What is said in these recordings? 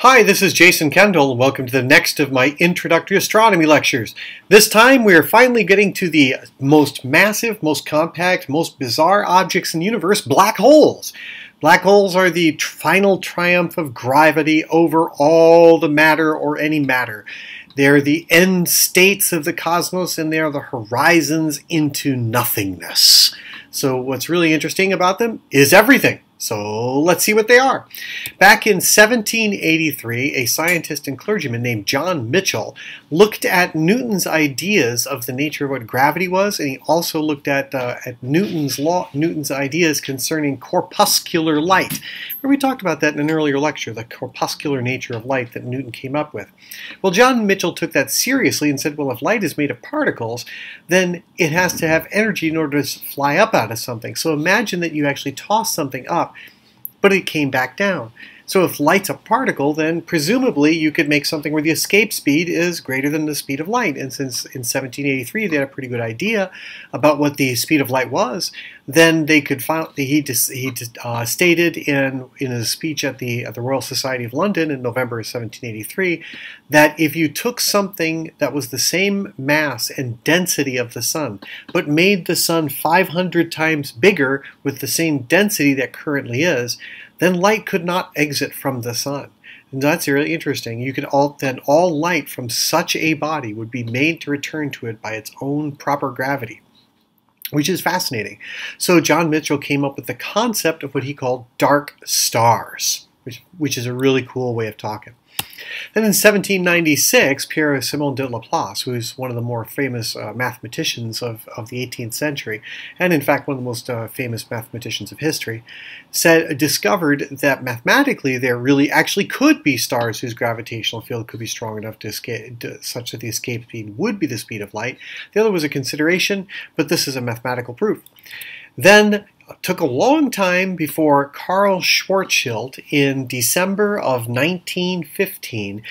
Hi, this is Jason Kendall, and welcome to the next of my introductory astronomy lectures. This time we are finally getting to the most massive, most compact, most bizarre objects in the universe, black holes. Black holes are the final triumph of gravity over all the matter or any matter. They're the end states of the cosmos, and they are the horizons into nothingness. So what's really interesting about them is everything. So let's see what they are. Back in 1783, a scientist and clergyman named John Mitchell looked at Newton's ideas of the nature of what gravity was, and he also looked at Newton's ideas concerning corpuscular light. We talked about that in an earlier lecture, the corpuscular nature of light that Newton came up with. Well, John Mitchell took that seriously and said, well, if light is made of particles, then it has to have energy in order to fly up out of something. So imagine that you actually toss something up, but it came back down. So if light's a particle, then presumably you could make something where the escape speed is greater than the speed of light. And since in 1783 they had a pretty good idea about what the speed of light was, then they could find, he stated in his speech at the Royal Society of London in November of 1783 that if you took something that was the same mass and density of the sun, but made the sun 500 times bigger with the same density that currently is, then light could not exit from the sun. And that's really interesting. You could all light from such a body would be made to return to it by its own proper gravity, which is fascinating. So John Mitchell came up with the concept of what he called dark stars, which is a really cool way of talking. Then in 1796, Pierre-Simon de Laplace, who is one of the more famous mathematicians of the 18th century, and in fact one of the most famous mathematicians of history, discovered that mathematically there really actually could be stars whose gravitational field could be strong enough to escape, such that the escape speed would be the speed of light. The other was a consideration, but this is a mathematical proof. Then it took a long time before Karl Schwarzschild, in December of 1915,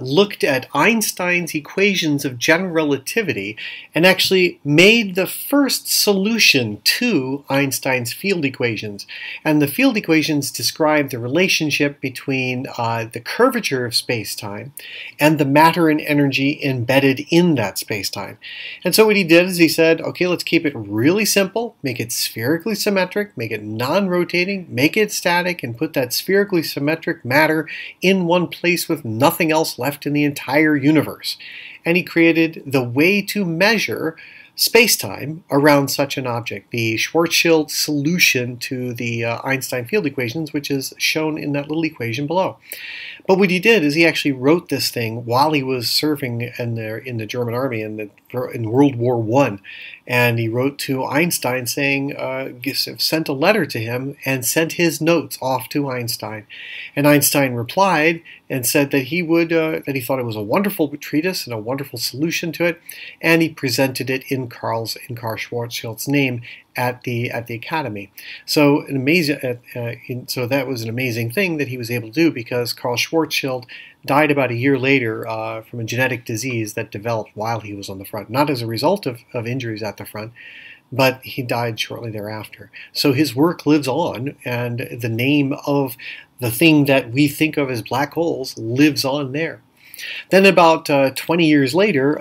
looked at Einstein's equations of general relativity and actually made the first solution to Einstein's field equations. And the field equations describe the relationship between the curvature of space-time and the matter and energy embedded in that space-time. And so what he did is he said, okay, let's keep it really simple, make it spherically simple, symmetric, make it non-rotating, make it static, and put that spherically symmetric matter in one place with nothing else left in the entire universe. And he created the way to measure space-time around such an object, the Schwarzschild solution to the Einstein field equations, which is shown in that little equation below. But what he did is he actually wrote this thing while he was serving in the German army in World War I, and he wrote to Einstein saying, sent a letter to him and sent his notes off to Einstein. And Einstein replied and said that he would, that he thought it was a wonderful treatise and a wonderful solution to it, and he presented it in Karl Schwarzschild's name at the academy. So an amazing, so that was an amazing thing that he was able to do, because Karl Schwarzschild died about a year later from a genetic disease that developed while he was on the front, not as a result of injuries at the front, but he died shortly thereafter. So his work lives on, and the name of the thing that we think of as black holes lives on there. Then about 20 years later,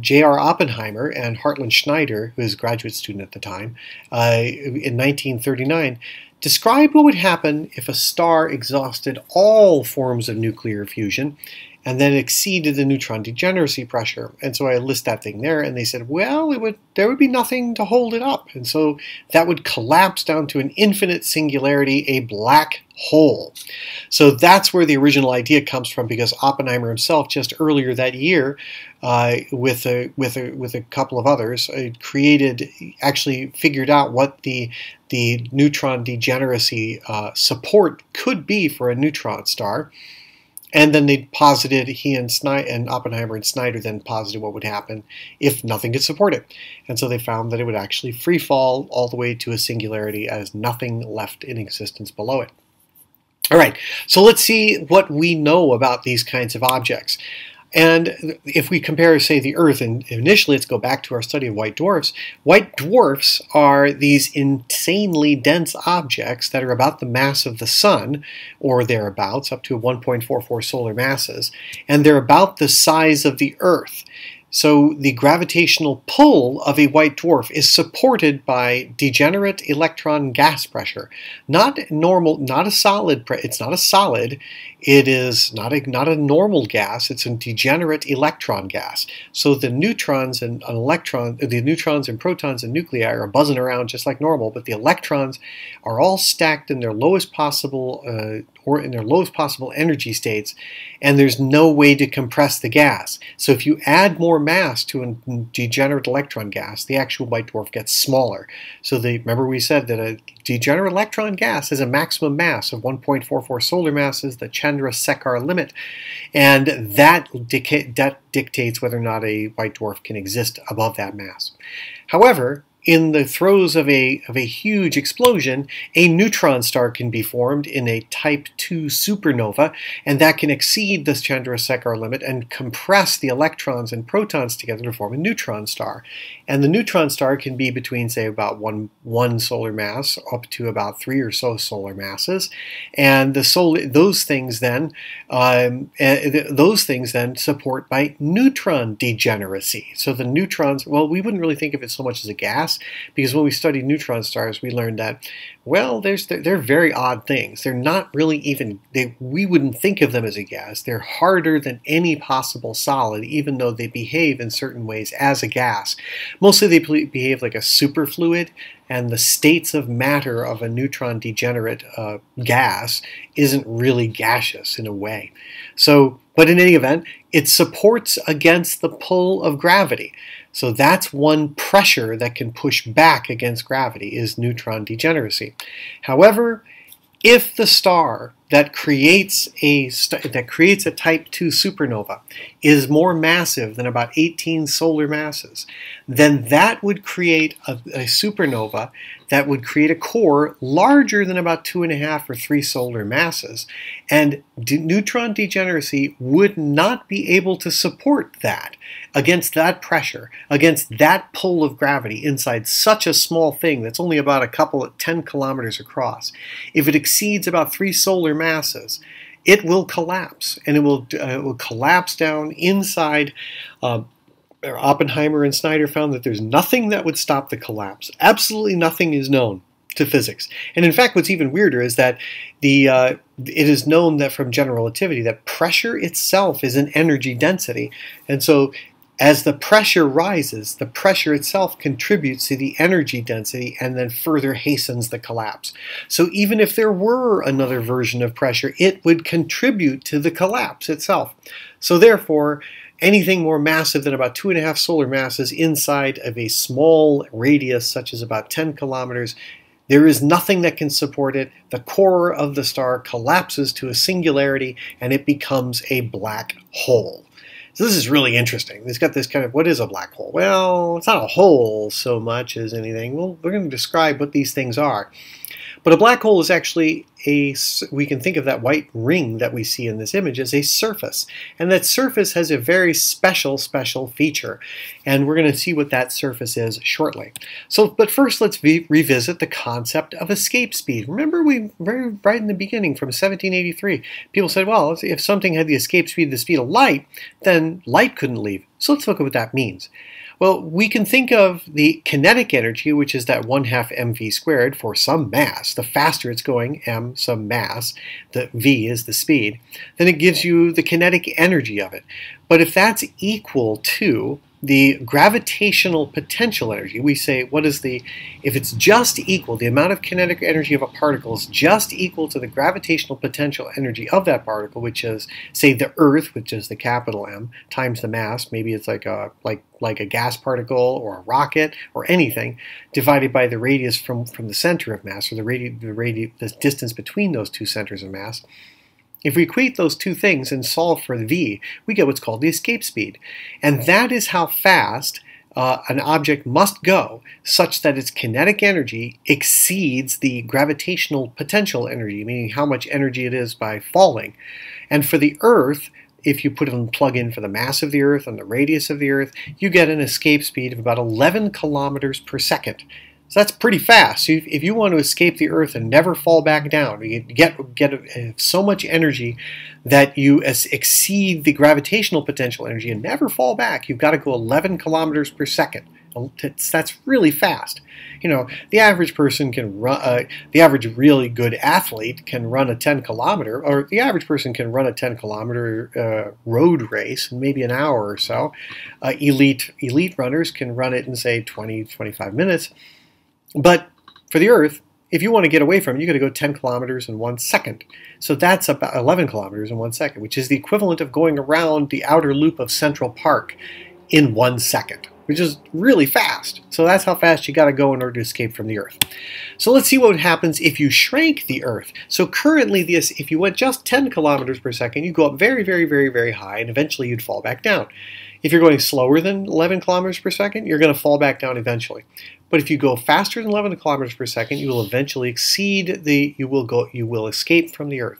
J.R. Oppenheimer and Hartland Schneider, who was a graduate student at the time, in 1939, described what would happen if a star exhausted all forms of nuclear fusion and then exceeded the neutron degeneracy pressure. And so I list that thing there, and they said, well, there would be nothing to hold it up. And so that would collapse down to an infinite singularity, a black hole. So that's where the original idea comes from, because Oppenheimer himself, just earlier that year, with a couple of others, actually figured out what the neutron degeneracy support could be for a neutron star. And then they posited, Oppenheimer and Snyder then posited what would happen if nothing could support it. And so they found that it would actually free fall all the way to a singularity, as nothing left in existence below it. All right, so let's see what we know about these kinds of objects. And if we compare, say, the Earth, and initially let's go back to our study of white dwarfs. White dwarfs are these insanely dense objects that are about the mass of the Sun, or thereabouts, up to 1.44 solar masses, and they're about the size of the Earth. So the gravitational pull of a white dwarf is supported by degenerate electron gas pressure. Not normal, not a solid, it's not a solid, it is not a normal gas, it's a degenerate electron gas. So the neutrons and electrons, the neutrons and protons and nuclei are buzzing around just like normal, but the electrons are all stacked in their lowest possible energy states, and there's no way to compress the gas. So if you add more mass to a degenerate electron gas, the actual white dwarf gets smaller. So remember we said that a degenerate electron gas has a maximum mass of 1.44 solar masses, the Chandrasekhar limit, and that dictates whether or not a white dwarf can exist above that mass. However, in the throes of a huge explosion, a neutron star can be formed in a type 2 supernova, and that can exceed this Chandrasekhar limit and compress the electrons and protons together to form a neutron star. And the neutron star can be between, say, about one solar mass up to about 3 or so solar masses, and those things then support by neutron degeneracy. So the neutrons, well, we wouldn't really think of it so much as a gas, because when we studied neutron stars, we learned that, well, they're very odd things. They're not really even, we wouldn't think of them as a gas. They're harder than any possible solid, even though they behave in certain ways as a gas. Mostly they behave like a superfluid, and the states of matter of a neutron degenerate gas isn't really gaseous in a way. So, but in any event, it supports against the pull of gravity. So that's one pressure that can push back against gravity, is neutron degeneracy. However, if the star that creates a type 2 supernova is more massive than about 18 solar masses, then that would create a supernova that would create a core larger than about 2.5 or 3 solar masses, and neutron degeneracy would not be able to support that against that pressure, against that pull of gravity inside such a small thing that's only about 10 kilometers across. If it exceeds about 3 solar masses, it will collapse, and it will collapse down inside. Oppenheimer and Snyder found that there's nothing that would stop the collapse. Absolutely nothing is known to physics. And in fact, what's even weirder is that it is known that from general relativity that pressure itself is an energy density. And so as the pressure rises, the pressure itself contributes to the energy density and then further hastens the collapse. So even if there were another version of pressure, it would contribute to the collapse itself. So therefore, anything more massive than about 2.5 solar masses inside of a small radius, such as about 10 kilometers, there is nothing that can support it. The core of the star collapses to a singularity, and it becomes a black hole. So this is really interesting. It's got this kind of, what is a black hole? Well, it's not a hole so much as anything. Well, we're going to describe what these things are. But a black hole is actually we can think of that white ring that we see in this image as a surface. And that surface has a very special feature. And we're going to see what that surface is shortly. So, but first let's revisit the concept of escape speed. Remember, right in the beginning from 1783, people said, well, if something had the escape speed, the speed of light, then light couldn't leave. So let's look at what that means. Well, we can think of the kinetic energy, which is that ½mv² for some mass. The faster it's going, m, some mass, the v is the speed, then it gives you the kinetic energy of it. But if that's equal to the gravitational potential energy, we say, what is if it's just equal, the amount of kinetic energy of a particle is just equal to the gravitational potential energy of that particle, which is, say, the Earth, which is the capital M, times the mass, maybe it's like a gas particle or a rocket or anything, divided by the radius from the center of mass, or the distance between those two centers of mass. If we equate those two things and solve for the v, we get what's called the escape speed. And that is how fast an object must go such that its kinetic energy exceeds the gravitational potential energy, meaning how much energy it is by falling. And for the Earth, if you put it on plug-in for the mass of the Earth and the radius of the Earth, you get an escape speed of about 11 kilometers per second. So that's pretty fast. So if you want to escape the Earth and never fall back down, you get so much energy that you exceed the gravitational potential energy and never fall back, you've got to go 11 kilometers per second. That's really fast. You know, the average person can run, the average really good athlete can run a 10-kilometer, or the average person can run a 10-kilometer road race in maybe an hour or so. Elite runners can run it in, say, 20, 25 minutes. But for the Earth, if you want to get away from it, you've got to go 10 kilometers in 1 second. So that's about 11 kilometers in 1 second, which is the equivalent of going around the outer loop of Central Park in 1 second, which is really fast. So that's how fast you got to go in order to escape from the Earth. So let's see what happens if you shrank the Earth. So currently, if you went just 10 kilometers per second, you go up very, very, very, very high, and eventually you'd fall back down. If you're going slower than 11 kilometers per second, you're going to fall back down eventually. But if you go faster than 11 kilometers per second, you will eventually exceed the, you will escape from the Earth.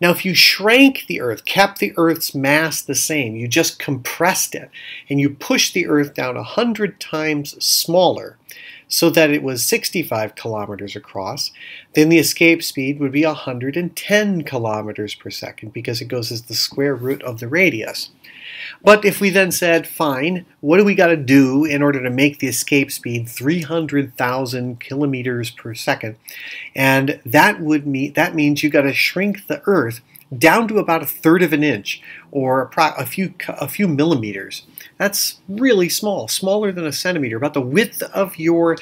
Now, if you shrank the Earth, kept the Earth's mass the same, you just compressed it, and you pushed the Earth down 100 times smaller so that it was 65 kilometers across, then the escape speed would be 110 kilometers per second because it goes as the square root of the radius. But if we then said, fine, what do we got to do in order to make the escape speed 300,000 kilometers per second? And that would mean, that means you got to shrink the Earth down to about 1/3 of an inch, or a few millimeters. That's really small, smaller than a centimeter, about the width of your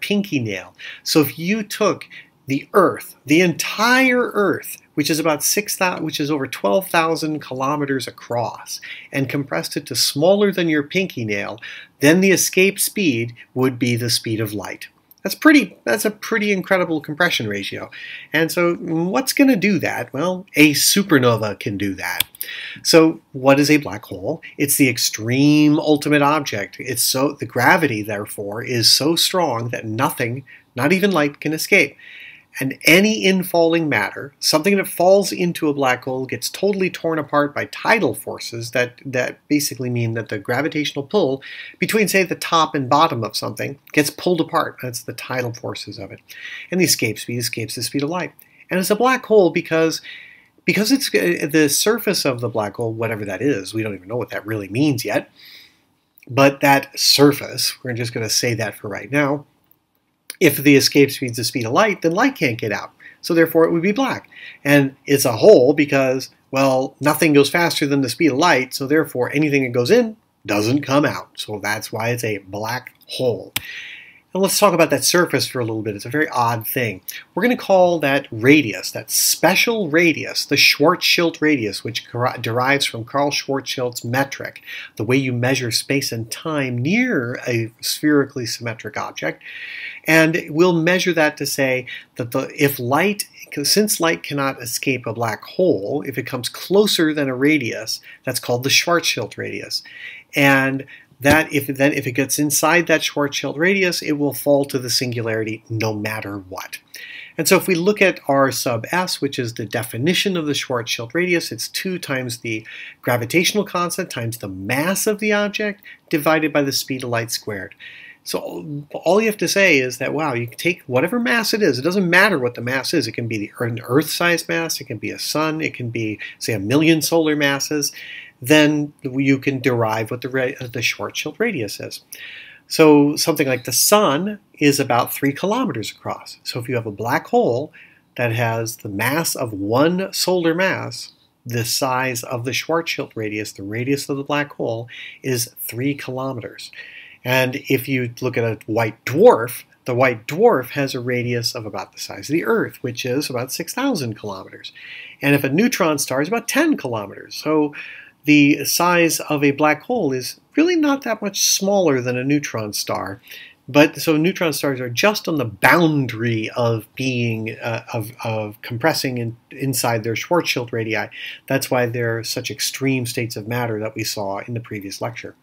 pinky nail. So if you took the Earth, the entire Earth, which is about over 12,000 kilometers across, and compressed it to smaller than your pinky nail, then the escape speed would be the speed of light. That's a pretty incredible compression ratio. And so what's going to do that? Well, a supernova can do that. So what is a black hole? It's the extreme ultimate object. It's so, the gravity, therefore, is so strong that nothing, not even light, can escape. And any infalling matter, something that falls into a black hole, gets totally torn apart by tidal forces that basically mean that the gravitational pull between, say, the top and bottom of something gets pulled apart. That's the tidal forces of it. And the escape speed escapes the speed of light. And it's a black hole because it's the surface of the black hole, whatever that is, we don't even know what that really means yet, but that surface, we're just going to say that for right now, if the escape speed is the speed of light, then light can't get out. So therefore it would be black. And it's a hole because, well, nothing goes faster than the speed of light, so therefore anything that goes in doesn't come out. So that's why it's a black hole. And let's talk about that surface for a little bit. It's a very odd thing. We're going to call that radius, that special radius, the Schwarzschild radius, which derives from Karl Schwarzschild's metric, the way you measure space and time near a spherically symmetric object. And we'll measure that to say that since light cannot escape a black hole, if it comes closer than a radius, that's called the Schwarzschild radius. And that if it gets inside that Schwarzschild radius, it will fall to the singularity no matter what. And so if we look at R sub s, which is the definition of the Schwarzschild radius, it's 2 times the gravitational constant times the mass of the object divided by the speed of light squared. So all you have to say is that, wow, you can take whatever mass it is. It doesn't matter what the mass is. It can be an Earth-sized mass. It can be a sun. It can be, say, 1 million solar masses. Then you can derive what the Schwarzschild radius is. So something like the sun is about 3 kilometers across. So if you have a black hole that has the mass of 1 solar mass, the size of the Schwarzschild radius, the radius of the black hole, is 3 kilometers. And if you look at a white dwarf, the white dwarf has a radius of about the size of the Earth, which is about 6,000 kilometers. And if a neutron star is about 10 kilometers. So the size of a black hole is really not that much smaller than a neutron star. But so neutron stars are just on the boundary of being, of compressing inside their Schwarzschild radii. That's why they're such extreme states of matter that we saw in the previous lecture.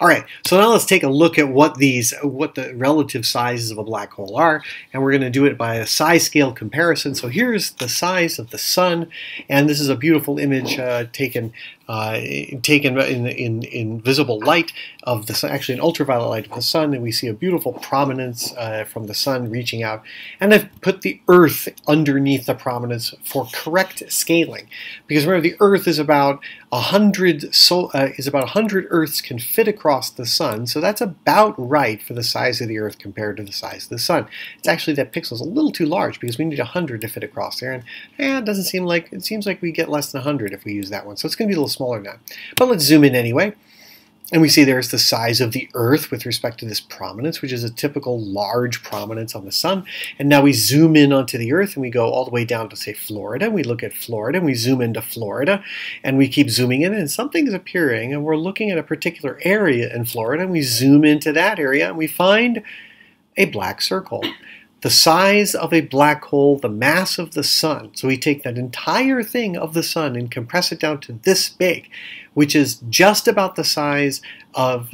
All right, so now let's take a look at what the relative sizes of a black hole are, and we're going to do it by a size scale comparison. So here's the size of the Sun, and this is a beautiful image taken in visible light of the Sun, actually in ultraviolet light of the Sun, and we see a beautiful prominence from the Sun reaching out. And I've put the Earth underneath the prominence for correct scaling, because remember the Earth is about 100 Earths can fit across the Sun, so that's about right for the size of the Earth compared to the size of the Sun. It's actually that pixel's a little too large because we need 100 to fit across there, and it doesn't seem like, it seems like we get less than 100 if we use that one, so it's going to be a little smaller now. But let's zoom in anyway, and we see there's the size of the Earth with respect to this prominence, which is a typical large prominence on the Sun. And now we zoom in onto the Earth, and we go all the way down to, say, Florida. We look at Florida, and we zoom into Florida, and we keep zooming in, and something is appearing, and we're looking at a particular area in Florida, and we zoom into that area, and we find a black circle. The size of a black hole, the mass of the Sun. So we take that entire thing of the Sun and compress it down to this big, which is just about the size of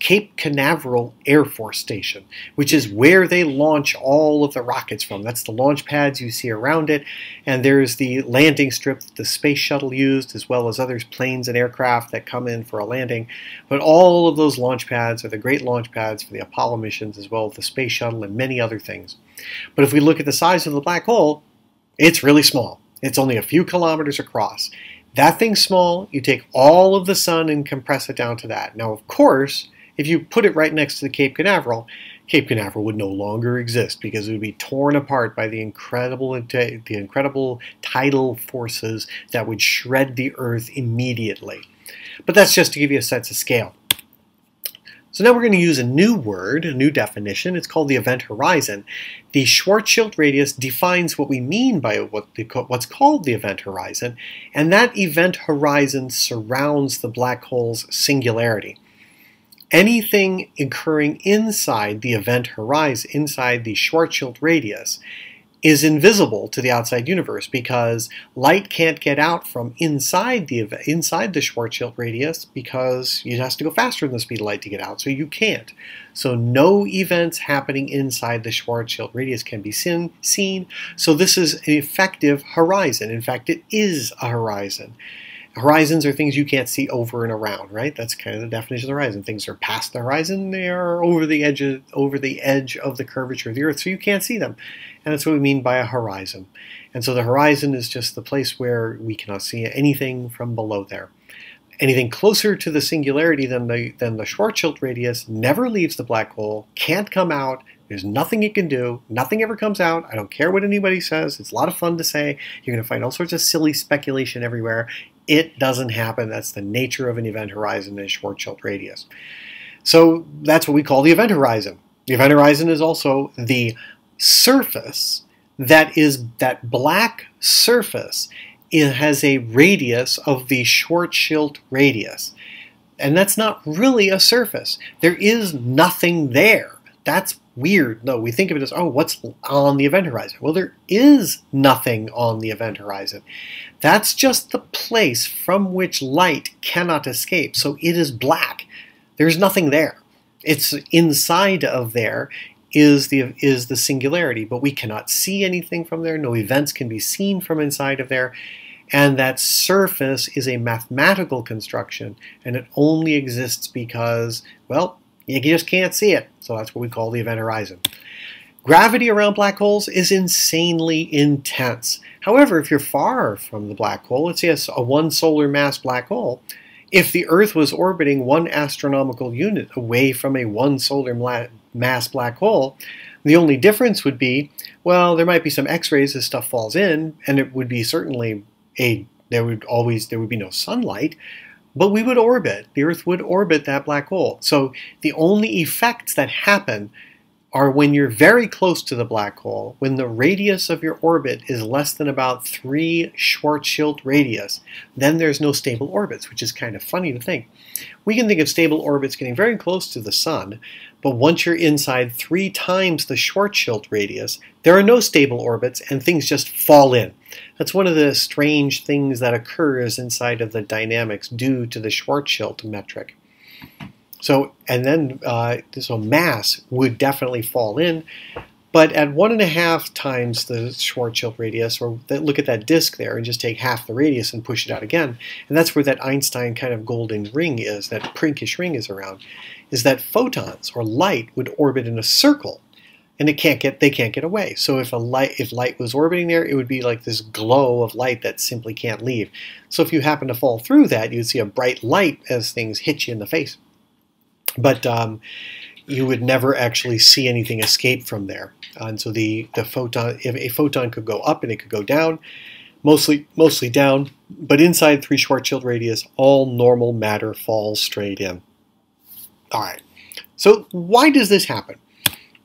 Cape Canaveral Air Force Station, which is where they launch all of the rockets from. That's the launch pads you see around it, and there's the landing strip that the space shuttle used, as well as other planes and aircraft that come in for a landing. But all of those launch pads are the great launch pads for the Apollo missions, as well as the space shuttle and many other things. But if we look at the size of the black hole, it's really small. It's only a few kilometers across. That thing's small, you take all of the Sun and compress it down to that. Now, of course, if you put it right next to the Cape Canaveral would no longer exist because it would be torn apart by the incredible tidal forces that would shred the Earth immediately. But that's just to give you a sense of scale. So now we're going to use a new word, a new definition. It's called the event horizon. The Schwarzschild radius defines what we mean by what's called the event horizon, and that event horizon surrounds the black hole's singularity. Anything occurring inside the event horizon, inside the Schwarzschild radius, is invisible to the outside universe because light can't get out from inside the Schwarzschild radius because it has to go faster than the speed of light to get out, so you can't. So no events happening inside the Schwarzschild radius can be seen. So this is an effective horizon. In fact, it is a horizon. Horizons are things you can't see over and around, right? That's kind of the definition of the horizon. Things are past the horizon, they are over the edge of the curvature of the Earth, so you can't see them. And that's what we mean by a horizon. And so the horizon is just the place where we cannot see anything from below there. Anything closer to the singularity than the Schwarzschild radius never leaves the black hole, can't come out, there's nothing it can do, nothing ever comes out, I don't care what anybody says, it's a lot of fun to say, you're going to find all sorts of silly speculation everywhere. It doesn't happen. That's the nature of an event horizon and Schwarzschild radius. So that's what we call the event horizon. The event horizon is also the surface that black surface. It has a radius of the Schwarzschild radius. And that's not really a surface. There is nothing there. That's weird, though. We think of it as, oh, what's on the event horizon? Well, there is nothing on the event horizon. That's just the place from which light cannot escape. So it is black. There's nothing there. It's inside of there is the singularity, but we cannot see anything from there. No events can be seen from inside of there. And that surface is a mathematical construction, and it only exists because, well, you just can't see it, so that's what we call the event horizon. Gravity around black holes is insanely intense. However, if you're far from the black hole, let's say a one solar mass black hole, if the Earth was orbiting one astronomical unit away from a one solar mass black hole, the only difference would be, well, there might be some X-rays as stuff falls in, and it would be certainly there would be no sunlight, but we would orbit. The Earth would orbit that black hole. So the only effects that happen are when you're very close to the black hole, when the radius of your orbit is less than about 3 Schwarzschild radius, then there's no stable orbits, which is kind of funny to think. We can think of stable orbits getting very close to the Sun, but once you're inside 3 times the Schwarzschild radius, there are no stable orbits and things just fall in. That's one of the strange things that occurs inside of the dynamics due to the Schwarzschild metric. So, and then so mass would definitely fall in, but at 1.5 times the Schwarzschild radius, or look at that disk there and just take half the radius and push it out again, and that's where that Einstein kind of golden ring is, that Prinkish ring is around, is that photons or light would orbit in a circle, and they can't get away. So if light was orbiting there, it would be like this glow of light that simply can't leave. So if you happen to fall through that, you'd see a bright light as things hit you in the face. But you would never actually see anything escape from there. And so the photon, if a photon could go up and it could go down, mostly down, but inside 3 Schwarzschild radius, all normal matter falls straight in. All right, so why does this happen?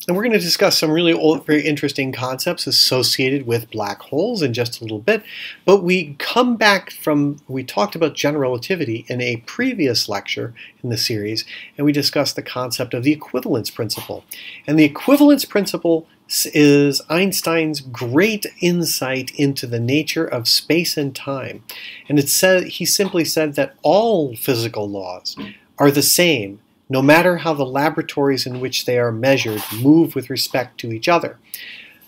And we're going to discuss some really very interesting concepts associated with black holes in just a little bit. But we come back from, we talked about general relativity in a previous lecture in the series, and we discussed the concept of the equivalence principle. And the equivalence principle is Einstein's great insight into the nature of space and time. And it said, he simply said that all physical laws are the same, no matter how the laboratories in which they are measured move with respect to each other.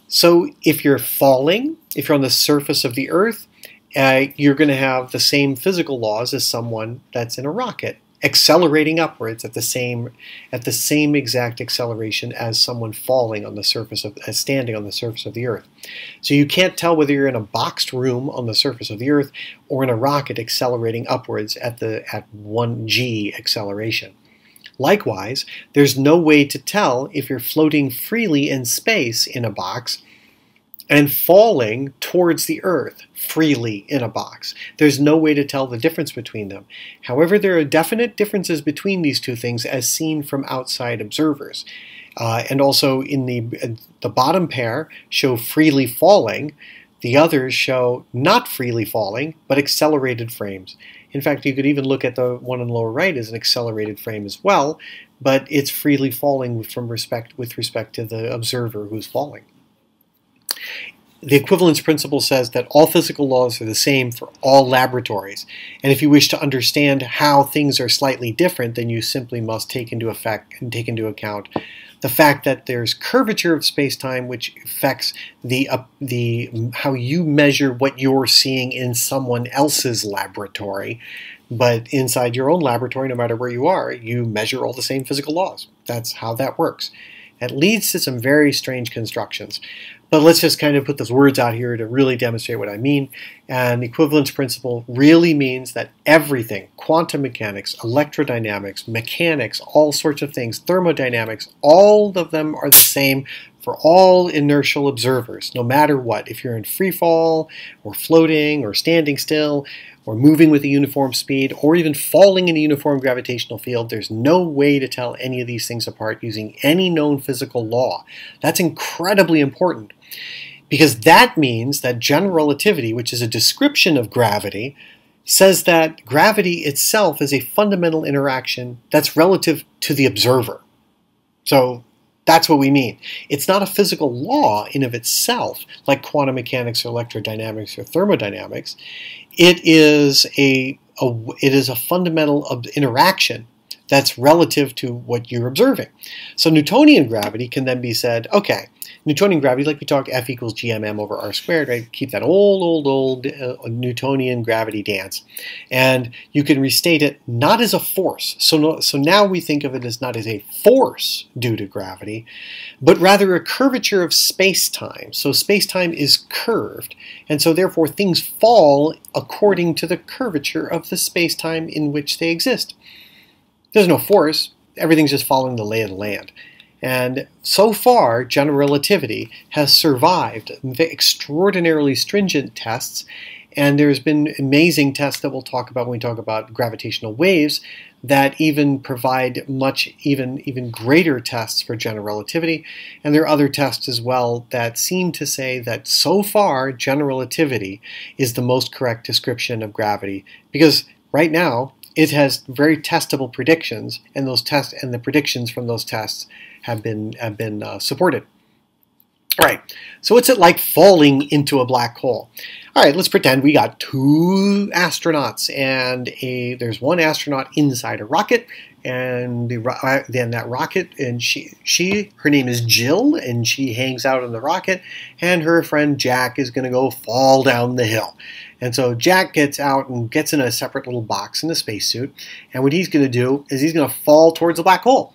So if you're falling, if you're on the surface of the Earth, you're going to have the same physical laws as someone that's in a rocket, accelerating upwards at the same exact acceleration as someone falling on the surface of, as standing on the surface of the Earth. So you can't tell whether you're in a boxed room on the surface of the Earth or in a rocket accelerating upwards at 1g acceleration. Likewise, there's no way to tell if you're floating freely in space in a box and falling towards the Earth freely in a box. There's no way to tell the difference between them. However, there are definite differences between these two things as seen from outside observers. And also in the bottom pair show freely falling, the others show not freely falling, but accelerated frames. In fact, you could even look at the one on the lower right as an accelerated frame as well, but it's freely falling with respect to the observer who's falling. The equivalence principle says that all physical laws are the same for all laboratories, and if you wish to understand how things are slightly different, then you simply must take into account the fact that there's curvature of space-time, which affects how you measure what you're seeing in someone else's laboratory. But inside your own laboratory, no matter where you are, you measure all the same physical laws. That's how that works. It leads to some very strange constructions. But let's just kind of put those words out here to really demonstrate what I mean. And the equivalence principle really means that everything, quantum mechanics, electrodynamics, mechanics, all sorts of things, thermodynamics, all of them are the same for all inertial observers, no matter what. If you're in free fall, or floating, or standing still, or moving with a uniform speed, or even falling in a uniform gravitational field, there's no way to tell any of these things apart using any known physical law. That's incredibly important, because that means that general relativity, which is a description of gravity, says that gravity itself is a fundamental interaction that's relative to the observer. So that's what we mean. It's not a physical law in of itself, like quantum mechanics or electrodynamics or thermodynamics. It is a fundamental interaction that's relative to what you're observing. So Newtonian gravity can then be said, okay, Newtonian gravity, like we talked, F equals GMM over R squared, right? Keep that old Newtonian gravity dance. And you can restate it not as a force. So now we think of it as not as a force due to gravity, but rather a curvature of space-time. So space-time is curved, and so therefore things fall according to the curvature of the space-time in which they exist. There's no force. Everything's just following the lay of the land. And so far, general relativity has survived extraordinarily stringent tests, and there's been amazing tests that we'll talk about when we talk about gravitational waves that even provide even greater tests for general relativity. And there are other tests as well that seem to say that so far, general relativity is the most correct description of gravity, because right now, it has very testable predictions, and the predictions from those tests have been supported. All right, so what's it like falling into a black hole? All right, let's pretend we got 2 astronauts, and there's one astronaut inside a rocket, and then that rocket, and her name is Jill, and she hangs out on the rocket, and her friend Jack is going to go fall down the hill. And so Jack gets out and gets in a separate little box in a spacesuit, and what he's going to do is he's going to fall towards a black hole.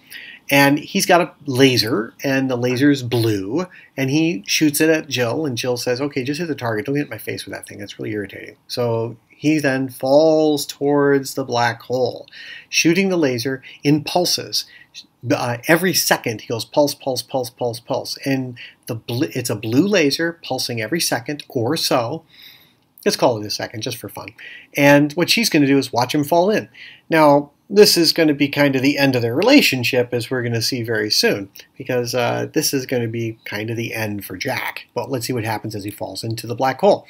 And he's got a laser, and the laser is blue, and he shoots it at Jill, and Jill says, okay, just hit the target, don't hit my face with that thing, that's really irritating. So he then falls towards the black hole, shooting the laser in pulses. Every second he goes pulse, pulse, pulse, pulse, pulse, and it's a blue laser pulsing every second or so. Let's call it a second just for fun. And what she's going to do is watch him fall in. Now, this is going to be kind of the end of their relationship, as we're going to see very soon, because this is going to be kind of the end for Jack. But let's see what happens as he falls into the black hole.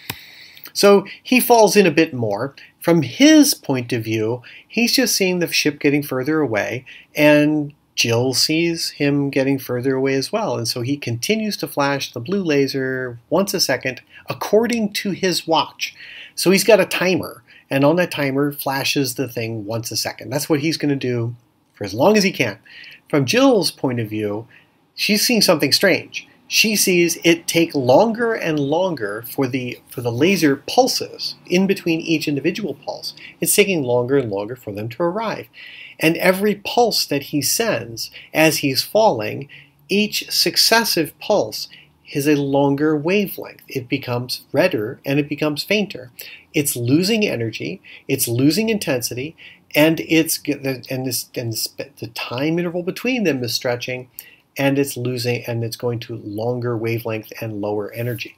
So he falls in a bit more. From his point of view, he's just seeing the ship getting further away, and Jill sees him getting further away as well. And so he continues to flash the blue laser once a second, according to his watch. So he's got a timer, and on that timer flashes the thing once a second. That's what he's going to do for as long as he can. From Jill's point of view, she's seeing something strange. She sees it take longer and longer for the laser pulses in between each individual pulse. It's taking longer and longer for them to arrive. And every pulse that he sends as he's falling, each successive pulse is a longer wavelength. It becomes redder and it becomes fainter. It's losing energy, it's losing intensity, and the time interval between them is stretching, and it's losing, and it's going to longer wavelength and lower energy.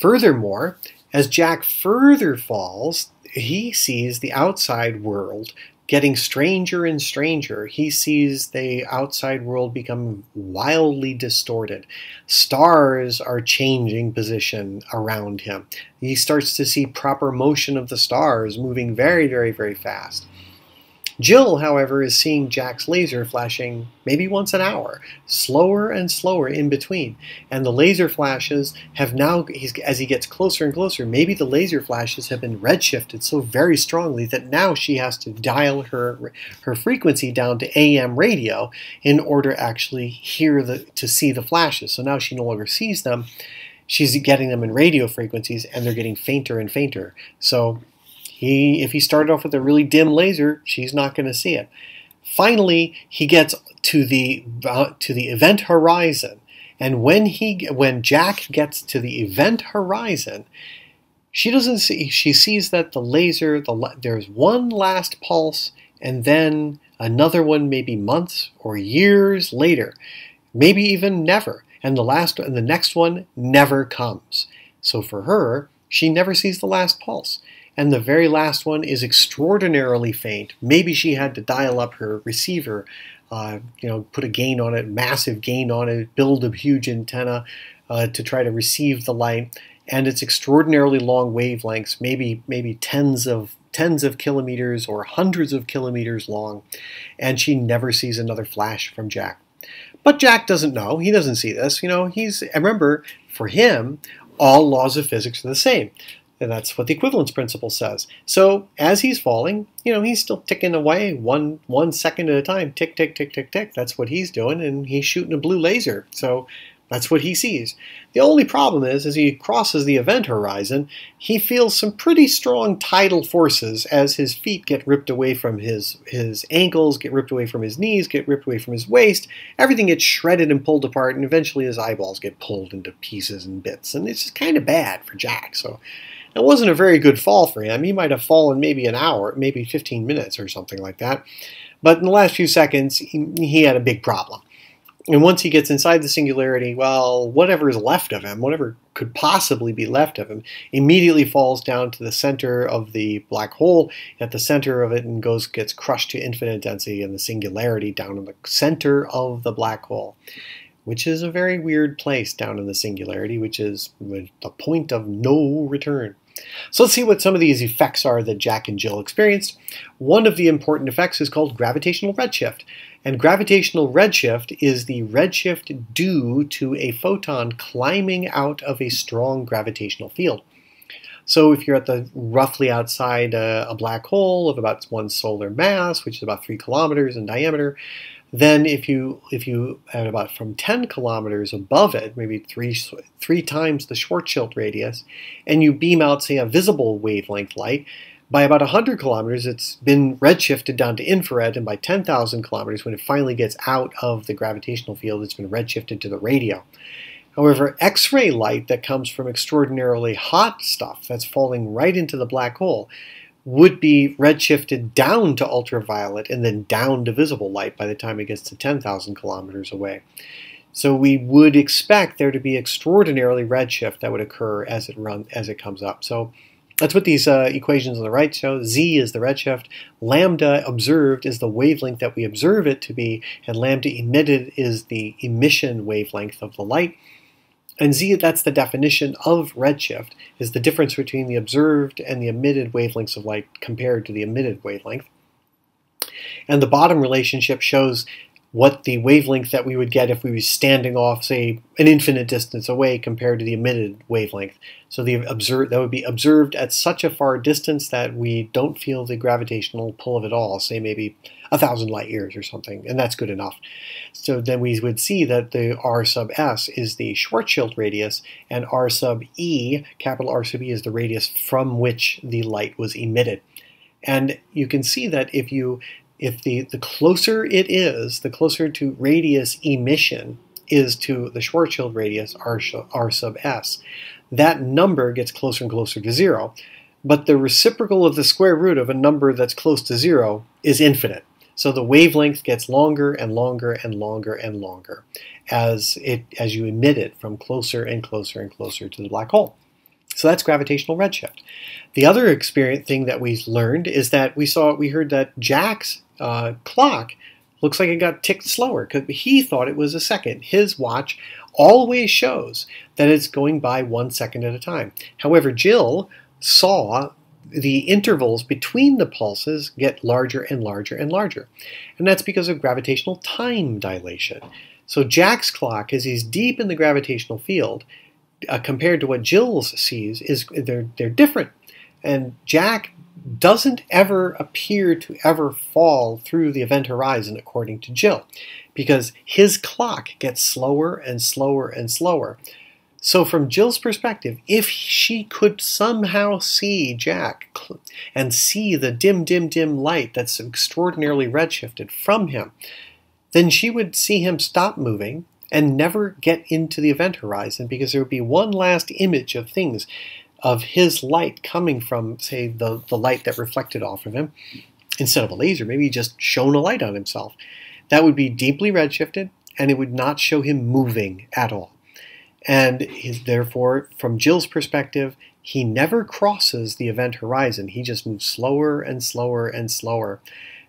Furthermore, as Jack further falls, he sees the outside world getting stranger and stranger. He sees the outside world become wildly distorted. Stars are changing position around him. He starts to see proper motion of the stars moving very, very, very fast. Jill, however, is seeing Jack's laser flashing maybe once an hour, slower and slower in between. And the laser flashes have now, as he gets closer and closer, maybe the laser flashes have been redshifted so very strongly that now she has to dial her frequency down to AM radio in order to actually see the flashes. So now she no longer sees them. She's getting them in radio frequencies, and they're getting fainter and fainter. So if he started off with a really dim laser, she's not going to see it. Finally, he gets to the event horizon, and when Jack gets to the event horizon, she doesn't see. She sees that there's one last pulse, and then another one, maybe months or years later, maybe even never. And the next one never comes. So for her, she never sees the last pulse. And the very last one is extraordinarily faint. Maybe she had to dial up her receiver, put a gain on it, massive gain on it, build a huge antenna to try to receive the light. And it's extraordinarily long wavelengths, maybe tens of kilometers or hundreds of kilometers long. And she never sees another flash from Jack. But Jack doesn't know. He doesn't see this. Remember, for him, all laws of physics are the same. And that's what the equivalence principle says. So as he's falling, he's still ticking away one second at a time. Tick, tick, tick, tick, tick. That's what he's doing, and he's shooting a blue laser. So that's what he sees. The only problem is, as he crosses the event horizon, he feels some pretty strong tidal forces as his feet get ripped away from his ankles, get ripped away from his knees, get ripped away from his waist. Everything gets shredded and pulled apart, and eventually his eyeballs get pulled into pieces and bits. And it's just kind of bad for Jack. So it wasn't a very good fall for him. He might have fallen maybe an hour, maybe 15 minutes or something like that. But in the last few seconds, he had a big problem. And once he gets inside the singularity, well, whatever is left of him, whatever could possibly be left of him, immediately falls down to the center of the black hole, at the center of it, and gets crushed to infinite density in the singularity down in the center of the black hole, which is a very weird place down in the singularity, which is the point of no return. So let's see what some of these effects are that Jack and Jill experienced. One of the important effects is called gravitational redshift. And gravitational redshift is the redshift due to a photon climbing out of a strong gravitational field. So if you're at the roughly outside a black hole of about one solar mass, which is about 3 kilometers in diameter, then if you at about from 10 kilometers above it, maybe three times the Schwarzschild radius, and you beam out, say, a visible wavelength light, by about 100 kilometers, it's been redshifted down to infrared, and by 10,000 kilometers, when it finally gets out of the gravitational field, it's been redshifted to the radio. However, X-ray light that comes from extraordinarily hot stuff that's falling right into the black hole would be redshifted down to ultraviolet and then down to visible light by the time it gets to 10,000 kilometers away. So we would expect there to be extraordinarily redshift that would occur as it comes up. So that's what these equations on the right show. Z is the redshift, lambda observed is the wavelength that we observe it to be, and lambda emitted is the emission wavelength of the light. And Z, that's the definition of redshift, is the difference between the observed and the emitted wavelengths of light compared to the emitted wavelength. And the bottom relationship shows what the wavelength that we would get if we were standing off, say, an infinite distance away compared to the emitted wavelength. So the observed, that would be observed at such a far distance that we don't feel the gravitational pull of it all, say maybe 1,000 light years or something, and that's good enough. So then we would see that the R sub S is the Schwarzschild radius, and R sub E, capital R sub E, is the radius from which the light was emitted. And you can see that if the closer it is, the closer to radius emission is to the Schwarzschild radius, R sub S, that number gets closer and closer to zero. But the reciprocal of the square root of a number that's close to zero is infinite. So the wavelength gets longer and longer and longer and longer as you emit it from closer and closer and closer to the black hole. So that's gravitational redshift. The other thing that we learned is that we heard that Jack's clock looks like it got ticked slower because he thought it was a second. His watch always shows that it's going by 1 second at a time. However, Jill saw the intervals between the pulses get larger and larger and larger. And that's because of gravitational time dilation. So Jack's clock, as he's deep in the gravitational field, compared to what Jill's sees, they're different. And Jack doesn't ever appear to ever fall through the event horizon, according to Jill, because his clock gets slower and slower and slower. So from Jill's perspective, if she could somehow see Jack and see the dim, dim, dim light that's extraordinarily redshifted from him, then she would see him stop moving and never get into the event horizon, because there would be one last image of things, of his light coming from, say, the light that reflected off of him. Instead of a laser, maybe he just shone a light on himself. That would be deeply redshifted, and it would not show him moving at all. And therefore, from Jill's perspective, he never crosses the event horizon. He just moves slower and slower and slower.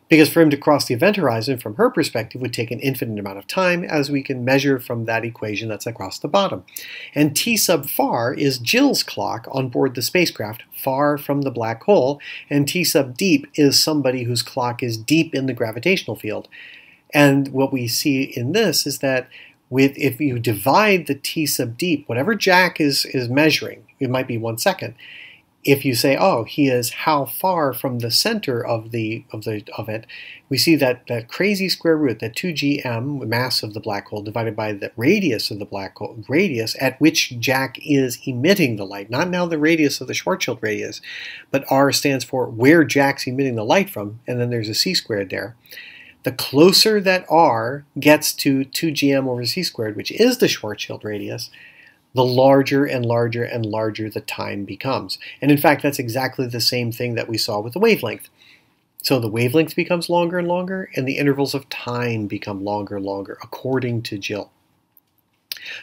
Because for him to cross the event horizon, from her perspective, would take an infinite amount of time, as we can measure from that equation that's across the bottom. And T sub far is Jill's clock on board the spacecraft, far from the black hole, and T sub deep is somebody whose clock is deep in the gravitational field. And what we see in this is that if you divide the T sub deep, whatever Jack is measuring, it might be 1 second, if you say, oh, he is how far from the center of it, we see that crazy square root, that 2gm, mass of the black hole, divided by the radius of the black hole, radius at which Jack is emitting the light. Not now the radius of the Schwarzschild radius, but R stands for where Jack's emitting the light from, and then there's a c squared there. The closer that R gets to 2gm over c squared, which is the Schwarzschild radius, the larger and larger and larger the time becomes. And in fact, that's exactly the same thing that we saw with the wavelength. So the wavelength becomes longer and longer, and the intervals of time become longer and longer, according to Jill.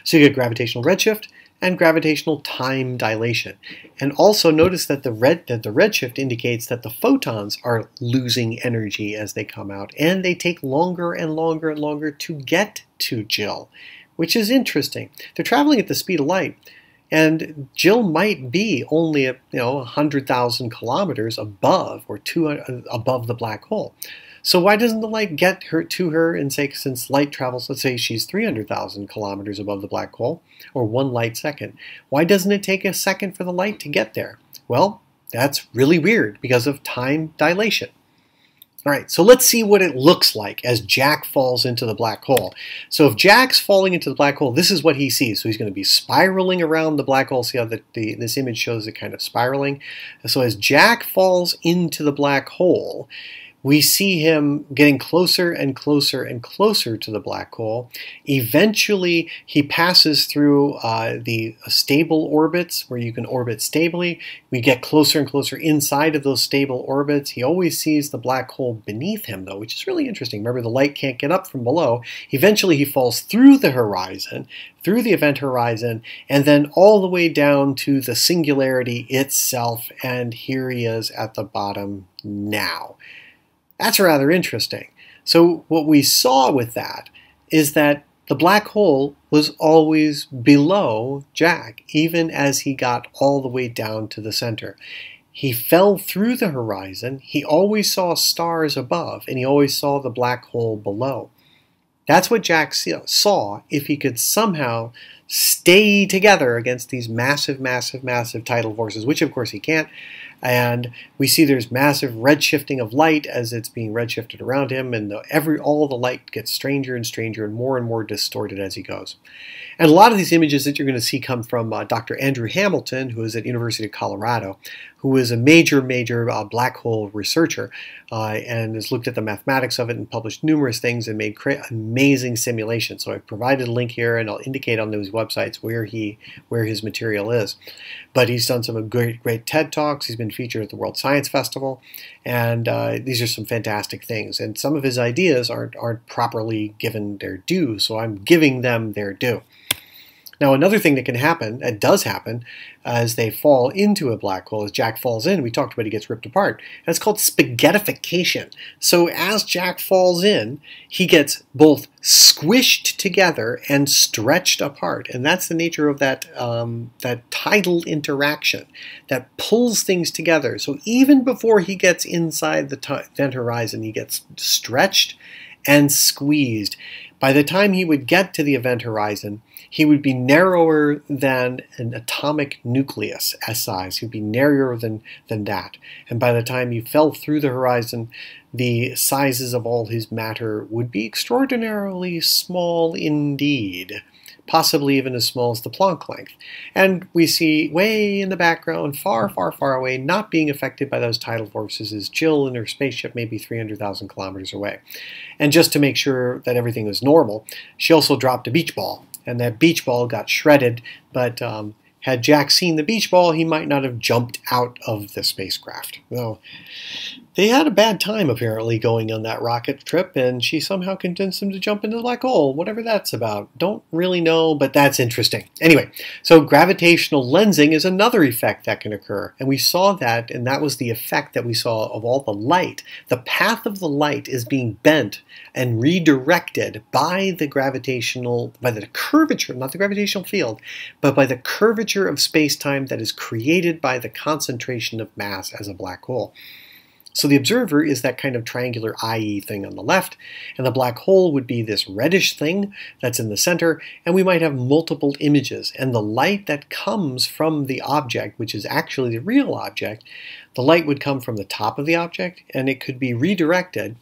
So you get gravitational redshift and gravitational time dilation. And also notice that the redshift indicates that the photons are losing energy as they come out, and they take longer and longer and longer to get to Jill, which is interesting. They're traveling at the speed of light, and Jill might be only at 100,000 kilometers above or above the black hole. So why doesn't the light get her to her? And say, since light travels, let's say she's 300,000 kilometers above the black hole, or 1 light second, why doesn't it take a second for the light to get there? Well, that's really weird because of time dilation. All right, so let's see what it looks like as Jack falls into the black hole. So if Jack's falling into the black hole, this is what he sees. So he's going to be spiraling around the black hole. See how this image shows it kind of spiraling? So as Jack falls into the black hole, we see him getting closer and closer and closer to the black hole. Eventually, he passes through the stable orbits where you can orbit stably. We get closer and closer inside of those stable orbits. He always sees the black hole beneath him, though, which is really interesting. Remember, the light can't get up from below. Eventually, he falls through the horizon, through the event horizon, and then all the way down to the singularity itself. And here he is at the bottom now. That's rather interesting. So what we saw with that is that the black hole was always below Jack, even as he got all the way down to the center. He fell through the horizon. He always saw stars above, and he always saw the black hole below. That's what Jack saw if he could somehow stay together against these massive, massive, massive tidal forces, which of course he can't. And we see there's massive redshifting of light as it's being redshifted around him, and all the light gets stranger and stranger and more distorted as he goes. And a lot of these images that you're going to see come from Dr. Andrew Hamilton, who is at University of Colorado, who is a major, major black hole researcher, and has looked at the mathematics of it and published numerous things and made amazing simulations. So I've provided a link here, and I'll indicate on those websites where his material is. But he's done some great TED Talks. He's been featured at the World Science Festival, and these are some fantastic things. And some of his ideas aren't properly given their due, so I'm giving them their due. Now, another thing that can happen, that does happen, as they fall into a black hole, as Jack falls in, we talked about he gets ripped apart. That's called spaghettification. So as Jack falls in, he gets both squished together and stretched apart. And that's the nature of that, that tidal interaction that pulls things together. So even before he gets inside the event horizon, he gets stretched and squeezed. By the time he would get to the event horizon, he would be narrower than an atomic nucleus size. He'd be narrower than that. And by the time he fell through the horizon, the sizes of all his matter would be extraordinarily small indeed, possibly even as small as the Planck length. And we see way in the background, far, far, far away, not being affected by those tidal forces, is Jill and her spaceship, maybe 300,000 kilometers away. And just to make sure that everything was normal, she also dropped a beach ball. And that beach ball got shredded, but had Jack seen the beach ball, he might not have jumped out of the spacecraft. Well, they had a bad time, apparently, going on that rocket trip, and she somehow convinced him to jump into the black hole, whatever that's about. Don't really know, but that's interesting. Anyway, so gravitational lensing is another effect that can occur, and we saw that, and that was the effect that we saw of all the light. The path of the light is being bent and redirected by the gravitational, by the curvature, not the gravitational field, but by the curvature of space-time that is created by the concentration of mass as a black hole. So the observer is that kind of triangular IE thing on the left, and the black hole would be this reddish thing that's in the center, and we might have multiple images. And the light that comes from the object, which is actually the real object, the light would come from the top of the object, and it could be redirected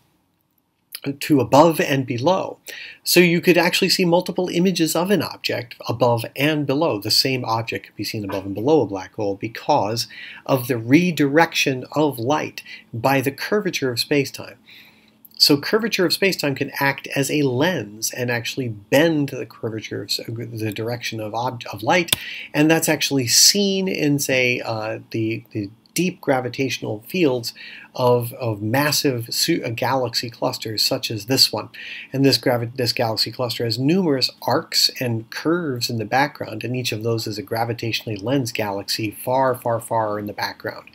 to above and below. So you could actually see multiple images of an object above and below. The same object could be seen above and below a black hole because of the redirection of light by the curvature of space-time. So curvature of space-time can act as a lens and actually bend the curvature of the direction of light, and that's actually seen in, say, the deep gravitational fields of massive galaxy clusters such as this one. And this galaxy cluster has numerous arcs and curves in the background, and each of those is a gravitationally lensed galaxy far, far, far in the background.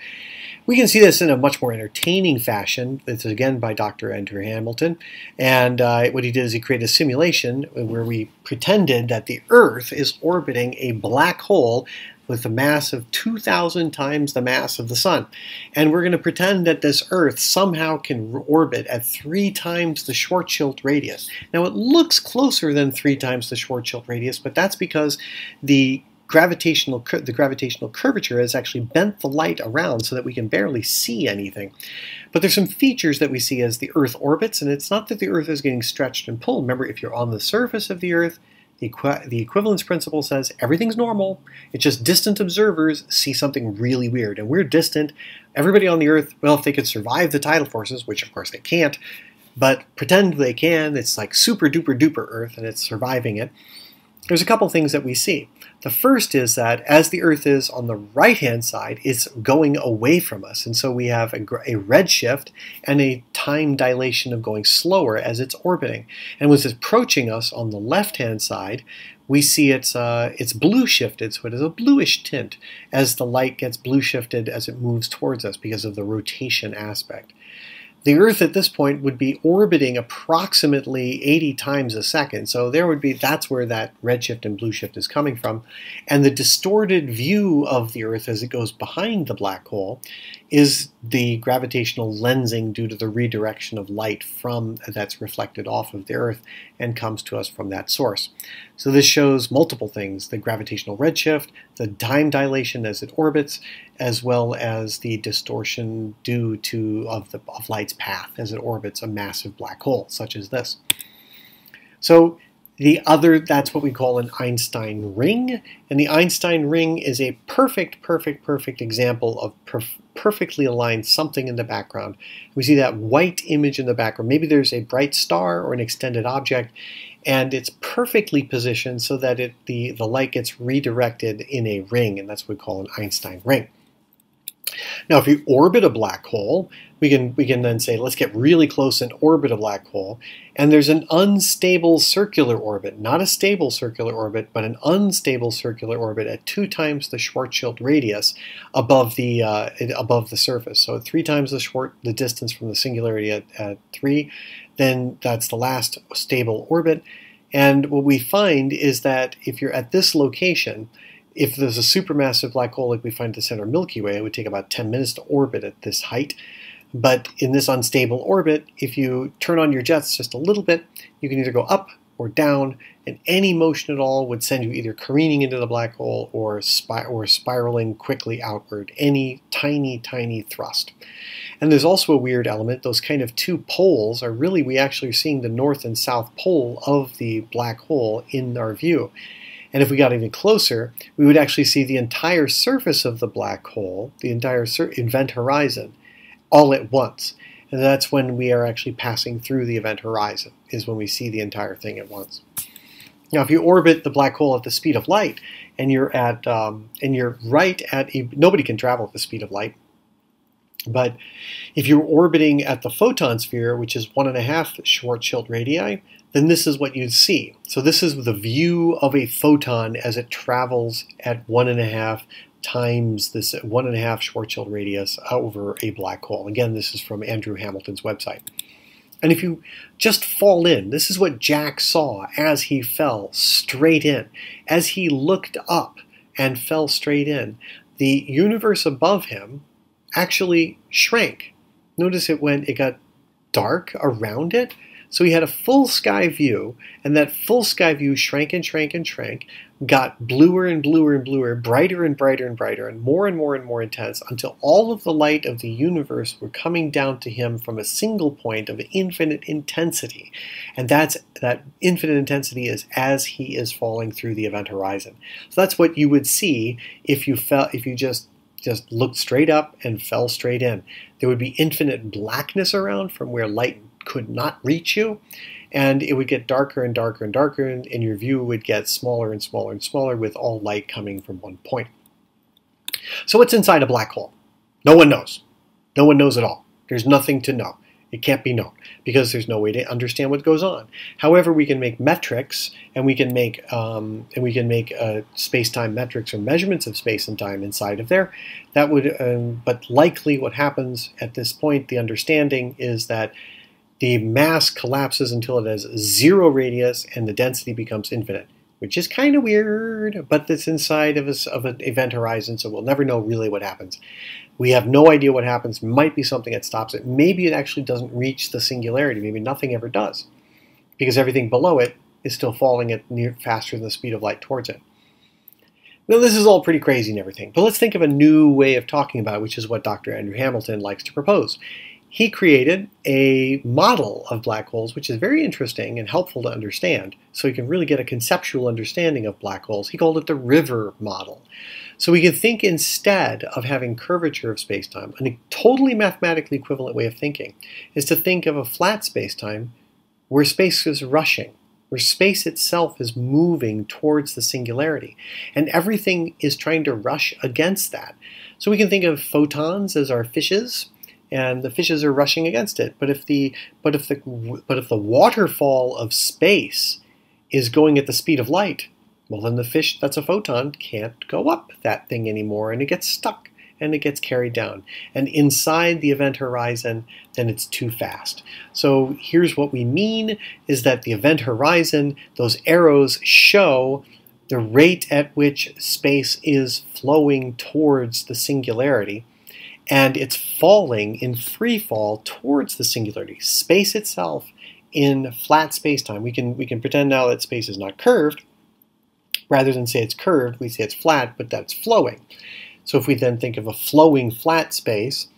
We can see this in a much more entertaining fashion. It's again by Dr. Andrew Hamilton, and what he did is he created a simulation where we pretended that the Earth is orbiting a black hole with a mass of 2,000 times the mass of the Sun. And we're going to pretend that this Earth somehow can orbit at 3 times the Schwarzschild radius. Now, it looks closer than 3 times the Schwarzschild radius, but that's because the the gravitational curvature has actually bent the light around so that we can barely see anything. But there's some features that we see as the Earth orbits, and it's not that the Earth is getting stretched and pulled. Remember, if you're on the surface of the Earth, the equivalence principle says everything's normal. It's just distant observers see something really weird, and we're distant. Everybody on the Earth, well, if they could survive the tidal forces, which of course they can't, but pretend they can, it's like super duper duper Earth, and it's surviving it. There's a couple things that we see. The first is that as the Earth is on the right-hand side, it's going away from us, and so we have a redshift and a time dilation of going slower as it's orbiting. And when it's approaching us on the left-hand side, we see it's blue shifted, so it has a bluish tint as the light gets blue shifted as it moves towards us because of the rotation aspect. The Earth at this point would be orbiting approximately 80 times a second, so there would be, that's where that redshift and blue shift is coming from. And the distorted view of the Earth as it goes behind the black hole is the gravitational lensing due to the redirection of light from that's reflected off of the Earth and comes to us from that source. So this shows multiple things: the gravitational redshift, the time dilation as it orbits, as well as the distortion due to of light's path as it orbits a massive black hole such as this. So the other, that's what we call an Einstein ring, and the Einstein ring is a perfect example of perfectly aligned something in the background. We see that white image in the background. Maybe there's a bright star or an extended object, and it's perfectly positioned so that the light gets redirected in a ring, and that's what we call an Einstein ring. Now, if you orbit a black hole, we can then say, let's get really close and orbit a black hole. And there's an unstable circular orbit, not a stable circular orbit, but an unstable circular orbit at 2 times the Schwarzschild radius above the surface. So 3 times the distance from the singularity at 3, then that's the last stable orbit. And what we find is that if you're at this location, if there's a supermassive black hole like we find at the center of Milky Way, it would take about 10 minutes to orbit at this height. But in this unstable orbit, if you turn on your jets just a little bit, you can either go up or down, and any motion at all would send you either careening into the black hole or spiraling quickly outward, any tiny thrust. And there's also a weird element. Those kind of 2 poles are really, we actually are seeing the north and south pole of the black hole in our view. And if we got even closer, we would actually see the entire surface of the black hole, the entire event horizon, all at once. And that's when we are actually passing through the event horizon, is when we see the entire thing at once. Now, if you orbit the black hole at the speed of light, and you're right at, nobody can travel at the speed of light. But if you're orbiting at the photon sphere, which is 1.5 Schwarzschild radii, then this is what you'd see. So this is the view of a photon as it travels at 1.5 times this 1.5 Schwarzschild radius over a black hole. Again, this is from Andrew Hamilton's website. And if you just fall in, this is what Jack saw as he fell straight in. As he looked up and fell straight in, the universe above him actually shrank. Notice it got dark around it. So he had a full sky view, and that full sky view shrank and shrank and shrank, got bluer and bluer and bluer, brighter and brighter and brighter, and more intense, until all of the light of the universe were coming down to him from a single point of infinite intensity. And that infinite intensity is as he is falling through the event horizon. So that's what you would see if you just looked straight up and fell straight in. There would be infinite blackness around from where light could not reach you, and it would get darker and darker and darker, and your view would get smaller and smaller and smaller with all light coming from one point. So what's inside a black hole? No one knows. No one knows at all. There's nothing to know. It can't be known because there's no way to understand what goes on. However, we can make metrics, and we can make space-time metrics or measurements of space and time inside of there. That would, but likely what happens at this point, the understanding is that the mass collapses until it has 0 radius and the density becomes infinite, which is kind of weird, but it's inside of an event horizon, so we'll never know really what happens. We have no idea what happens. Might be something that stops it. Maybe it actually doesn't reach the singularity. Maybe nothing ever does, because everything below it is still falling at faster than the speed of light towards it. Now, this is all pretty crazy and everything, but let's think of a new way of talking about it, which is what Dr. Andrew Hamilton likes to propose. He created a model of black holes, which is very interesting and helpful to understand, so you can really get a conceptual understanding of black holes. He called it the river model. So we can think, instead of having curvature of space-time, a totally mathematically equivalent way of thinking is to think of a flat space-time where space is rushing, where space itself is moving towards the singularity, and everything is trying to rush against that. So we can think of photons as our fishes, and the fishes are rushing against it. But if the waterfall of space is going at the speed of light, well, then the fish that's a photon can't go up that thing anymore, and it gets stuck, and it gets carried down. And inside the event horizon, then it's too fast. So here's what we mean, is that the event horizon, those arrows show the rate at which space is flowing towards the singularity, and it's falling in free fall towards the singularity. Space itself in flat space-time. We can pretend now that space is not curved. Rather than say it's curved, we say it's flat, but that's flowing. So if we then think of a flowing flat space,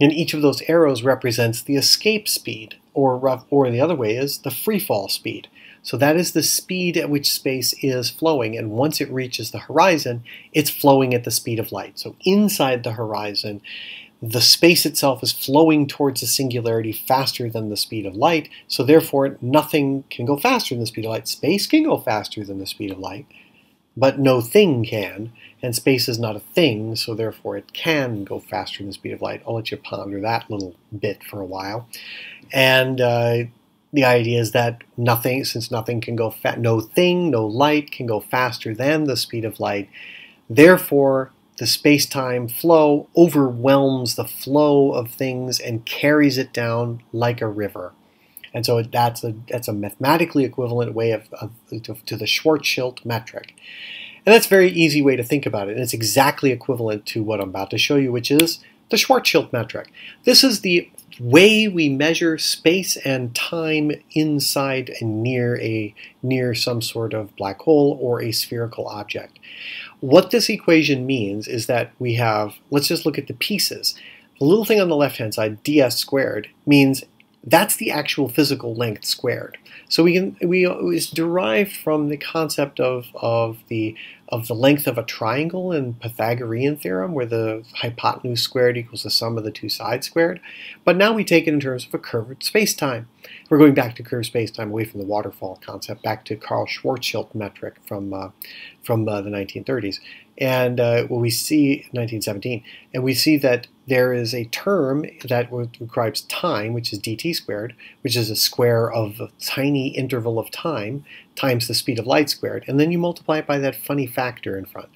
then each of those arrows represents the escape speed, or the other way is the free fall speed. So that is the speed at which space is flowing, and once it reaches the horizon, it's flowing at the speed of light. So inside the horizon, the space itself is flowing towards the singularity faster than the speed of light, so therefore nothing can go faster than the speed of light. Space can go faster than the speed of light, but no thing can, and space is not a thing, so therefore it can go faster than the speed of light. I'll let you ponder that little bit for a while. And the idea is that nothing, since nothing can go no thing, no light can go faster than the speed of light, therefore the space-time flow overwhelms the flow of things and carries it down like a river. And so that's a mathematically equivalent way to the Schwarzschild metric. And that's a very easy way to think about it. And it's exactly equivalent to what I'm about to show you, which is the Schwarzschild metric. This is the way we measure space and time inside and near some sort of black hole or a spherical object. What this equation means is that we have, let's just look at the pieces. The little thing on the left-hand side, ds squared, means that's the actual physical length squared. So it's derived from the concept of the length of a triangle in Pythagorean theorem, where the hypotenuse squared equals the sum of the two sides squared. But now we take it in terms of a curved space-time. We're going back to curved space-time, away from the waterfall concept, back to Karl Schwarzschild metric from the 1930s. And what we see, 1917, and we see that there is a term that describes time, which is dt squared, which is a square of a tiny interval of time times the speed of light squared, and then you multiply it by that funny factor in front.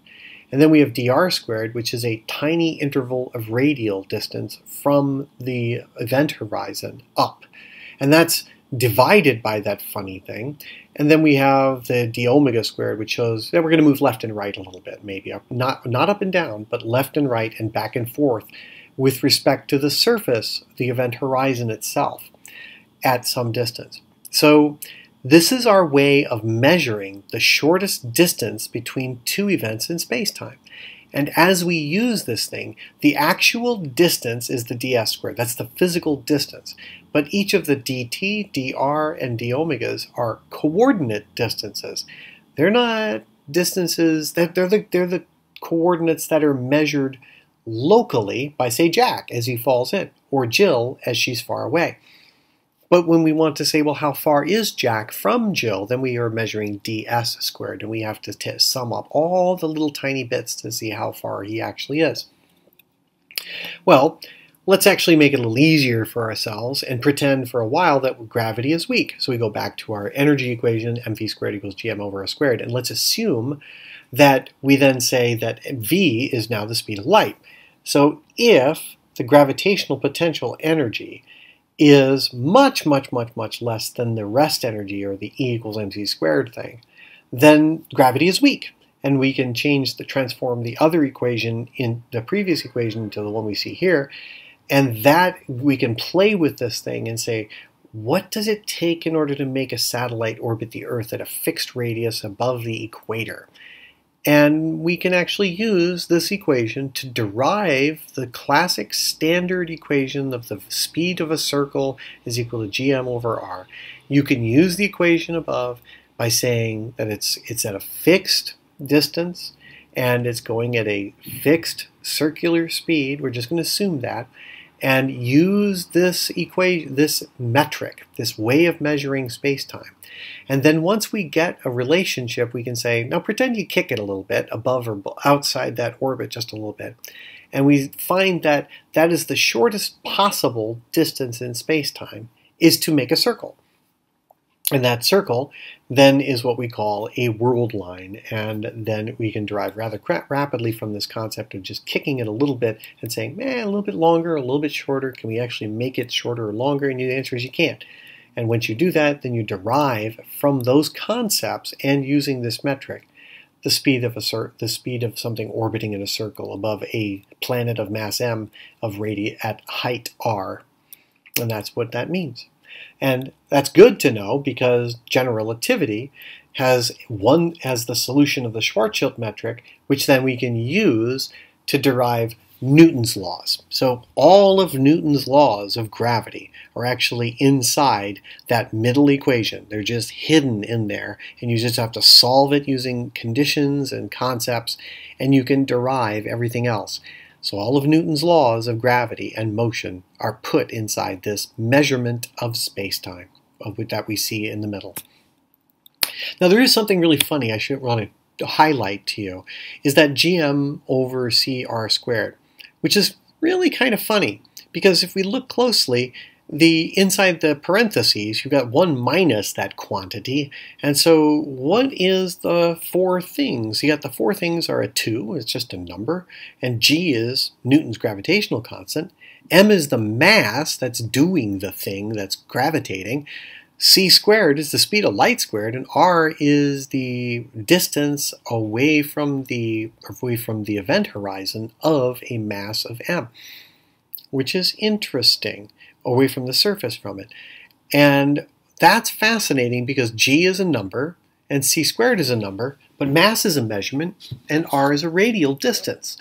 And then we have dr squared, which is a tiny interval of radial distance from the event horizon up. And that's divided by that funny thing. And then we have the d omega squared, which shows that we're going to move left and right a little bit, maybe. Not up and down, but left and right and back and forth with respect to the surface, the event horizon itself, at some distance. So this is our way of measuring the shortest distance between two events in space-time. And as we use this thing, the actual distance is the ds squared. That's the physical distance. But each of the dt, dr, and d omegas are coordinate distances. They're not distances, they're the coordinates that are measured locally by, say, Jack as he falls in, or Jill as she's far away. But when we want to say, well, how far is Jack from Jill, then we are measuring ds squared, and we have to sum up all the little tiny bits to see how far he actually is. Well, let's actually make it a little easier for ourselves and pretend for a while that gravity is weak. So we go back to our energy equation, mv squared equals gm over r squared, and let's assume that we then say that v is now the speed of light. So if the gravitational potential energy is much, much, much, much less than the rest energy, or the E equals mc squared thing, then gravity is weak. And we can transform the other equation in the previous equation to the one we see here. And that we can play with this thing and say, what does it take in order to make a satellite orbit the Earth at a fixed radius above the equator? And we can actually use this equation to derive the classic standard equation of the speed of a circle is equal to gm over r. You can use the equation above by saying that it's at a fixed distance and it's going at a fixed circular speed. We're just going to assume that and use this equation, this metric, this way of measuring space-time. And then once we get a relationship, we can say, now pretend you kick it a little bit above or outside that orbit just a little bit. And we find that that is the shortest possible distance in space-time is to make a circle. And that circle then is what we call a world line. And then we can derive rather rapidly from this concept of just kicking it a little bit and saying, a little bit longer, a little bit shorter. Can we actually make it shorter or longer? And the answer is you can't. And once you do that, then you derive from those concepts and using this metric the speed of the speed of something orbiting in a circle above a planet of mass m of radii at height r. And that's what that means. And that's good to know because general relativity has the solution of the Schwarzschild metric, which then we can use to derive Newton's laws. So all of Newton's laws of gravity are actually inside that middle equation. They're just hidden in there, and you just have to solve it using conditions and concepts, and you can derive everything else. So all of Newton's laws of gravity and motion are put inside this measurement of space-time that we see in the middle. Now there is something really funny I should want to highlight to you, is that gm over cr squared, which is really kind of funny, because if we look closely, inside the parentheses, you've got one minus that quantity. And so what is the four things? You got the four things are a 2, it's just a number. And G is Newton's gravitational constant. M is the mass that's doing the thing that's gravitating. C squared is the speed of light squared. And R is the distance away from the event horizon of a mass of M, which is interesting. Away from the surface from it. And that's fascinating because G is a number and C squared is a number, but mass is a measurement and R is a radial distance.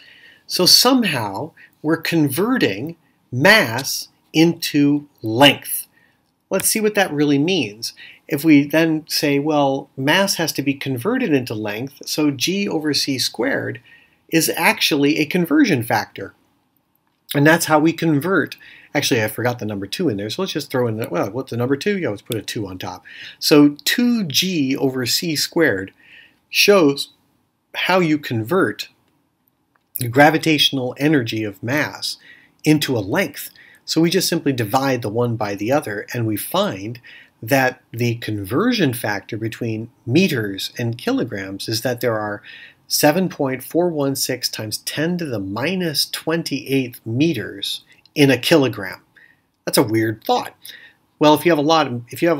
So somehow we're converting mass into length. Let's see what that really means. If we then say, well, mass has to be converted into length, so G over C squared is actually a conversion factor. And that's how we convert. Actually, I forgot the number 2 in there, so let's just throw in, well, what's the number 2? Yeah, let's put a 2 on top. So 2g over c squared shows how you convert the gravitational energy of mass into a length. So we just simply divide the one by the other, and we find that the conversion factor between meters and kilograms is that there are 7.416 times 10 to the minus 28th meters in a kilogram. That's a weird thought. Well, if you have a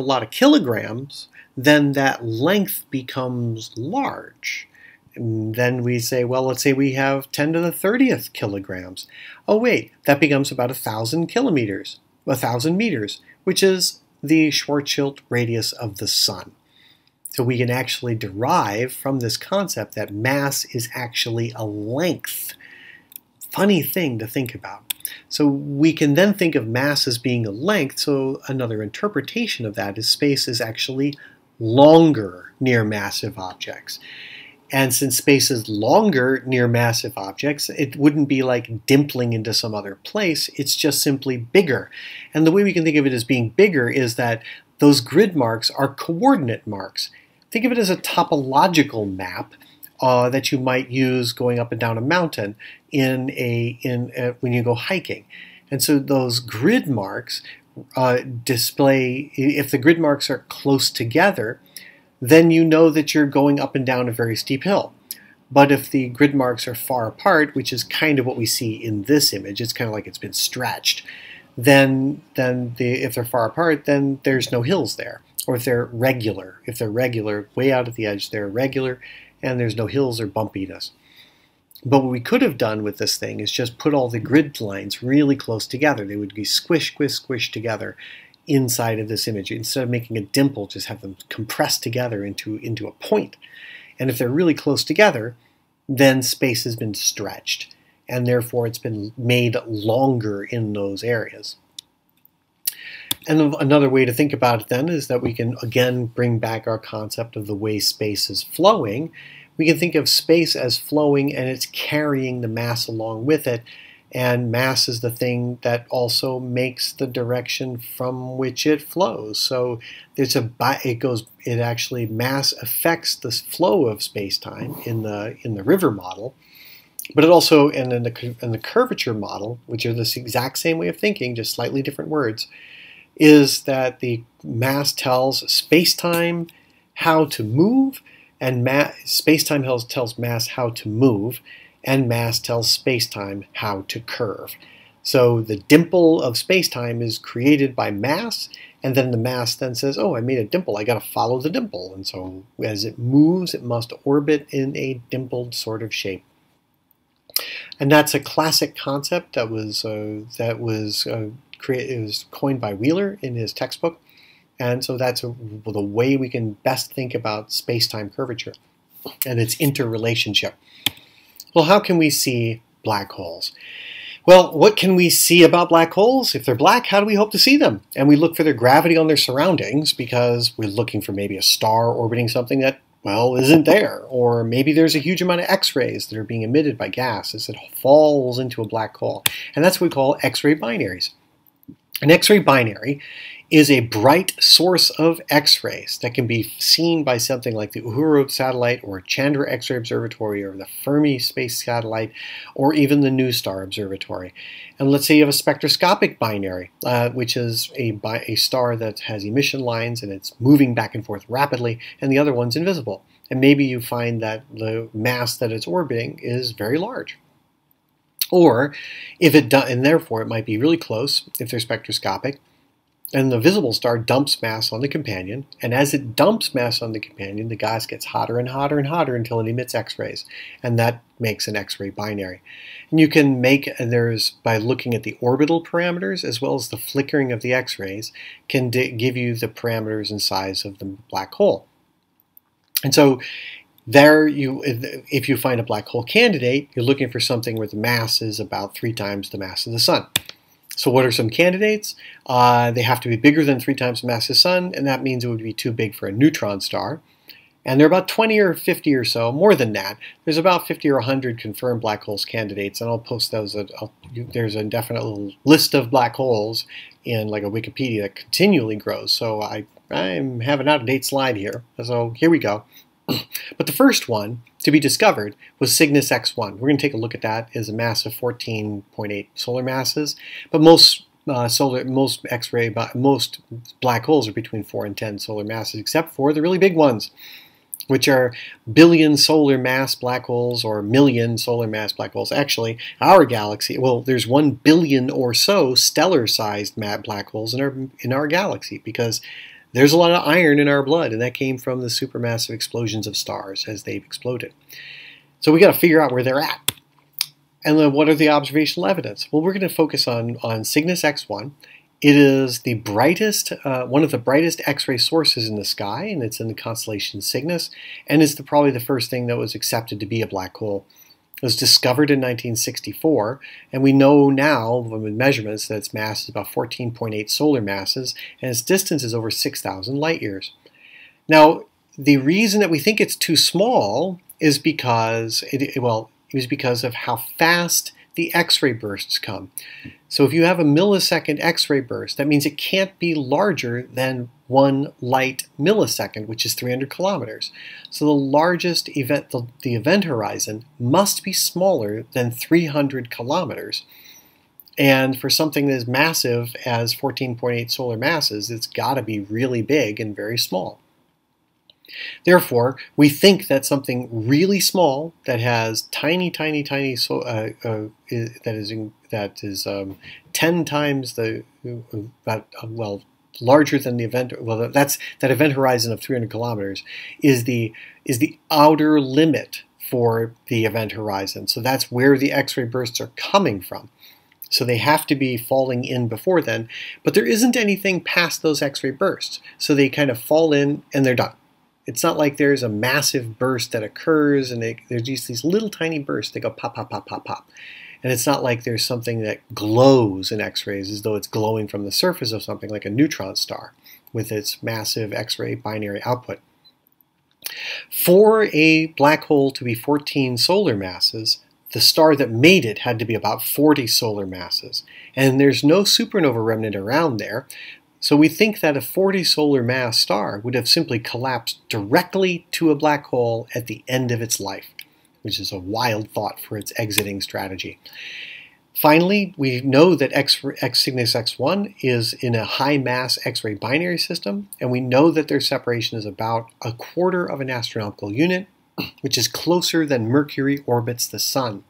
lot of kilograms, then that length becomes large. And then we say, well, let's say we have 10 to the 30th kilograms. Oh wait, that becomes about 1,000 meters, which is the Schwarzschild radius of the sun. So we can actually derive from this concept that mass is actually a length. Funny thing to think about. So we can then think of mass as being a length, so another interpretation of that is space is actually longer near massive objects. And since space is longer near massive objects, it wouldn't be like dimpling into some other place, it's just simply bigger. And the way we can think of it as being bigger is that those grid marks are coordinate marks. Think of it as a topological map that you might use going up and down a mountain when you go hiking. And so those grid marks display, if the grid marks are close together, then you know that you're going up and down a very steep hill. But if the grid marks are far apart, which is kind of what we see in this image, it's kind of like it's been stretched, if they're far apart, then there's no hills there. Or if they're regular, way out at the edge, they're irregular, and there's no hills or bumpiness. But what we could have done with this thing is just put all the grid lines really close together. They would be squish, squish, squish together inside of this image. Instead of making a dimple, just have them compressed together into a point. And if they're really close together, then space has been stretched, and therefore it's been made longer in those areas. And another way to think about it then is that we can again bring back our concept of the way space is flowing. We can think of space as flowing and it's carrying the mass along with it, and mass is the thing that also makes the direction from which it flows. So mass affects the flow of space-time in the river model. But it also, and in the curvature model, which are this exact same way of thinking, just slightly different words, is that the mass tells space-time how to move, and space-time tells mass how to move, and mass tells space-time how to curve. So the dimple of space-time is created by mass, and then the mass then says, oh, I made a dimple, I gotta follow the dimple. And so as it moves, it must orbit in a dimpled sort of shape. And that's a classic concept that was it was coined by Wheeler in his textbook, and so that's the way we can best think about space-time curvature and its interrelationship. Well, how can we see black holes? Well, what can we see about black holes? If they're black, how do we hope to see them? And we look for their gravity on their surroundings, because we're looking for maybe a star orbiting something that, well, isn't there, or maybe there's a huge amount of X-rays that are being emitted by gas as it falls into a black hole, and that's what we call X-ray binaries. An X-ray binary is a bright source of X-rays that can be seen by something like the Uhuru satellite or Chandra X-ray Observatory or the Fermi Space Satellite or even the New Star Observatory. And let's say you have a spectroscopic binary, which is a star that has emission lines and it's moving back and forth rapidly, and the other one's invisible. And maybe you find that the mass that it's orbiting is very large. Or, if it does, and therefore it might be really close if they're spectroscopic, and the visible star dumps mass on the companion, and as it dumps mass on the companion, the gas gets hotter and hotter and hotter until it emits X-rays, and that makes an X-ray binary. And you can make, and there's, by looking at the orbital parameters as well as the flickering of the X-rays, can give you the parameters and size of the black hole. And so, if you find a black hole candidate, you're looking for something where the mass is about 3 times the mass of the sun. So what are some candidates? They have to be bigger than 3 times the mass of the sun, and that means it would be too big for a neutron star. And there are about 20 or 50 or so, more than that. There's about 50 or 100 confirmed black holes candidates, and I'll post those. There's a definite little list of black holes in like a Wikipedia that continually grows. So I have an out-of-date slide here, so here we go. But the first one to be discovered was Cygnus X-1. We're going to take a look at that. It's a mass of 14.8 solar masses, but most black holes are between 4 and 10 solar masses, except for the really big ones, which are billion solar mass black holes or million solar mass black holes. Actually, our galaxy, well, there's 1 billion or so stellar-sized black holes in our galaxy, because there's a lot of iron in our blood, and that came from the supermassive explosions of stars as they've exploded. So we got to figure out where they're at. And then what are the observational evidence? Well, we're going to focus on Cygnus X-1. It is the brightest, one of the brightest X-ray sources in the sky, and it's in the constellation Cygnus, and it's probably the first thing that was accepted to be a black hole. It was discovered in 1964, and we know now with measurements that its mass is about 14.8 solar masses, and its distance is over 6,000 light years. Now, the reason that we think it's too small is because, it was because of how fast the X-ray bursts come. So if you have a millisecond X-ray burst, that means it can't be larger than 1 light millisecond, which is 300 kilometers. So the largest event, the event horizon, must be smaller than 300 kilometers. And for something as massive as 14.8 solar masses, it's got to be really big and very small. Therefore, we think that something really small that has that is 10 times the larger than the event, well, that's that event horizon of 300 kilometers is the outer limit for the event horizon. So that's where the X-ray bursts are coming from. So they have to be falling in before then, but there isn't anything past those X-ray bursts. So they kind of fall in and they're done. It's not like there's a massive burst that occurs and there's just these little tiny bursts that go pop, pop, pop, pop, pop. And it's not like there's something that glows in X-rays as though it's glowing from the surface of something like a neutron star with its massive X-ray binary output. For a black hole to be 14 solar masses, the star that made it had to be about 40 solar masses. And there's no supernova remnant around there. So we think that a 40 solar mass star would have simply collapsed directly to a black hole at the end of its life, which is a wild thought for its exiting strategy. Finally, we know that Cygnus X-1 is in a high-mass X-ray binary system, and we know that their separation is about 1/4 of an astronomical unit, which is closer than Mercury orbits the Sun.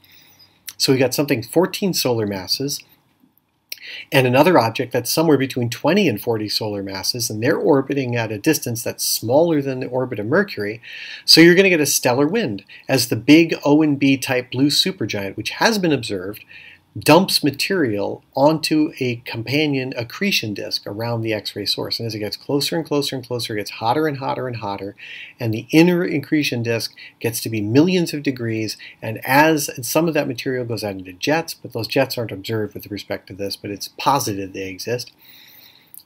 So we got something 14 solar masses, and another object that's somewhere between 20 and 40 solar masses, and they're orbiting at a distance that's smaller than the orbit of Mercury, so you're going to get a stellar wind as the big O and B type blue supergiant, which has been observed, dumps material onto a companion accretion disk around the X-ray source. And as it gets closer and closer and closer, it gets hotter and hotter and hotter, and the inner accretion disk gets to be millions of degrees, and as some of that material goes out into jets, but those jets aren't observed with respect to this, but it's posited they exist,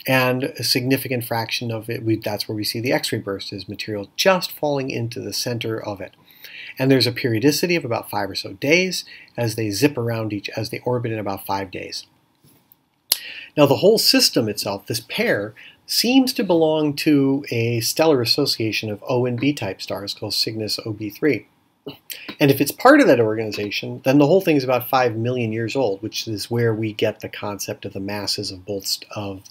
and a significant fraction of it, that's where we see the X-ray burst, is material just falling into the center of it. And there's a periodicity of about 5 or so days as they zip around as they orbit in about 5 days. Now the whole system itself, this pair, seems to belong to a stellar association of O and B type stars called Cygnus OB3. And if it's part of that organization, then the whole thing is about 5 million years old, which is where we get the concept of the masses of both of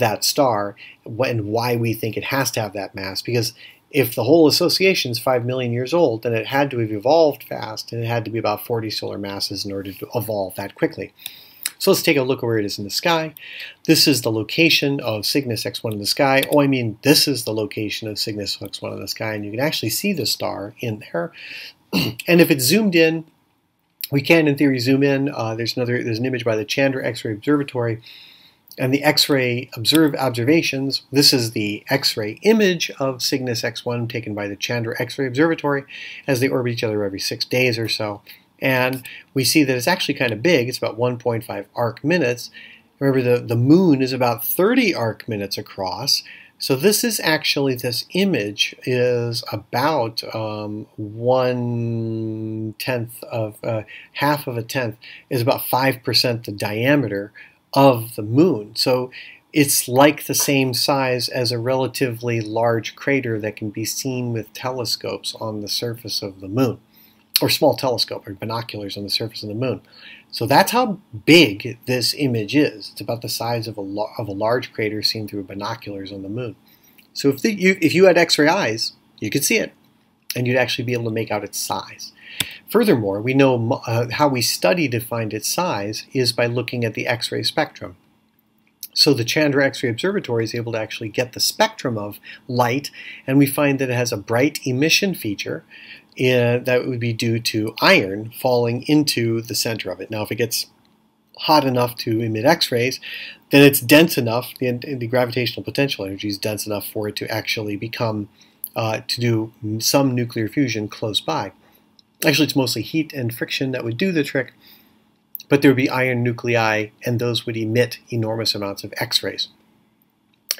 that star and why we think it has to have that mass, because if the whole association is 5 million years old, then it had to have evolved fast, and it had to be about 40 solar masses in order to evolve that quickly. So let's take a look at where it is in the sky. This is the location of Cygnus X1 in the sky. Oh, I mean, this is the location of Cygnus X1 in the sky, and you can actually see the star in there. And if it's zoomed in, we can, in theory, zoom in. There's an image by the Chandra X-ray Observatory. And the X-ray observations, this is the X-ray image of Cygnus X-1 taken by the Chandra X-ray Observatory as they orbit each other every 6 days or so. And we see that it's actually kind of big. It's about 1.5 arc minutes. Remember, the moon is about 30 arc minutes across. So this is actually, this image is about 1/10 of, half of a tenth, is about 5% the diameter of the moon. So it's like the same size as a relatively large crater that can be seen with telescopes on the surface of the moon, or small telescope or binoculars on the surface of the moon. So that's how big this image is. It's about the size of a large crater seen through binoculars on the moon. So if you had X-ray eyes, you could see it, and you'd actually be able to make out its size. Furthermore, we know how we study to find its size is by looking at the X-ray spectrum. So the Chandra X-ray Observatory is able to actually get the spectrum of light, and we find that it has a bright emission feature that would be due to iron falling into the center of it. Now, if it gets hot enough to emit X-rays, then it's dense enough, the gravitational potential energy is dense enough for it to actually become, to do some nuclear fusion close by. Actually, it's mostly heat and friction that would do the trick, but there would be iron nuclei, and those would emit enormous amounts of X-rays.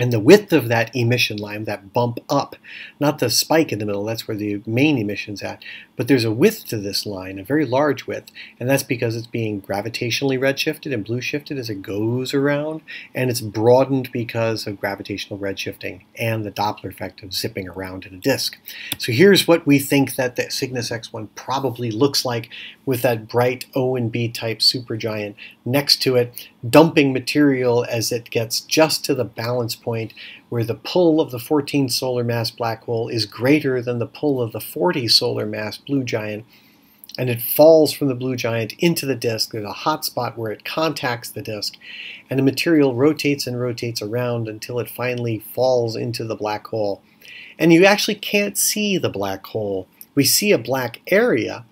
And the width of that emission line, that bump up, not the spike in the middle, that's where the main emission's at, but there's a width to this line, a very large width, and that's because it's being gravitationally redshifted and blue shifted as it goes around, and it's broadened because of gravitational redshifting and the Doppler effect of zipping around in a disk. So here's what we think that the Cygnus X1 probably looks like, with that bright O and B type supergiant next to it, dumping material as it gets just to the balance point where the pull of the 14 solar mass black hole is greater than the pull of the 40 solar mass blue giant, and it falls from the blue giant into the disk. There's a hot spot where it contacts the disk, and the material rotates and rotates around until it finally falls into the black hole. And you actually can't see the black hole. We see a black area,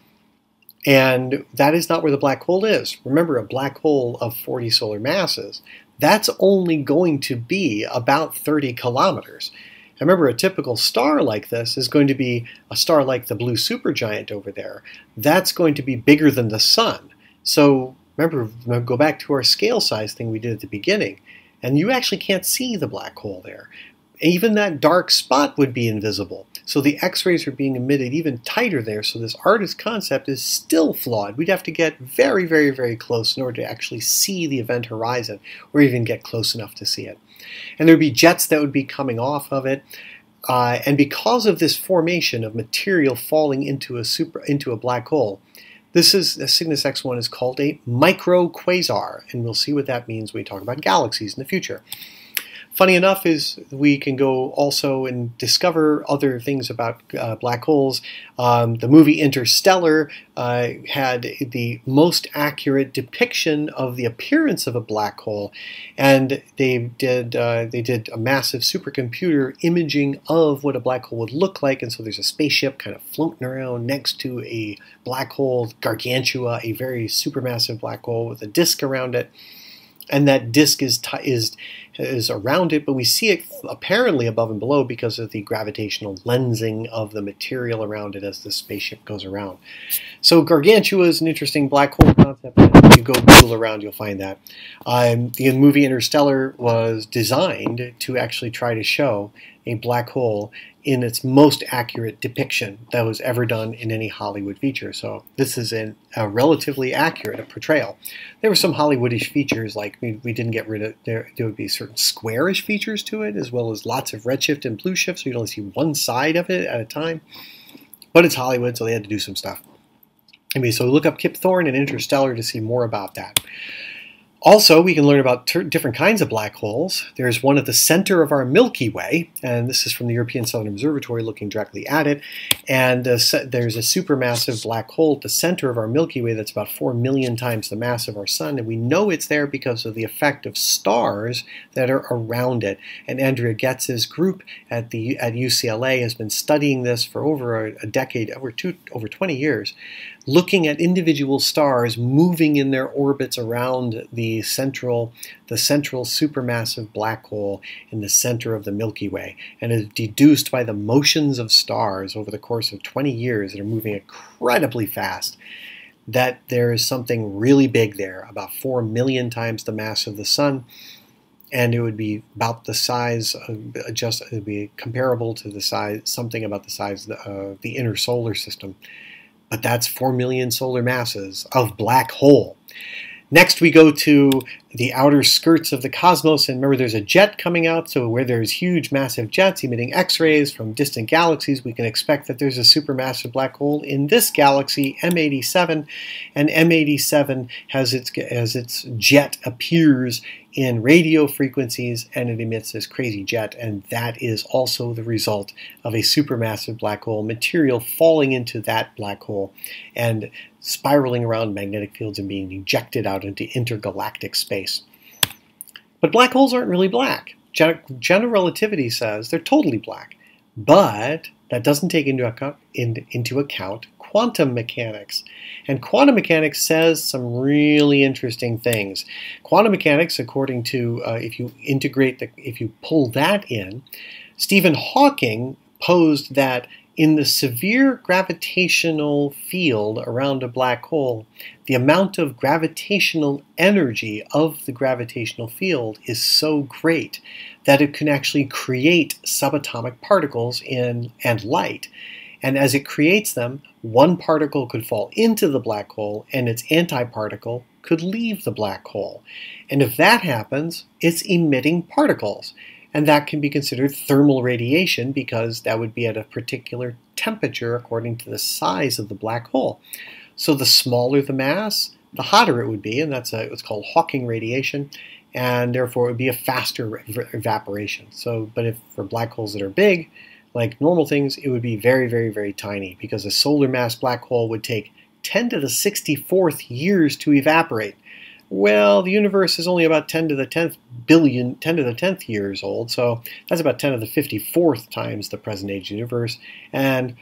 and that is not where the black hole is. Remember, a black hole of 40 solar masses, that's only going to be about 30 kilometers. And remember, a typical star like this is going to be a star like the blue supergiant over there. That's going to be bigger than the sun. So remember, go back to our scale size thing we did at the beginning, and you actually can't see the black hole there. Even that dark spot would be invisible. So the X-rays are being emitted even tighter there, so this artist concept is still flawed. We'd have to get very, very, very close in order to actually see the event horizon, or even get close enough to see it. And there'd be jets that would be coming off of it. And because of this formation of material falling into a black hole, this Cygnus X-1 is called a microquasar, and we'll see what that means when we talk about galaxies in the future. Funny enough is we can go also and discover other things about black holes. The movie Interstellar had the most accurate depiction of the appearance of a black hole, and they did a massive supercomputer imaging of what a black hole would look like, and so there's a spaceship kind of floating around next to a black hole, Gargantua, a very supermassive black hole with a disk around it. And that disk is around it, but we see it apparently above and below because of the gravitational lensing of the material around it as the spaceship goes around. So Gargantua is an interesting black hole concept. If you go Google around, you'll find that. The movie Interstellar was designed to actually try to show a black hole in its most accurate depiction that was ever done in any Hollywood feature. So this is a relatively accurate portrayal. There were some Hollywoodish features, like we didn't get rid of, there would be certain squarish features to it, as well as lots of redshift and blue shift, so you'd only see one side of it at a time. But it's Hollywood, so they had to do some stuff. Anyway, so look up Kip Thorne and Interstellar to see more about that. Also, we can learn about different kinds of black holes. There's one at the center of our Milky Way, and this is from the European Southern Observatory looking directly at it. And there's a supermassive black hole at the center of our Milky Way that's about 4 million times the mass of our sun, and we know it's there because of the effect of stars that are around it. And Andrea Getz's group at UCLA has been studying this for over a decade, over 20 years, looking at individual stars moving in their orbits around the central supermassive black hole in the center of the Milky Way, and is deduced by the motions of stars over the course of 20 years that are moving incredibly fast, that there is something really big there, about 4 million times the mass of the sun, and it would be about the size of, it would be comparable to the size, something about the size of the inner solar system. But that's 4 million solar masses of black hole. Next, we go to the outer skirts of the cosmos, and remember there's a jet coming out, so where there's huge massive jets emitting X-rays from distant galaxies, we can expect that there's a supermassive black hole in this galaxy, M87, and M87 as its jet appears in radio frequencies, and it emits this crazy jet, and that is also the result of a supermassive black hole, material falling into that black hole and spiraling around magnetic fields and being ejected out into intergalactic space. But black holes aren't really black. General relativity says they're totally black, but that doesn't take into account quantum mechanics. And quantum mechanics says some really interesting things. Quantum mechanics, according to, if you pull that in, Stephen Hawking posed that in the severe gravitational field around a black hole, the amount of gravitational energy of the gravitational field is so great that it can actually create subatomic particles and light. And as it creates them, one particle could fall into the black hole, and its antiparticle could leave the black hole. And if that happens, it's emitting particles. And that can be considered thermal radiation, because that would be at a particular temperature according to the size of the black hole. So the smaller the mass, the hotter it would be, and that's what's called Hawking radiation. And therefore, it would be a faster evaporation. So, but if for black holes that are big, like normal things, it would be very, very, very tiny, because a solar mass black hole would take 10 to the 64th years to evaporate. Well, the universe is only about 10 to the 10th years old, so that's about 10 to the 54th times the present age universe, and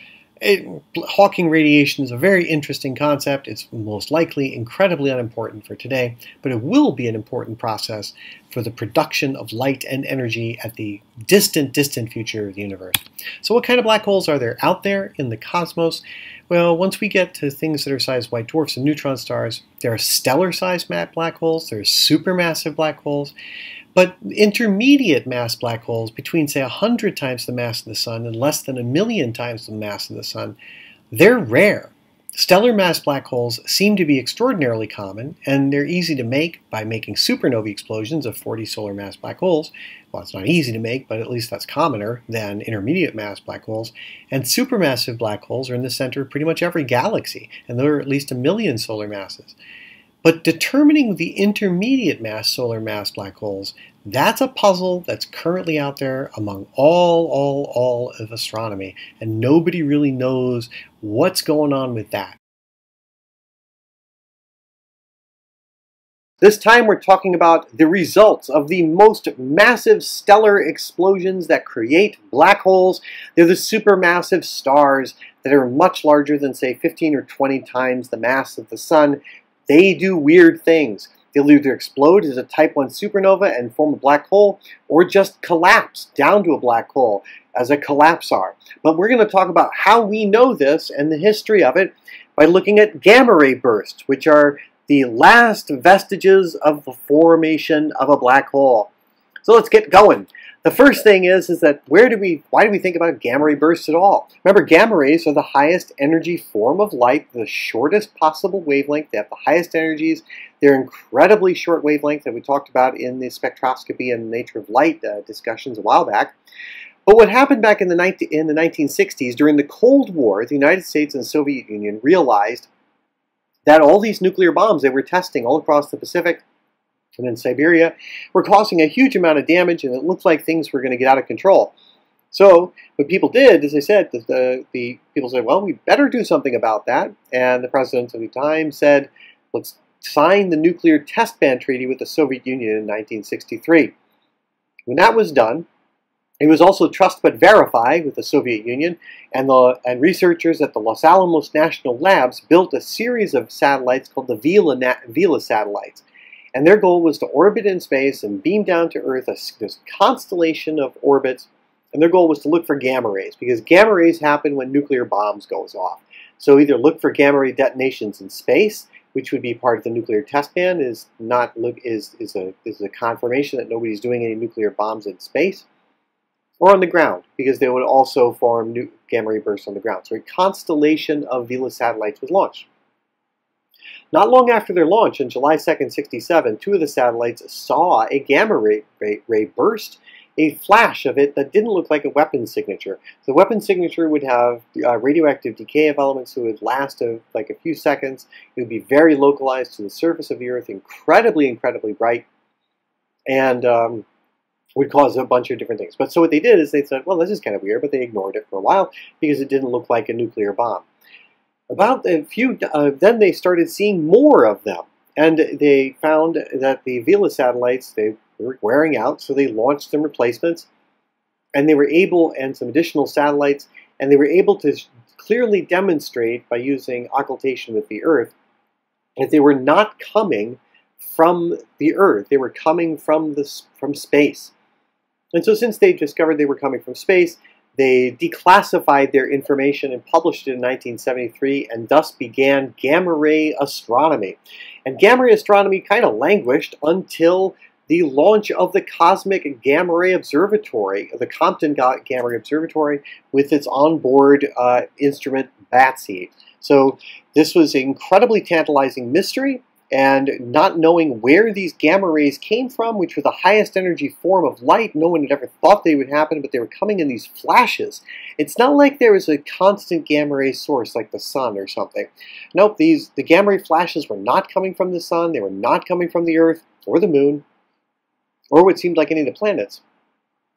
Hawking radiation is a very interesting concept. It's most likely incredibly unimportant for today, but it will be an important process for the production of light and energy at the distant, distant future of the universe. So what kind of black holes are there out there in the cosmos? Well, once we get to things that are sized white dwarfs and neutron stars, there are stellar-sized black holes, there are supermassive black holes, but intermediate mass black holes between, say, 100 times the mass of the sun and less than 1 million times the mass of the sun, they're rare. Stellar mass black holes seem to be extraordinarily common, and they're easy to make by making supernova explosions of 40 solar mass black holes. Well, it's not easy to make, but at least that's commoner than intermediate mass black holes. And supermassive black holes are in the center of pretty much every galaxy, and there are at least 1 million solar masses. But determining the intermediate mass solar mass black holes, that's a puzzle that's currently out there among all of astronomy, and nobody really knows what's going on with that. This time we're talking about the results of the most massive stellar explosions that create black holes. They're the supermassive stars that are much larger than, say, 15 or 20 times the mass of the sun. They do weird things. They'll either explode as a type 1 supernova and form a black hole, or just collapse down to a black hole as a collapsar. But we're going to talk about how we know this and the history of it by looking at gamma ray bursts, which are the last vestiges of the formation of a black hole. So let's get going. The first thing is that why do we think about gamma ray bursts at all? Remember, gamma rays are the highest energy form of light, the shortest possible wavelength. They have the highest energies. They're incredibly short wavelength that we talked about in the spectroscopy and nature of light discussions a while back. But what happened back in the 1960s, during the Cold War, the United States and Soviet Union realized that all these nuclear bombs they were testing all across the Pacific and in Siberia were causing a huge amount of damage, and it looked like things were going to get out of control. So what people did, as I said, the people said, well, we better do something about that. And the president at the time said, let's sign the nuclear test ban treaty with the Soviet Union in 1963. When that was done, it was also trust but verify with the Soviet Union, and researchers at the Los Alamos National Labs built a series of satellites called the Vela satellites. And their goal was to orbit in space and beam down to Earth this constellation of orbits. And their goal was to look for gamma rays, because gamma rays happen when nuclear bombs goes off. So either look for gamma ray detonations in space, which would be part of the nuclear test ban, is a confirmation that nobody's doing any nuclear bombs in space, or on the ground, because they would also form new gamma ray bursts on the ground. So a constellation of Vela satellites was launched. Not long after their launch, on July 2nd, 1967, two of the satellites saw a gamma ray burst, a flash of it that didn't look like a weapon signature. The weapon signature would have radioactive decay of elements, so it would last like a few seconds. It would be very localized to the surface of the Earth, incredibly, incredibly bright, and would cause a bunch of different things. But so what they did is they said, well, this is kind of weird, but they ignored it for a while because it didn't look like a nuclear bomb. Then they started seeing more of them, and they found that the Vela satellites, they were wearing out, so they launched some replacements, and they were able, and some additional satellites, and they were able to clearly demonstrate by using occultation with the Earth that they were not coming from the Earth, they were coming from space. And so since they discovered they were coming from space, they declassified their information and published it in 1973, and thus began gamma ray astronomy. And gamma ray astronomy kind of languished until the launch of the Cosmic Gamma Ray Observatory, the Compton Gamma Ray Observatory, with its onboard instrument BATSE. So this was an incredibly tantalizing mystery, and not knowing where these gamma rays came from, which were the highest energy form of light. No one had ever thought they would happen, but they were coming in these flashes. It's not like there was a constant gamma ray source like the sun or something. Nope, the gamma ray flashes were not coming from the sun, they were not coming from the Earth, or the moon, or what seemed like any of the planets.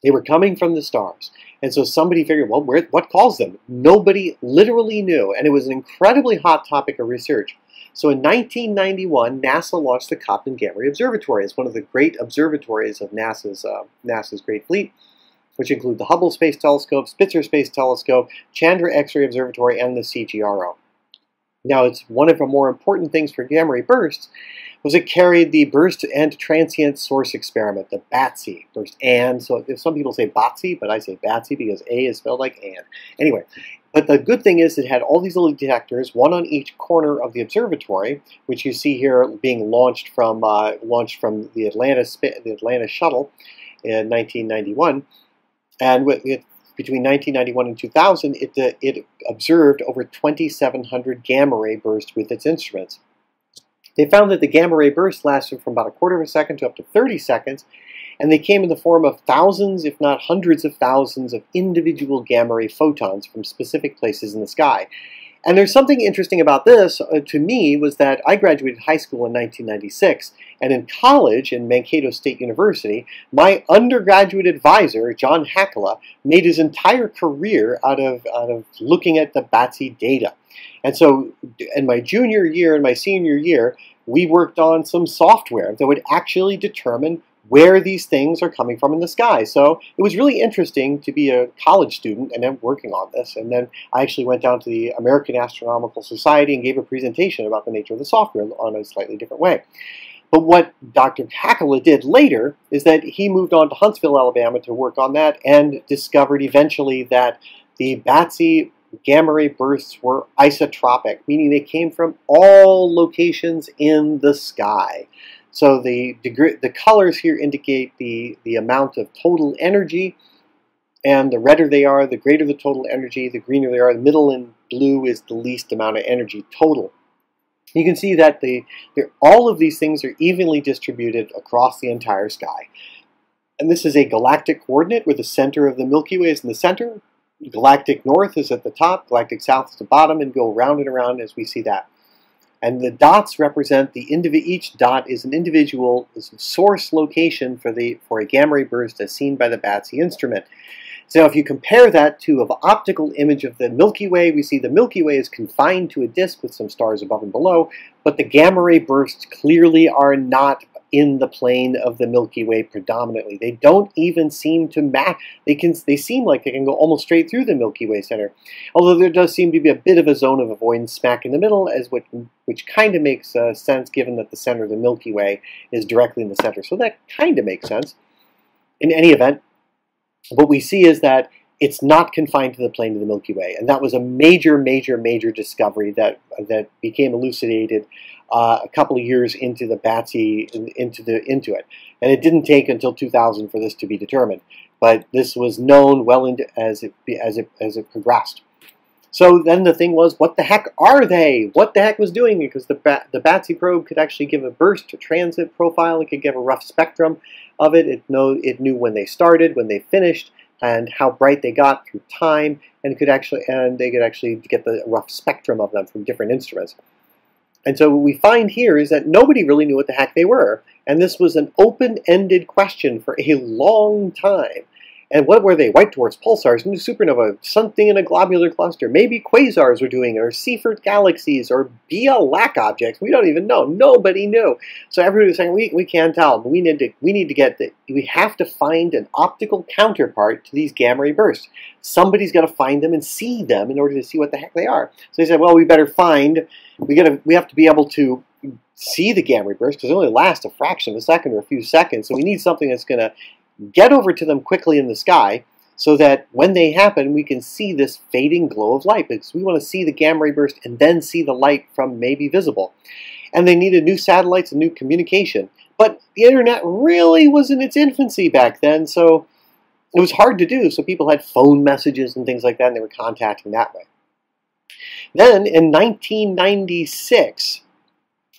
They were coming from the stars. And so somebody figured, well, what caused them? Nobody literally knew, and it was an incredibly hot topic of research. So in 1991, NASA launched the Compton Gamma Ray Observatory. It's one of the great observatories of NASA's great fleet. which include the Hubble Space Telescope, Spitzer Space Telescope, Chandra X-ray Observatory, and the CGRO. Now, it's one of the more important things for gamma-ray bursts was it carried the burst and transient source experiment, the BATSE, burst and. So if some people say BATSE, but I say BATSE because A is spelled like and. Anyway, but the good thing is it had all these little detectors, one on each corner of the observatory, which you see here being launched from the Atlanta shuttle in 1991, and with it. Between 1991 and 2000, it observed over 2,700 gamma-ray bursts with its instruments. They found that the gamma-ray bursts lasted from about a quarter of a second to up to 30 seconds, and they came in the form of thousands, if not hundreds of thousands, of individual gamma-ray photons from specific places in the sky. And there's something interesting about this, to me, was that I graduated high school in 1996, and in college, in Mankato State University, my undergraduate advisor, John Hakala, made his entire career out of looking at the BATSE data. And so, in my junior year and my senior year, we worked on some software that would actually determine where these things are coming from in the sky. So it was really interesting to be a college student and then working on this. And then I actually went down to the American Astronomical Society and gave a presentation about the nature of the software on a slightly different way. But what Dr. Hakala did later is that he moved on to Huntsville, Alabama to work on that and discovered eventually that the BATSE gamma-ray bursts were isotropic, meaning they came from all locations in the sky. So the colors here indicate the amount of total energy, and the redder they are, the greater the total energy, the greener they are. The middle and blue is the least amount of energy total. You can see that all of these things are evenly distributed across the entire sky. And this is a galactic coordinate where the center of the Milky Way is in the center. Galactic north is at the top, galactic south is the bottom, and go round and around as we see that. And the dots represent each dot is an individual source location for a gamma-ray burst as seen by the BATSE instrument. So if you compare that to an optical image of the Milky Way, we see the Milky Way is confined to a disk with some stars above and below, but the gamma-ray bursts clearly are not in the plane of the Milky Way predominantly. They don't even seem to match. They seem like they can go almost straight through the Milky Way center. Although there does seem to be a bit of a zone of avoidance smack in the middle, which kind of makes sense given that the center of the Milky Way is directly in the center. So that kind of makes sense. In any event, what we see is that it's not confined to the plane of the Milky Way. And that was a major, major, major discovery that became elucidated a couple of years into the BATSE, into it. And it didn't take until 2000 for this to be determined. But this was known well into, as it progressed. So then the thing was, what the heck are they? What the heck was doing? Because the BATSE probe could actually give a burst to transit profile. It could give a rough spectrum of it. It knew when they started, when they finished, and how bright they got through time, and they could actually get the rough spectrum of them from different instruments. And so what we find here is that nobody really knew what the heck they were, and this was an open-ended question for a long time. And what were they? White dwarfs, pulsars, new supernova, something in a globular cluster. Maybe quasars were doing it, or Seyfert galaxies, or Bia-Lac objects. We don't even know. Nobody knew. So everybody was saying, we can't tell. But we have to find an optical counterpart to these gamma-ray bursts. Somebody's got to find them and see them in order to see what the heck they are. So they said, well, we have to be able to see the gamma-ray bursts because they only last a fraction of a second or a few seconds. So we need something that's going to get over to them quickly in the sky so that when they happen, we can see this fading glow of light, because we want to see the gamma-ray burst and then see the light from maybe visible. And they needed new satellites and new communication. But the internet really was in its infancy back then, so it was hard to do. So people had phone messages and things like that, and they were contacting that way. Then in 1996,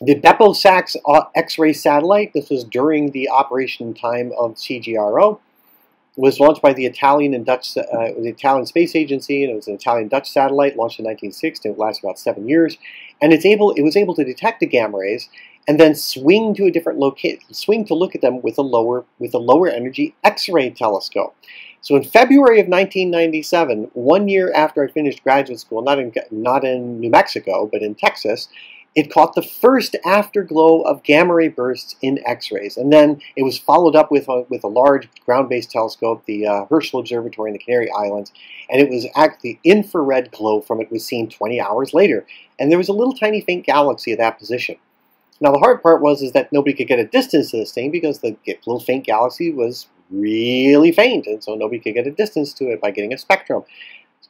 the Beppo Sachs X-ray satellite, this was during the operation time of CGRO, was launched by the Italian and Dutch, the Italian Space Agency, and it was an Italian-Dutch satellite launched in 1960, and it lasted about 7 years. And it was able to detect the gamma rays and then swing to a different location, swing to look at them with a lower energy X-ray telescope. So in February of 1997, 1 year after I finished graduate school, not in New Mexico, but in Texas, it caught the first afterglow of gamma-ray bursts in X-rays. And then it was followed up with a large ground-based telescope, the Herschel Observatory in the Canary Islands, and it was the infrared glow from it was seen 20 hours later. And there was a little tiny faint galaxy at that position. Now the hard part was that nobody could get a distance to this thing because the little faint galaxy was really faint, and so nobody could get a distance to it by getting a spectrum.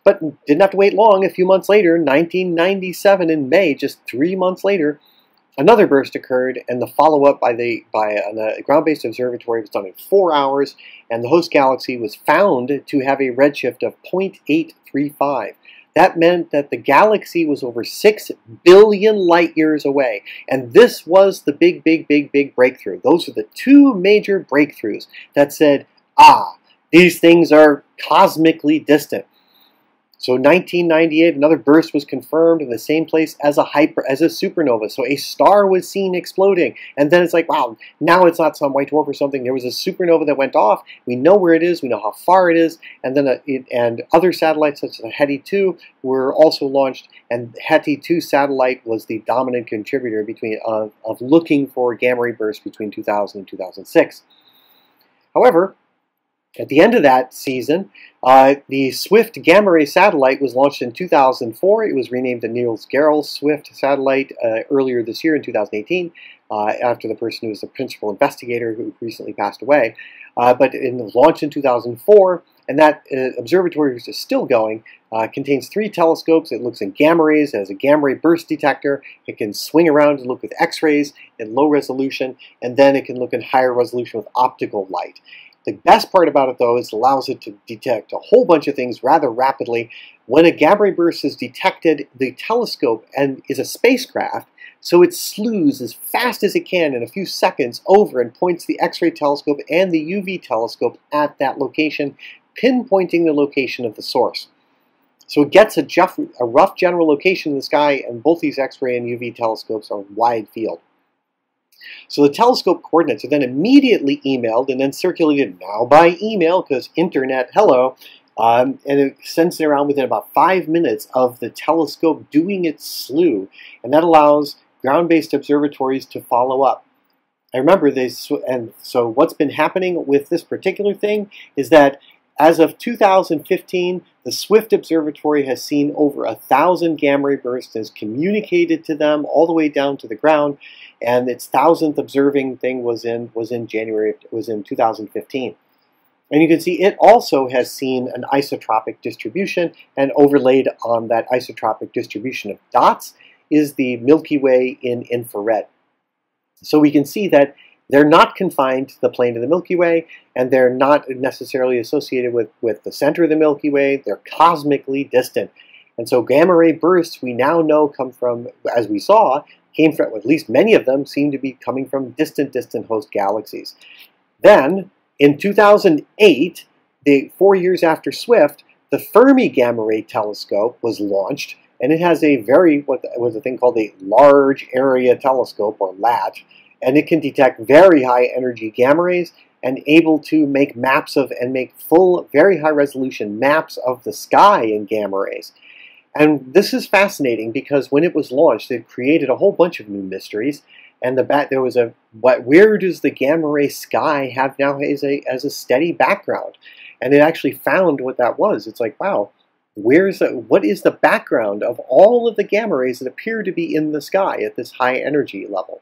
But didn't have to wait long. A few months later, 1997 in May, just 3 months later, another burst occurred, and the follow-up by a ground-based observatory was done in 4 hours, and the host galaxy was found to have a redshift of 0.835. That meant that the galaxy was over 6 billion light years away, and this was the big, big, big, big breakthrough. Those are the two major breakthroughs that said, ah, these things are cosmically distant. So 1998, another burst was confirmed in the same place as a supernova. So a star was seen exploding. And then it's like, wow, now it's not some white dwarf or something. There was a supernova that went off. We know where it is. We know how far it is. And then other satellites such as the HETI-2 were also launched. And HETI-2 satellite was the dominant contributor of looking for gamma-ray bursts between 2000 and 2006. However, at the end of that season, the Swift Gamma-ray satellite was launched in 2004. It was renamed the Niels Gehrig Swift satellite earlier this year in 2018, after the person who was the principal investigator who recently passed away. But it was launched in 2004, and that observatory, which is still going, contains 3 telescopes. It looks in gamma rays, it has a gamma-ray burst detector, it can swing around and look with X-rays at low resolution, and then it can look in higher resolution with optical light. The best part about it, though, is it allows it to detect a whole bunch of things rather rapidly. When a gamma-ray burst is detected, the telescope is a spacecraft, so it slews as fast as it can in a few seconds over and points the X-ray telescope and the UV telescope at that location, pinpointing the location of the source. So it gets a rough general location in the sky, and both these X-ray and UV telescopes are wide field. So the telescope coordinates are then immediately emailed and then circulated now by email, because internet, hello, and it sends it around within about 5 minutes of the telescope doing its slew, and that allows ground-based observatories to follow up. I remember this, and so what's been happening with this particular thing is that as of 2015, the Swift Observatory has seen over 1,000 gamma-ray bursts and has communicated to them all the way down to the ground. And its 1,000th observing thing was in 2015. And you can see it also has seen an isotropic distribution, and overlaid on that isotropic distribution of dots is the Milky Way in infrared. So we can see that they're not confined to the plane of the Milky Way, and they're not necessarily associated with the center of the Milky Way. They're cosmically distant. And so gamma-ray bursts, we now know, come from, as we saw, came from, at least many of them, seem to be coming from distant, distant host galaxies. Then, in 2008, 4 years after Swift, the Fermi Gamma-ray Telescope was launched, and it has what was a thing called a Large Area Telescope, or LAT, and it can detect very high energy gamma rays and able to make maps of and make full, very high resolution maps of the sky in gamma rays. And this is fascinating because when it was launched, it created a whole bunch of new mysteries. And where does the gamma ray sky have now as a steady background? And it actually found what that was. It's like, wow, what is the background of all of the gamma rays that appear to be in the sky at this high energy level?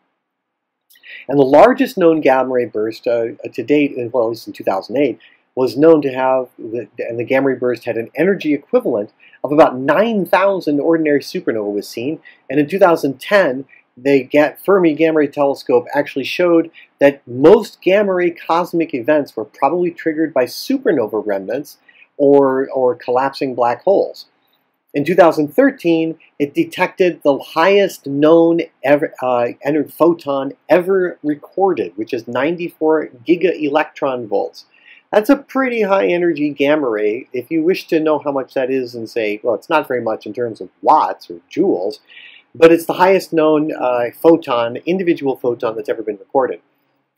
And the largest known gamma-ray burst to date, well, at least in 2008, was known to have, and the gamma-ray burst had an energy equivalent of about 9,000 ordinary supernovae was seen. And in 2010, the Fermi Gamma-ray Telescope actually showed that most gamma-ray cosmic events were probably triggered by supernova remnants or collapsing black holes. In 2013, it detected the highest known photon ever recorded, which is 94 giga-electron volts. That's a pretty high-energy gamma ray. If you wish to know how much that is and say, well, it's not very much in terms of watts or joules, but it's the highest known individual photon that's ever been recorded.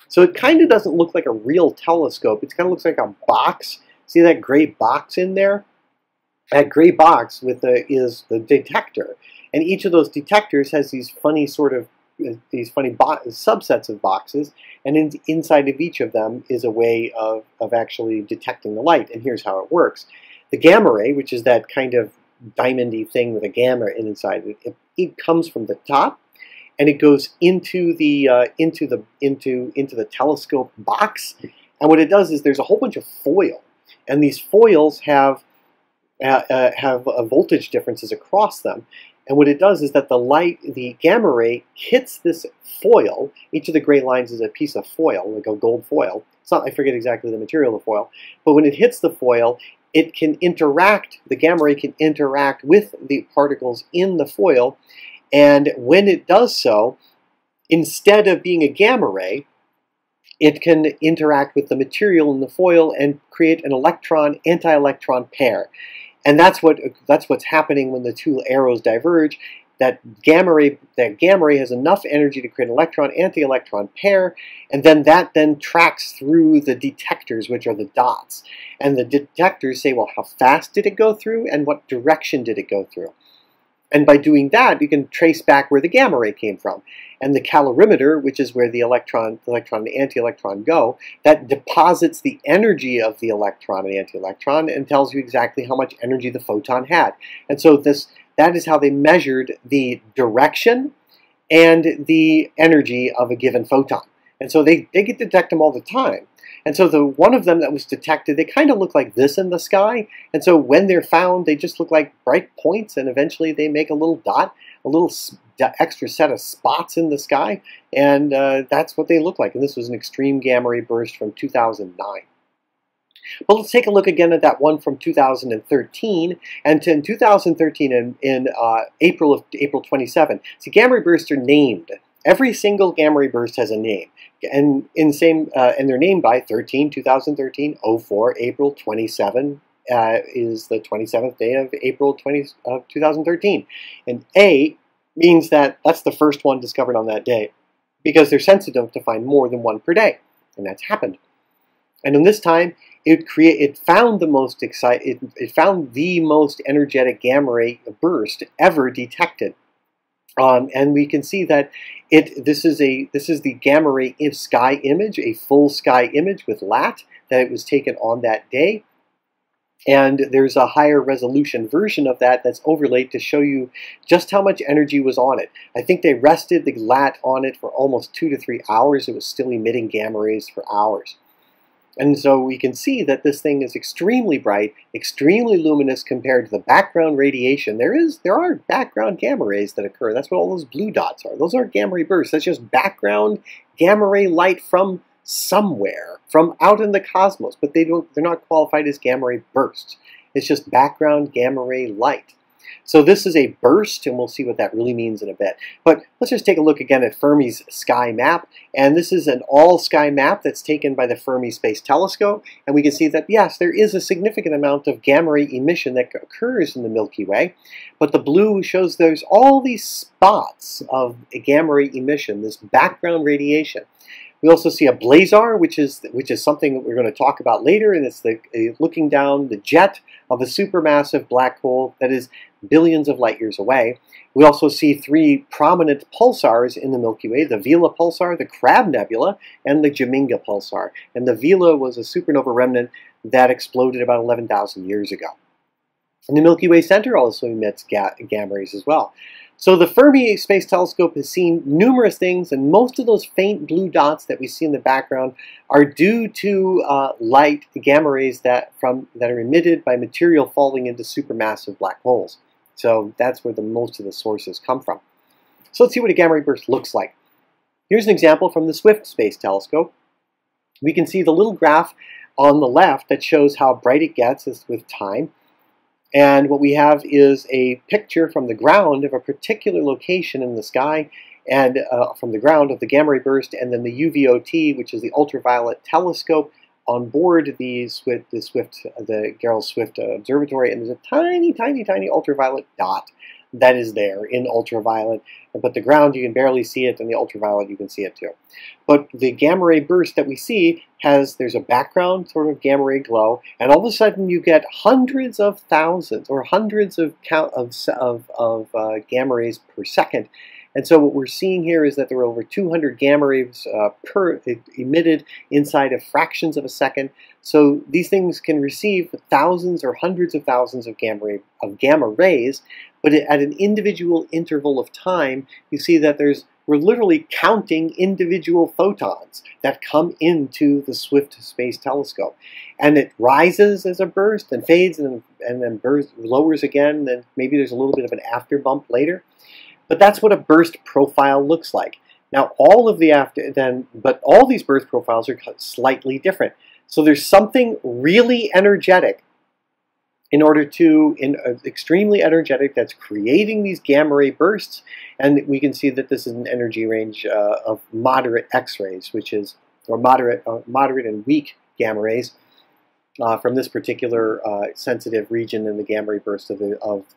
So it kind of doesn't look like a real telescope. It kind of looks like a box. See that gray box in there? That gray box is the detector, And each of those detectors has these funny sort of, these funny subsets of boxes, and inside of each of them is a way of actually detecting the light, and here's how it works. The gamma ray, which is that kind of diamond-y thing with a gamma inside it, it comes from the top, and it goes into the telescope box, and what it does is there's a whole bunch of foil, and these foils have voltage differences across them. And what it does is that the light, the gamma ray, hits this foil. Each of the gray lines is a piece of foil, like a gold foil. It's not, I forget exactly the material of the foil, but when it hits the foil, it can interact, the gamma ray can interact with the particles in the foil, and when it does so, instead of being a gamma ray, it can interact with the material in the foil and create an electron-anti-electron pair. And that's what's happening when the two arrows diverge. That gamma ray has enough energy to create an electron-anti-electron pair, and then that then tracks through the detectors, which are the dots. And the detectors say, well, how fast did it go through, and what direction did it go through? And by doing that, you can trace back where the gamma ray came from. And the calorimeter, which is where the electron and anti-electron go, that deposits the energy of the electron and anti-electron and tells you exactly how much energy the photon had. And so that is how they measured the direction and the energy of a given photon. And so they could detect them all the time. And so the one of them that was detected, they kind of look like this in the sky. And so when they're found, they just look like bright points, and eventually they make a little dot, a little extra set of spots in the sky, and that's what they look like. And this was an extreme gamma ray burst from 2009. But let's take a look again at that one from 2013. And in 2013, in April 27, so gamma ray bursts are named. Every single gamma ray burst has a name, and they're named by 2013, 04, April 27 is the 27th day of April 2013, and A means that that's the first one discovered on that day, because they're sensitive to find more than one per day, and that's happened. And in this time, it found the most energetic gamma ray burst ever detected. And we can see that this is the gamma ray sky image, a full sky image with lat that it was taken on that day. And there's a higher resolution version of that that's overlaid to show you just how much energy was on it. I think they rested the lat on it for almost 2 to 3 hours. It was still emitting gamma rays for hours. And so we can see that this thing is extremely bright, extremely luminous compared to the background radiation. There are background gamma rays that occur. That's what all those blue dots are. Those aren't gamma ray bursts. That's just background gamma ray light from somewhere, from out in the cosmos. But they're not qualified as gamma ray bursts. It's just background gamma ray light. So this is a burst, and we'll see what that really means in a bit. But let's just take a look again at Fermi's sky map. And this is an all-sky map that's taken by the Fermi Space Telescope. And we can see that, yes, there is a significant amount of gamma ray emission that occurs in the Milky Way. But the blue shows there's all these spots of gamma ray emission, this background radiation. We also see a blazar, which is something that we're going to talk about later, and it's looking down the jet of a supermassive black hole that is billions of light years away. We also see three prominent pulsars in the Milky Way, the Vela pulsar, the Crab Nebula, and the Jaminga pulsar. And the Vela was a supernova remnant that exploded about 11,000 years ago. And the Milky Way center also emits gamma rays as well. So the Fermi Space Telescope has seen numerous things, and most of those faint blue dots that we see in the background are due to light, gamma rays that are emitted by material falling into supermassive black holes. So that's where most of the sources come from. So let's see what a gamma ray burst looks like. Here's an example from the Swift Space Telescope. We can see the little graph on the left that shows how bright it gets with time. And what we have is a picture from the ground of a particular location in the sky, and from the ground of the gamma ray burst, and then the UVOT, which is the ultraviolet telescope, on board the Gerald Swift Observatory. And there's a tiny, tiny, tiny ultraviolet dot that is there in ultraviolet. But the ground, you can barely see it, and the ultraviolet, you can see it too. But the gamma ray burst that we see has, there's a background sort of gamma ray glow, and all of a sudden you get hundreds of thousands or hundreds of gamma rays per second. And so what we're seeing here is that there are over 200 gamma rays emitted inside of fractions of a second. So these things can receive thousands or hundreds of thousands of gamma rays, but at an individual interval of time, you see that we're literally counting individual photons that come into the Swift Space Telescope. And it rises as a burst and fades and then lowers again, then maybe there's a little bit of an after bump later. But that's what a burst profile looks like. Now, all these burst profiles are slightly different. So there's something really energetic extremely energetic that's creating these gamma ray bursts, and we can see that this is an energy range of moderate X-rays, which is, or moderate and weak gamma rays from this particular sensitive region in the gamma ray burst of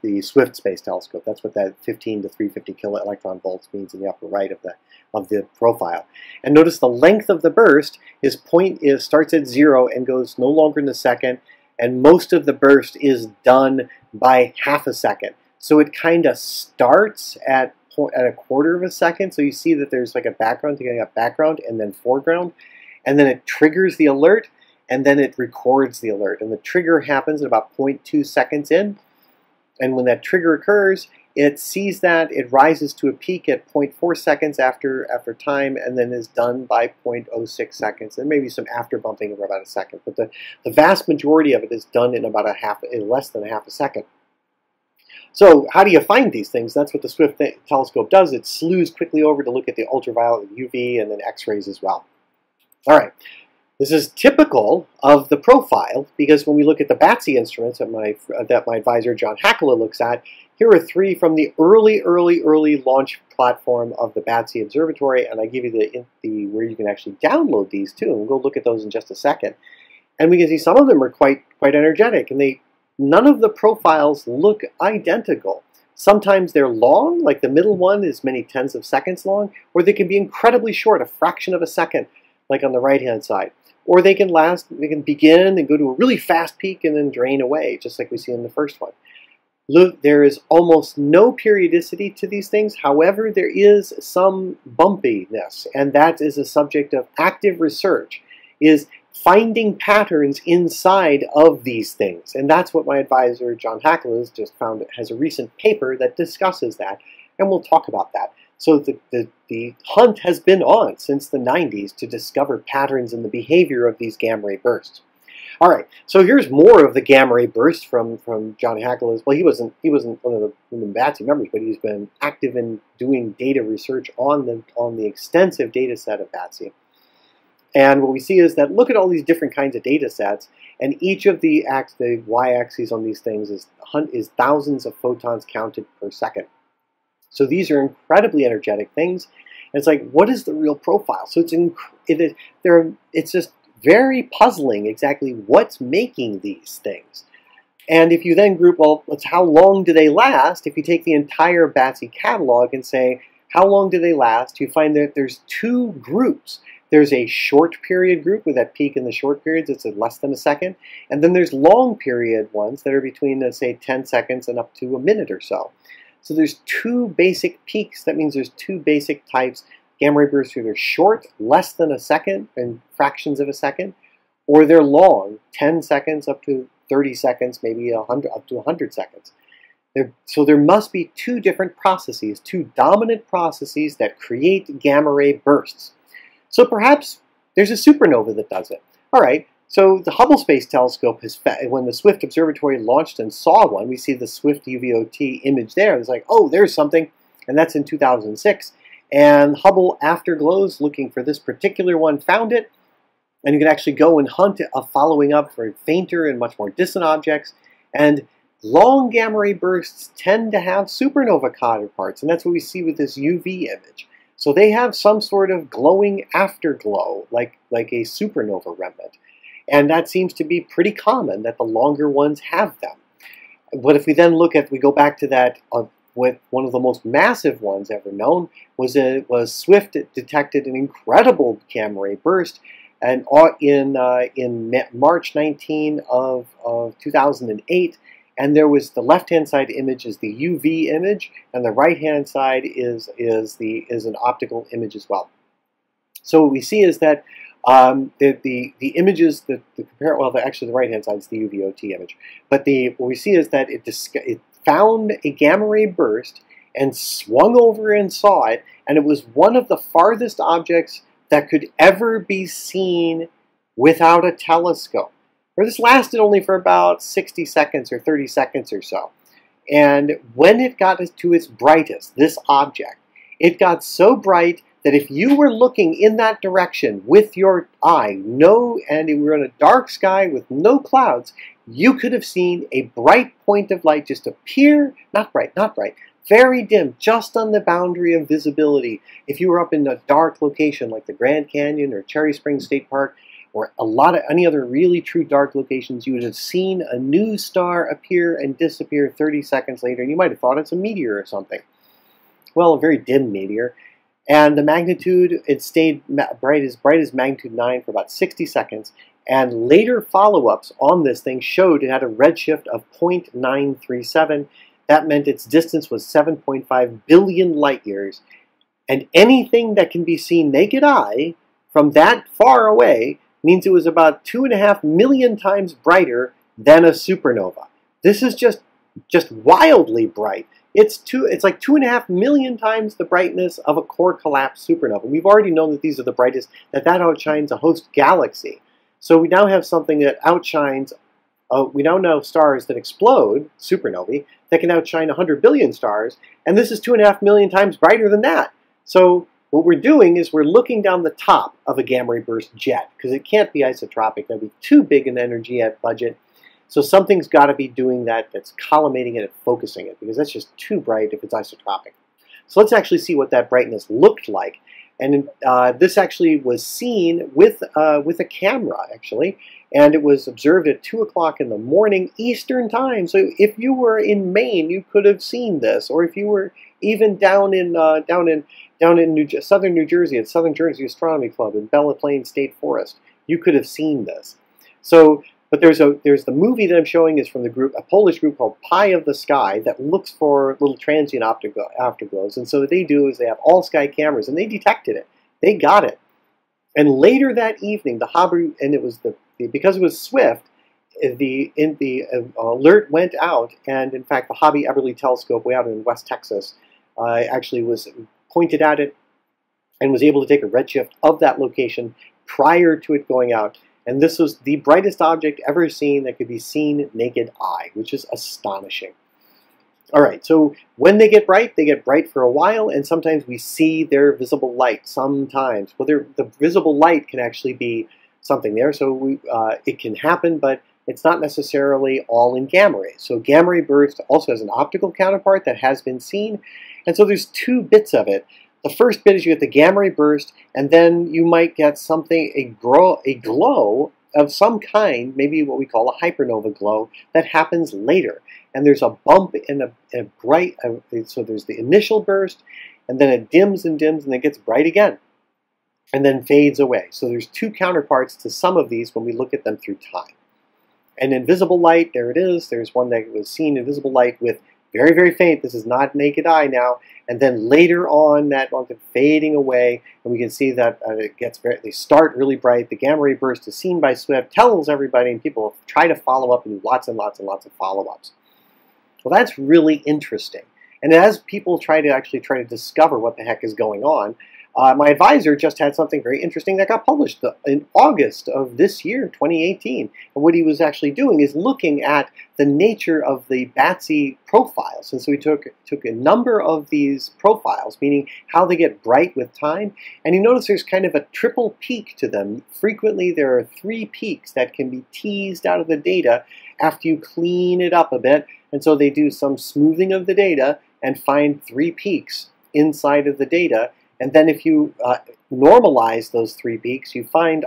the Swift Space Telescope. That's what that 15 to 350 kilo electron volts means in the upper right of the profile. And notice the length of the burst starts at 0 and goes no longer than a second, and most of the burst is done by half a second. So it kind of starts at a quarter of a second, so you see that there's like a background, you got background and then foreground, and then it triggers the alert, and then it records the alert. And the trigger happens at about 0.2 seconds in. And when that trigger occurs, it sees that, it rises to a peak at 0.4 seconds after time, and then is done by 0.06 seconds. And maybe some after bumping of about a second. But the vast majority of it is done in about less than a half a second. So how do you find these things? That's what the Swift Telescope does. It slews quickly over to look at the ultraviolet, UV, and then X-rays as well. All right. This is typical of the profile, because when we look at the BATSE instruments that my advisor John Hakala looks at, here are three from the early launch platform of the BATSE Observatory, and I give you the where you can actually download these too, and we'll go look at those in just a second. And we can see some of them are quite energetic, and none of the profiles look identical. Sometimes they're long, like the middle one is many tens of seconds long, or they can be incredibly short, a fraction of a second, like on the right-hand side. Or they can begin and go to a really fast peak and then drain away, just like we see in the first one. Look, there is almost no periodicity to these things. However, there is some bumpiness, and that is a subject of active research, is finding patterns inside of these things. And that's what my advisor, John Hakala, has just found, has a recent paper that discusses that, and we'll talk about that. So the hunt has been on since the 90s to discover patterns in the behavior of these gamma ray bursts. All right, so here's more of the gamma ray bursts from John Hakala's. Well, he wasn't one of the BATSE members, but he's been active in doing data research on the extensive data set of BATSE. And what we see is that look at all these different kinds of data sets, and each of the y-axes on these things is thousands of photons counted per second. So these are incredibly energetic things. And it's like, what is the real profile? So it's just very puzzling exactly what's making these things. And if you then group, well, how long do they last? If you take the entire BATSE catalog and say, how long do they last? You find that there's two groups. There's a short period group with that peak in the short periods. It's less than a second. And then there's long period ones that are between, let's say, 10 seconds and up to a minute or so. So there's two basic peaks. That means there's two basic types. Gamma ray bursts are either short, less than a second, and fractions of a second, or they're long, 10 seconds up to 30 seconds, maybe 100, up to 100 seconds. So there must be two different processes, two dominant processes that create gamma ray bursts. So perhaps there's a supernova that does it. All right. So the Hubble Space Telescope, when the Swift Observatory launched and saw one, we see the Swift UVOT image there. It's like, oh, there's something, and that's in 2006. And Hubble Afterglows, looking for this particular one, found it. And you can actually go and hunt a following up for fainter and much more distant objects. And long gamma ray bursts tend to have supernova counterparts, and that's what we see with this UV image. So they have some sort of glowing afterglow, like a supernova remnant. And that seems to be pretty common, that the longer ones have them. But if we then look at, we go back to that with one of the most massive ones ever known, was Swift detected an incredible gamma ray burst, and in March 19 of 2008, and there was the left-hand side image is the UV image, and the right-hand side is an optical image as well. So what we see is that the images that compare, well, actually the right-hand side is the UVOT image, but what we see is that it found a gamma ray burst and swung over and saw it, and it was one of the farthest objects that could ever be seen without a telescope. Or this lasted only for about 60 seconds or 30 seconds or so. And when it got to its brightest, this object, it got so bright that if you were looking in that direction with your eye, and you were in a dark sky with no clouds, you could have seen a bright point of light just appear, not bright, very dim, just on the boundary of visibility. If you were up in a dark location like the Grand Canyon or Cherry Springs State Park, or a lot of any other really true dark locations, you would have seen a new star appear and disappear 30 seconds later, and you might have thought it's a meteor or something. Well, a very dim meteor. And the magnitude, it stayed bright as magnitude 9 for about 60 seconds, and later follow-ups on this thing showed it had a redshift of 0.937. That meant its distance was 7.5 billion light years, and anything that can be seen naked eye from that far away means it was about 2.5 million times brighter than a supernova. This is just wildly bright. It's like 2.5 million times the brightness of a core collapse supernova. We've already known that these are the brightest, that outshines a host galaxy. So we now have something that outshines, we now know stars that explode, supernovae, that can outshine 100 billion stars, and this is 2.5 million times brighter than that. So what we're doing is we're looking down the top of a gamma ray burst jet, because it can't be isotropic. That'd be too big an energy budget. So something's got to be doing that, that's collimating it and focusing it, because that's just too bright if it's isotropic. So let's actually see what that brightness looked like. And this actually was seen with a camera, actually. And it was observed at 2 o'clock in the morning Eastern time. So if you were in Maine, you could have seen this. Or if you were even down in southern New Jersey, at Southern Jersey Astronomy Club in Belle Plaine State Forest, you could have seen this. So, but there's the movie that I'm showing is from the group, a Polish group called Pie of the Sky, that looks for little transient afterglows. And so what they do is they have all-sky cameras, and they detected it. They got it. And later that evening, the Hubble, and it was because it was Swift, the alert went out, and in fact the Hobby-Eberly telescope way out in West Texas actually was pointed at it and was able to take a redshift of that location prior to it going out. And this was the brightest object ever seen that could be seen naked eye, which is astonishing. All right, so when they get bright for a while, and sometimes we see their visible light sometimes. Well, the visible light can actually be something there, so it can happen, but it's not necessarily all in gamma rays. So gamma ray burst also has an optical counterpart that has been seen, and so there's two bits of it. The first bit is you get the gamma ray burst, and then you might get something, a glow of some kind, maybe what we call a hypernova glow, that happens later. And there's a bump and a bright, so there's the initial burst, and then it dims and dims, and then it gets bright again, and then fades away. So there's two counterparts to some of these when we look at them through time. And in visible light, there it is. There's one that was seen in visible light with very, very faint. This is not naked eye now. And then later on, that one fading away, and we can see that it gets very, they start really bright. The gamma ray burst is seen by Swift, tells everybody, and people try to follow up and do lots and lots and lots of follow-ups. Well, that's really interesting. And as people try to discover what the heck is going on, my advisor just had something very interesting that got published in August of this year, 2018. And what he was actually doing is looking at the nature of the BATSE profiles. And so he took a number of these profiles, meaning how they get bright with time. And he noticed there's kind of a triple peak to them. Frequently, there are 3 peaks that can be teased out of the data after you clean it up a bit. And so they do some smoothing of the data and find 3 peaks inside of the data. And then if you normalize those 3 peaks, you find,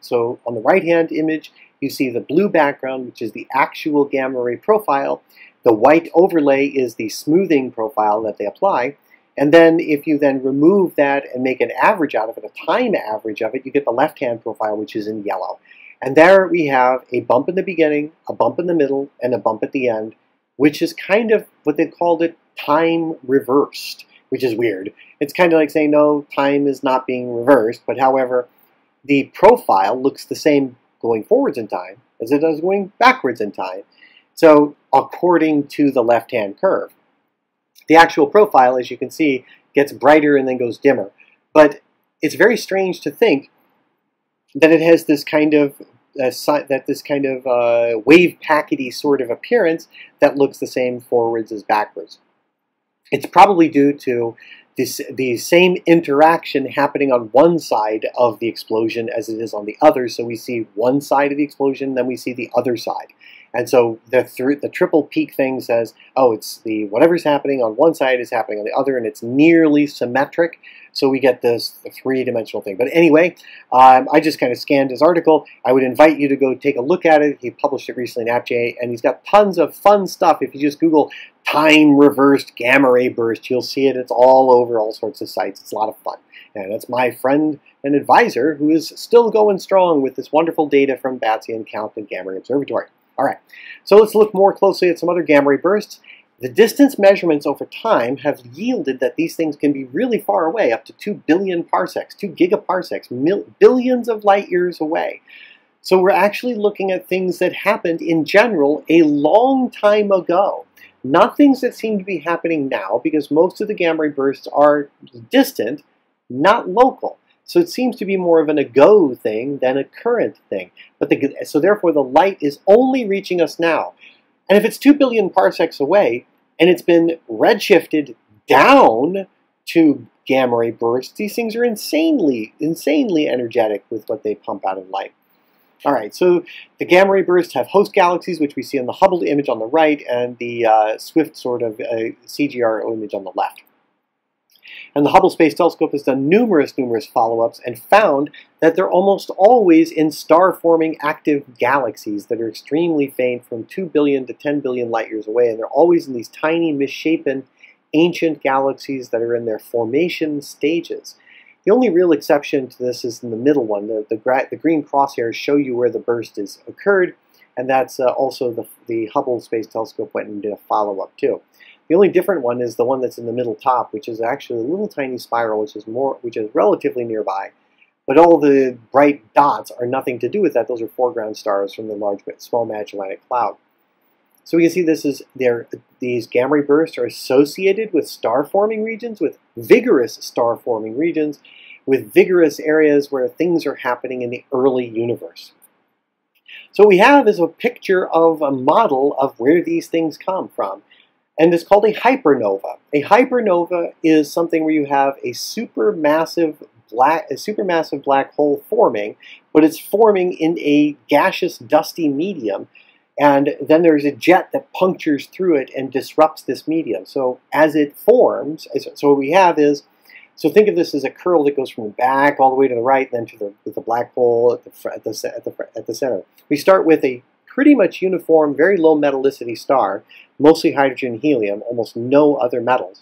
so on the right-hand image, you see the blue background, which is the actual gamma ray profile. The white overlay is the smoothing profile that they apply. And then if you then remove that and make an average out of it, a time average of it, you get the left-hand profile, which is in yellow. And there we have a bump in the beginning, a bump in the middle, and a bump at the end, which is kind of what they called it time reversed, which is weird. It's kind of like saying, no, time is not being reversed, but however, the profile looks the same going forwards in time as it does going backwards in time. So according to the left-hand curve. The actual profile, as you can see, gets brighter and then goes dimmer. But it's very strange to think that it has this kind of wave packety sort of appearance that looks the same forwards as backwards. It's probably due to the same interaction happening on one side of the explosion as it is on the other. So we see one side of the explosion, then we see the other side. And so the triple peak thing says, oh, it's the whatever's happening on one side is happening on the other, and it's nearly symmetric. So we get this three-dimensional thing. But anyway, I just kind of scanned his article. I would invite you to go take a look at it. He published it recently in APJ, and he's got tons of fun stuff. If you just Google time-reversed gamma-ray burst, you'll see it. It's all over all sorts of sites. It's a lot of fun. And that's my friend and advisor who is still going strong with this wonderful data from BATSE and Compton Gamma-ray Observatory. All right, so let's look more closely at some other gamma-ray bursts. The distance measurements over time have yielded that these things can be really far away, up to 2 billion parsecs, 2 gigaparsecs, billions of light years away. So we're actually looking at things that happened in general a long time ago, not things that seem to be happening now, because most of the gamma-ray bursts are distant, not local. So it seems to be more of an ago thing than a current thing. But so therefore the light is only reaching us now. And if it's 2 billion parsecs away, and it's been redshifted down to gamma ray bursts, these things are insanely energetic with what they pump out in light. All right, so the gamma ray bursts have host galaxies, which we see in the Hubble image on the right, and the Swift sort of CGRO image on the left. And the Hubble Space Telescope has done numerous follow-ups and found that they're almost always in star-forming active galaxies that are extremely faint, from 2 billion to 10 billion light-years away, and they're always in these tiny, misshapen, ancient galaxies that are in their formation stages. The only real exception to this is in the middle one. The green crosshairs show you where the burst has occurred, and that's also the Hubble Space Telescope went and did a follow-up, too. The only different one is the one that's in the middle top, which is actually a little tiny spiral, which is relatively nearby. But all the bright dots are nothing to do with that. Those are foreground stars from the large, small Magellanic Cloud. So we can see this is these gamma-ray bursts are associated with star-forming regions, with vigorous star-forming regions, with vigorous areas where things are happening in the early universe. So what we have is a picture of a model of where these things come from. And it's called a hypernova. A hypernova is something where you have a supermassive black hole forming, but it's forming in a gaseous, dusty medium, and then there's a jet that punctures through it and disrupts this medium. So as it forms, so what we have is, so think of this as a curl that goes from the back all the way to the right, then to the black hole at the center. We start with a pretty much uniform, very low metallicity star, mostly hydrogen and helium, almost no other metals.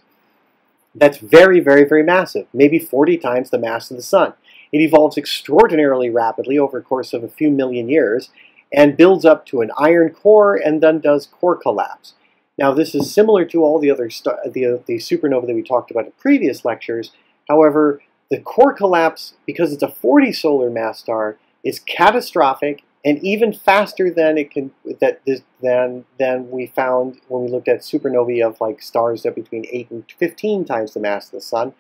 That's very, very, very massive, maybe 40 times the mass of the sun. It evolves extraordinarily rapidly over the course of a few million years and builds up to an iron core and then does core collapse. Now, this is similar to all the other the supernova that we talked about in previous lectures. However, the core collapse, because it's a 40 solar mass star, is catastrophic and even faster than we found when we looked at supernovae of like stars that are between 8 and 15 times the mass of the sun.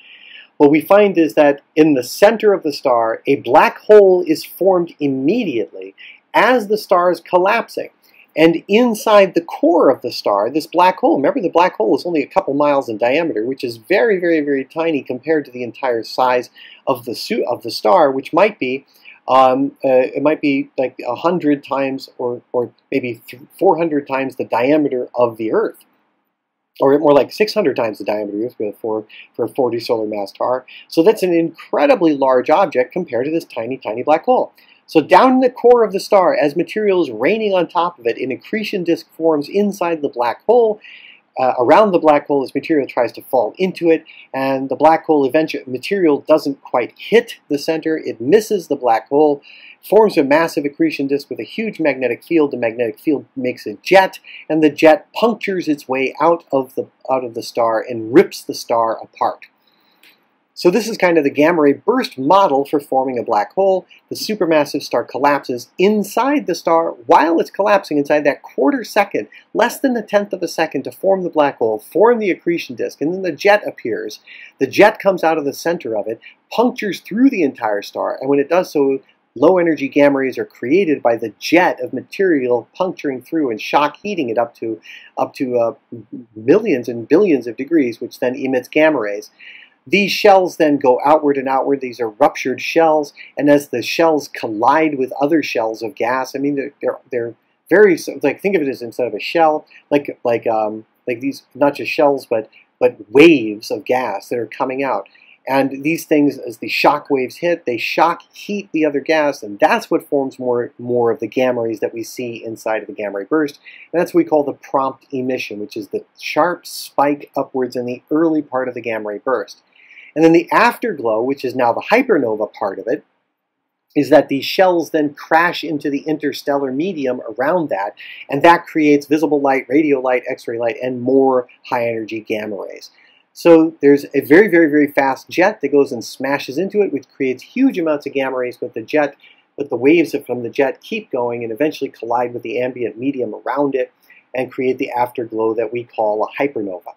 What we find is that in the center of the star, a black hole is formed immediately as the star is collapsing. And inside the core of the star, this black hole, remember the black hole is only a couple miles in diameter, which is very, very, very tiny compared to the entire size of the star, which might be it might be like 100 times or maybe 400 times the diameter of the Earth, or more like 600 times the diameter of the Earth for a 40 solar mass star. So that's an incredibly large object compared to this tiny, tiny black hole. So down in the core of the star, as material is raining on top of it, an accretion disk forms inside the black hole. Around the black hole, as material tries to fall into it, and the black hole eventually, material doesn't quite hit the center, it misses the black hole, forms a massive accretion disk with a huge magnetic field. The magnetic field makes a jet, and the jet punctures its way out of the star and rips the star apart. So this is kind of the gamma-ray burst model for forming a black hole. The supermassive star collapses inside the star while it's collapsing inside that quarter second, less than a tenth of a second to form the black hole, form the accretion disk, and then the jet appears. The jet comes out of the center of it, punctures through the entire star, and when it does so, low-energy gamma rays are created by the jet of material puncturing through and shock heating it up to millions and billions of degrees, which then emits gamma rays. These shells then go outward and outward. These are ruptured shells, and as the shells collide with other shells of gas, I mean, they're very, like, think of it as, instead of a shell, like these, not just shells, but waves of gas that are coming out. And these things, as the shock waves hit, they shock heat the other gas, and that's what forms more of the gamma rays that we see inside of the gamma ray burst. And that's what we call the prompt emission, which is the sharp spike upwards in the early part of the gamma ray burst. And then the afterglow, which is now the hypernova part of it, is that these shells then crash into the interstellar medium around that, and that creates visible light, radio light, X-ray light, and more high-energy gamma rays. So there's a very, very, very fast jet that goes and smashes into it, which creates huge amounts of gamma rays, but the waves from the jet keep going and eventually collide with the ambient medium around it and create the afterglow that we call a hypernova.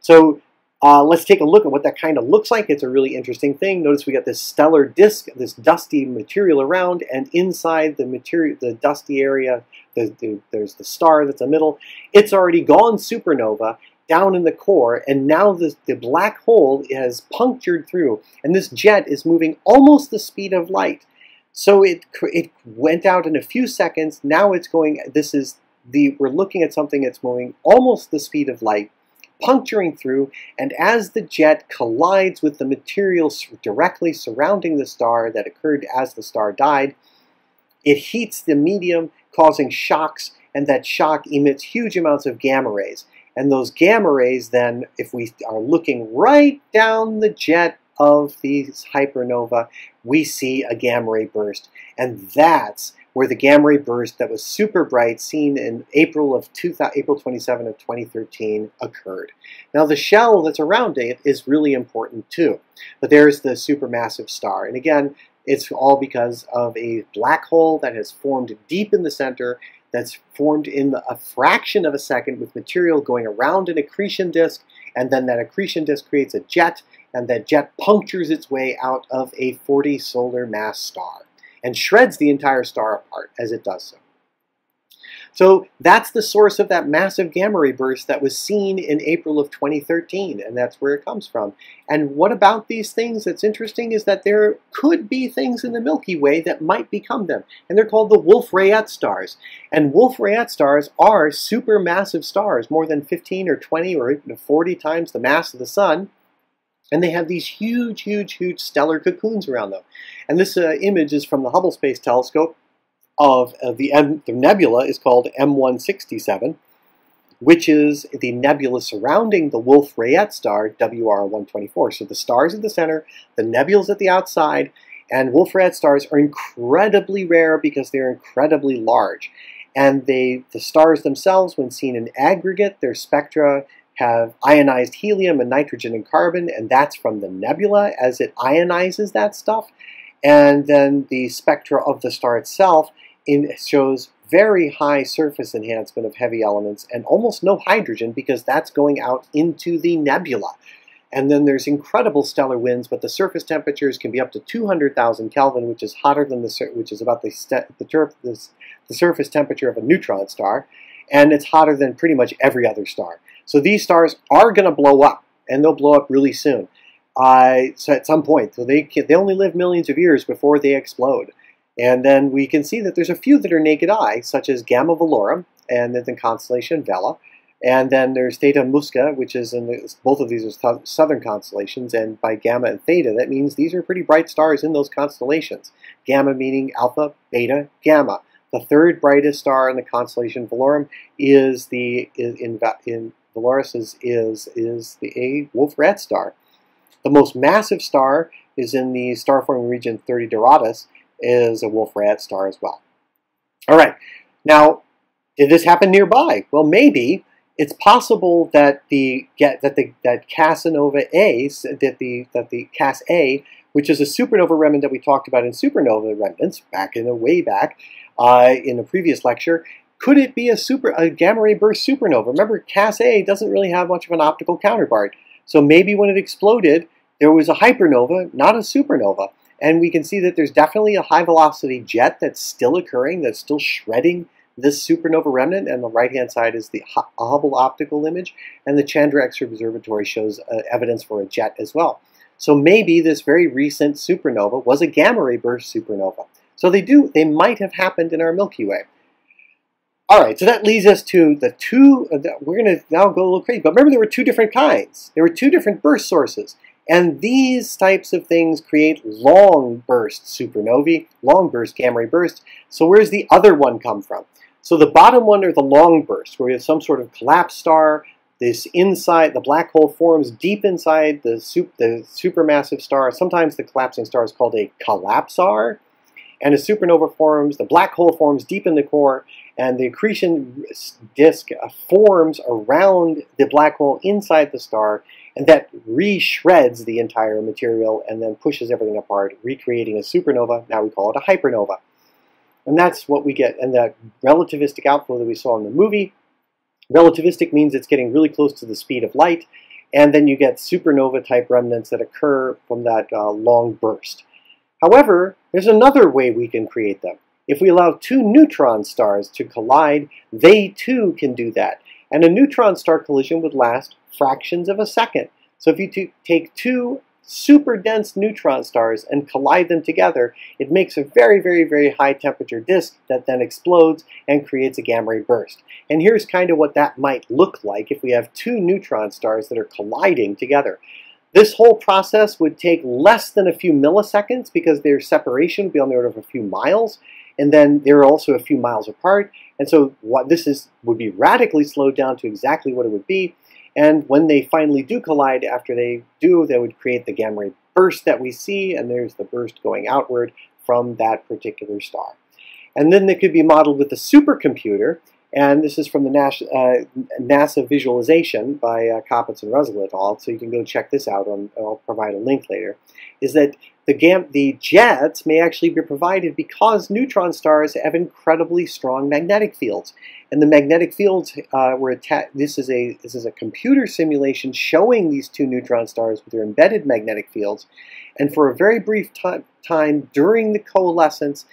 So let's take a look at what that kind of looks like. It's a really interesting thing. Notice we got this stellar disk, this dusty material around, and inside the material, the dusty area, there's the star that's in the middle. It's already gone supernova down in the core, and now the black hole has punctured through, and this jet is moving almost the speed of light. So it went out in a few seconds. Now it's going. This is the we're looking at something that's moving almost the speed of light, puncturing through, and as the jet collides with the material directly surrounding the star that occurred as the star died, it heats the medium, causing shocks, and that shock emits huge amounts of gamma rays. And those gamma rays then, if we are looking right down the jet of these hypernova, we see a gamma ray burst, and that's where the gamma ray burst that was super bright, seen in April 27 of 2013, occurred. Now the shell that's around it is really important too, but there's the supermassive star. And again, it's all because of a black hole that has formed deep in the center, that's formed in a fraction of a second with material going around an accretion disk, and then that accretion disk creates a jet, and that jet punctures its way out of a 40 solar mass star and shreds the entire star apart as it does so. So that's the source of that massive gamma ray burst that was seen in April of 2013, and that's where it comes from. And what about these things that's interesting is that there could be things in the Milky Way that might become them, and they're called the Wolf-Rayet stars. And Wolf-Rayet stars are supermassive stars, more than 15 or 20 or even 40 times the mass of the sun, and they have these huge, huge, huge stellar cocoons around them. And this image is from the Hubble Space Telescope. The nebula is called M167, which is the nebula surrounding the Wolf-Rayet star, WR124. So the star's at the center, the nebula's at the outside, and Wolf-Rayet stars are incredibly rare because they're incredibly large. And the stars themselves, when seen in aggregate, their spectra have ionized helium and nitrogen and carbon, and that's from the nebula as it ionizes that stuff. And then the spectra of the star itself shows very high surface enhancement of heavy elements and almost no hydrogen because that's going out into the nebula. And then there's incredible stellar winds, but the surface temperatures can be up to 200,000 Kelvin, which is hotter than the surface temperature of a neutron star, and it's hotter than pretty much every other star. So these stars are going to blow up, and they'll blow up really soon. So at some point, so they only live millions of years before they explode. And then we can see that there's a few that are naked eye, such as Gamma Velorum, and then the constellation Vela, And then there's Theta Musca, which is in the, both of these are southern constellations, and by Gamma and Theta, that means these are pretty bright stars in those constellations. Gamma meaning Alpha, Beta, Gamma. The third brightest star in the constellation Valorum is the in Valoris is the Wolf-Rat star. The most massive star is in the star-forming region 30 Doradus, is a Wolf-Rat star as well. All right. Now, did this happen nearby? Well, maybe. It's possible that the Cass A, which is a supernova remnant that we talked about in supernova remnants back in the way back in the previous lecture, could it be a gamma ray burst supernova? Remember, Cass A doesn't really have much of an optical counterpart, so maybe when it exploded, there was a hypernova, not a supernova, and we can see that there's definitely a high velocity jet that's still occurring, that's still shredding this supernova remnant, and the right-hand side is the Hubble optical image, and the Chandra X-ray Observatory shows evidence for a jet as well. So maybe this very recent supernova was a gamma-ray burst supernova. So they might have happened in our Milky Way. All right, so that leads us to the two, we're going to now go a little crazy, but remember there were two different kinds. There were two different burst sources, and these types of things create long burst supernovae, long burst gamma-ray bursts. So where's the other one come from? So the bottom one are the long bursts, where you have some sort of collapsed star. This inside, the black hole forms deep inside the supermassive star. Sometimes the collapsing star is called a collapsar. And a supernova forms, the black hole forms deep in the core, and the accretion disk forms around the black hole inside the star, and that re-shreds the entire material and then pushes everything apart, recreating a supernova. Now we call it a hypernova. And that's what we get, and that relativistic outflow that we saw in the movie. Relativistic means it's getting really close to the speed of light, and then you get supernova-type remnants that occur from that long burst. However, there's another way we can create them. If we allow two neutron stars to collide, they too can do that. And a neutron star collision would last fractions of a second. So if you take two super dense neutron stars and collide them together, it makes a very, very, very high temperature disk that then explodes and creates a gamma ray burst. And here's kind of what that might look like if we have two neutron stars that are colliding together. This whole process would take less than a few milliseconds because their separation would be on the order of a few miles, and then they're also a few miles apart. And so what this is would be radically slowed down to exactly what it would be. And when they finally do collide, after they do, they would create the gamma ray burst that we see, and there's the burst going outward from that particular star. And then they could be modeled with a supercomputer, and this is from the NASA visualization by Coppitz and Russell et al., so you can go check this out, and I'll provide a link later, is that the jets may actually be provided because neutron stars have incredibly strong magnetic fields. And the magnetic fields were attached. This is a computer simulation showing these two neutron stars with their embedded magnetic fields. And for a very brief time during the coalescence,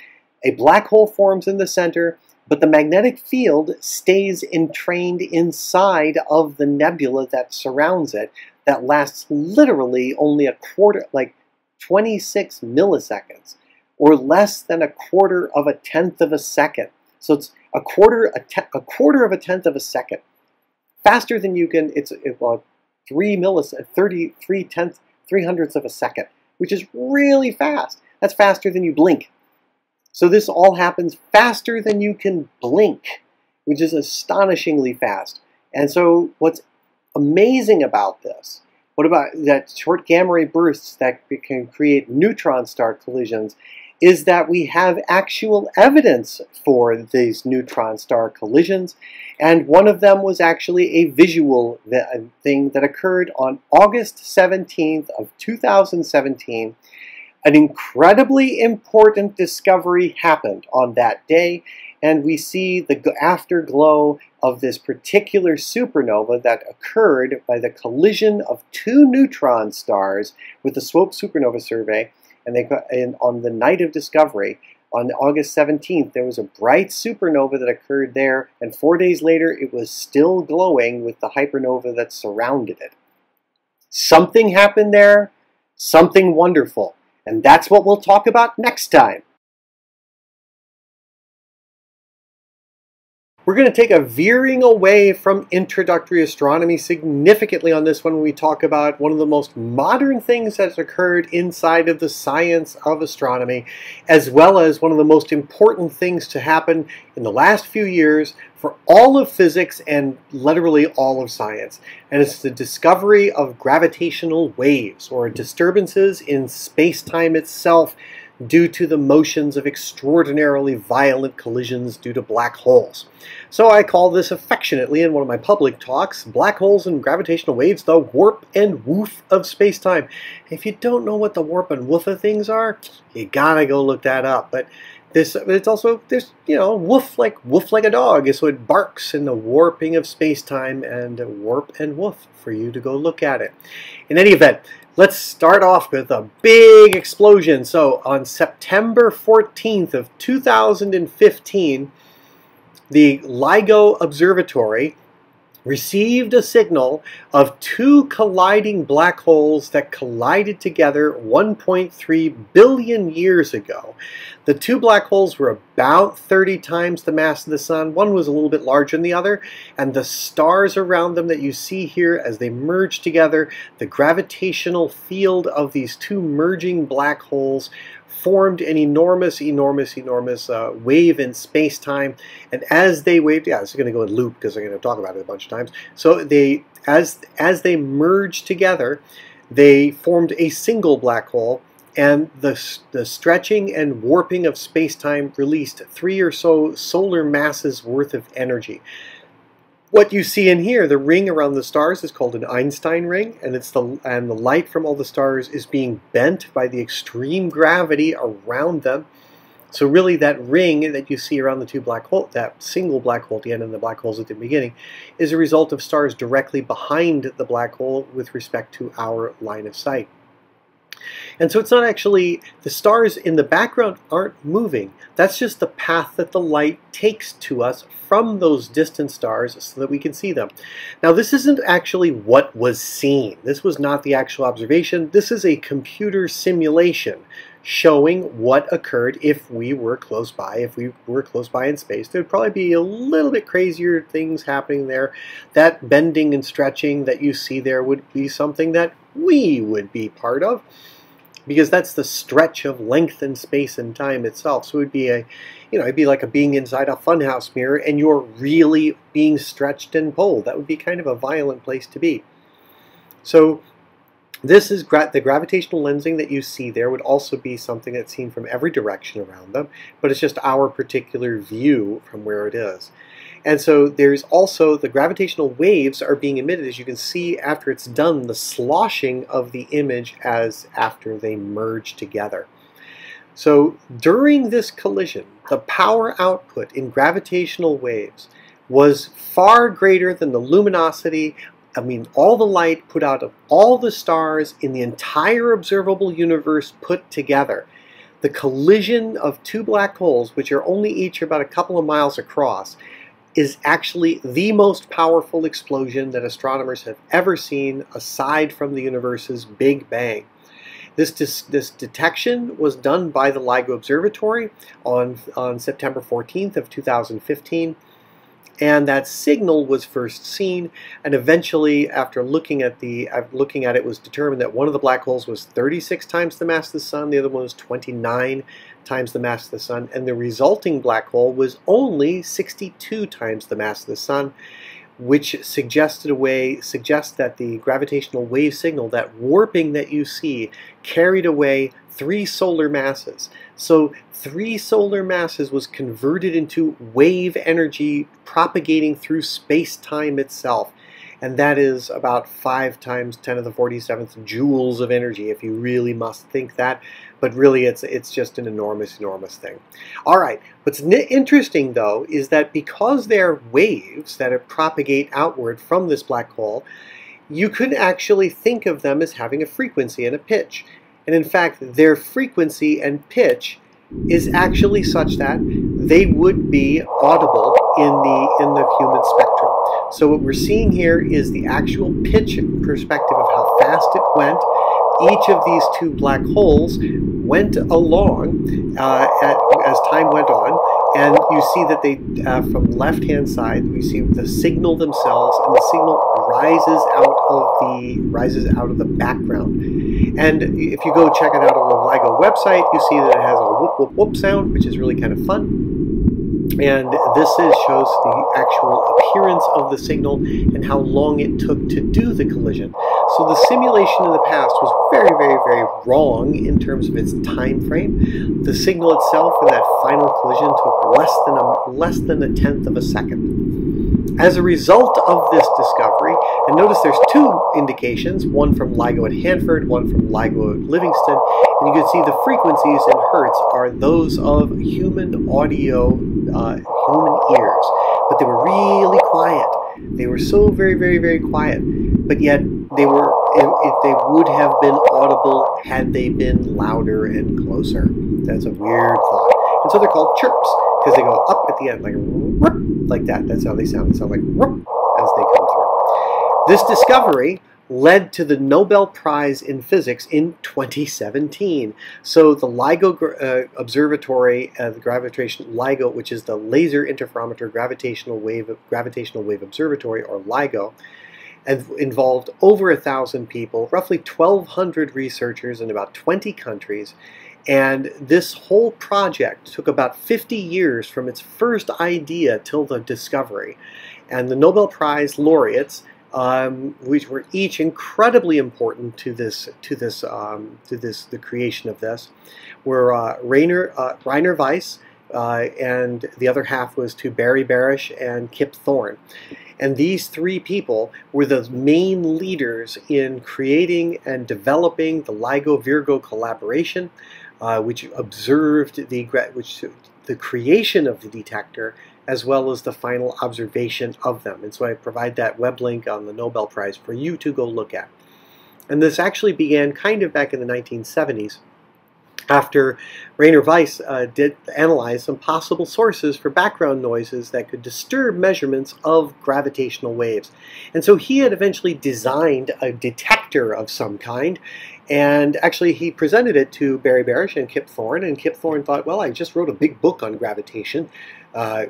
a black hole forms in the center, but the magnetic field stays entrained inside of the nebula that surrounds it. That lasts literally only a quarter, like 26 milliseconds, or less than a quarter of a tenth of a second. So it's a quarter of a tenth of a second. Faster than you can, it's 3 hundredths of a second, which is really fast. That's faster than you blink. So this all happens faster than you can blink, which is astonishingly fast. And so what's amazing about this, what about that short gamma ray bursts that can create neutron star collisions, is that we have actual evidence for these neutron star collisions, and one of them was actually a visual thing that occurred on August 17th of 2017. An incredibly important discovery happened on that day, and we see the afterglow of this particular supernova that occurred by the collision of two neutron stars with the Swope Supernova Survey. And on the night of discovery, on August 17th, there was a bright supernova that occurred there, and 4 days later, it was still glowing with the hypernova that surrounded it. Something happened there, something wonderful, and that's what we'll talk about next time. We're going to take a veering away from introductory astronomy significantly on this one when we talk about one of the most modern things that's occurred inside of the science of astronomy, as well as one of the most important things to happen in the last few years for all of physics and literally all of science. And it's the discovery of gravitational waves, or disturbances in space-time itself, due to the motions of extraordinarily violent collisions due to black holes. So I call this affectionately in one of my public talks, Black Holes and Gravitational Waves, the warp and woof of space-time. If you don't know what the warp and woof of things are, you gotta go look that up. But it's also, there's, you know, woof like a dog is what barks in the warping of space-time, and warp and woof for you to go look at it. In any event, let's start off with a big explosion. So on September 14th of 2015, the LIGO Observatory received a signal of two colliding black holes that collided together 1.3 billion years ago. The two black holes were about 30 times the mass of the Sun. One was a little bit larger than the other, and the stars around them that you see here as they merge together, the gravitational field of these two merging black holes formed an enormous wave in space-time, and as they waved, yeah, this is going to go in loop because I'm going to talk about it a bunch of times. So they, as they merged together, they formed a single black hole, and the stretching and warping of space-time released three or so solar masses worth of energy. What you see in here, the ring around the stars, is called an Einstein ring, and the light from all the stars is being bent by the extreme gravity around them. So really, that ring that you see around the two black holes, that single black hole at the end and the black holes at the beginning, is a result of stars directly behind the black hole with respect to our line of sight. And so it's not actually, the stars in the background aren't moving. That's just the path that the light takes to us from those distant stars so that we can see them. Now, this isn't actually what was seen. This was not the actual observation. This is a computer simulation showing what occurred if we were close by. If we were close by in space, there'd probably be a little bit crazier things happening there. That bending and stretching that you see there would be something that we would be part of, because that's the stretch of length in space and time itself. So it would be a, you know, it'd be like a being inside a funhouse mirror and you're really being stretched and pulled. That would be kind of a violent place to be. So this is the gravitational lensing that you see there would also be something that's seen from every direction around them, but it's just our particular view from where it is. And so there's also the gravitational waves are being emitted, as you can see after it's done, the sloshing of the image as after they merge together. So during this collision, the power output in gravitational waves was far greater than the luminosity, I mean, all the light put out of all the stars in the entire observable universe put together. The collision of two black holes, which are only each about a couple of miles across, is actually the most powerful explosion that astronomers have ever seen, aside from the universe's Big Bang. This detection was done by the LIGO Observatory on September 14th of 2015. And that signal was first seen, and eventually, after looking at it, was determined that one of the black holes was 36 times the mass of the Sun, the other one was 29 times the mass of the Sun, and the resulting black hole was only 62 times the mass of the Sun, which suggests that the gravitational wave signal, that warping that you see, carried away three solar masses. So three solar masses was converted into wave energy propagating through space-time itself. And that is about 5 times 10 to the 47th joules of energy, if you really must think that. But really, it's just an enormous thing. All right. What's interesting, though, is that because they're waves that propagate outward from this black hole, you could actually think of them as having a frequency and a pitch. And in fact, their frequency and pitch is actually such that they would be audible in the human spectrum. So what we're seeing here is the actual pitch perspective of how fast it went. Each of these two black holes went along as time went on, and you see that they, from left-hand side, we see the signal themselves, and the signal rises out of the background. And if you go check it out on the LIGO website, you see that it has a whoop whoop whoop sound, which is really kind of fun. And this shows the actual appearance of the signal and how long it took to do the collision. So the simulation in the past was very, very, very wrong in terms of its time frame. The signal itself in that final collision took less than a tenth of a second. As a result of this discovery, and notice there's two indications, one from LIGO at Hanford, one from LIGO at Livingston, and you can see the frequencies in hertz are those of human audio, human ears, but they were really quiet. They were so very, very, very quiet, but yet they were. They would have been audible had they been louder and closer. That's a weird thought. And so they're called chirps because they go up at the end, like that. That's how they sound. They sound like as they come through. This discovery led to the Nobel Prize in Physics in 2017. So the LIGO Observatory, the gravitational LIGO, which is the Laser Interferometer Gravitational Wave Observatory, or LIGO, involved over 1,000 people, roughly 1,200 researchers in about 20 countries. And this whole project took about 50 years from its first idea till the discovery. And the Nobel Prize laureates, which were each incredibly important to the creation of this, were Rainer Weiss, and the other half was to Barry Barish and Kip Thorne. And these three people were the main leaders in creating and developing the LIGO-Virgo collaboration, which observed the creation of the detector, as well as the final observation of them. And so I provide that web link on the Nobel Prize for you to go look at. And this actually began kind of back in the 1970s, after Rainer Weiss did analyze some possible sources for background noises that could disturb measurements of gravitational waves. And so he had eventually designed a detector of some kind, and actually he presented it to Barry Barish and Kip Thorne thought, well, I just wrote a big book on gravitation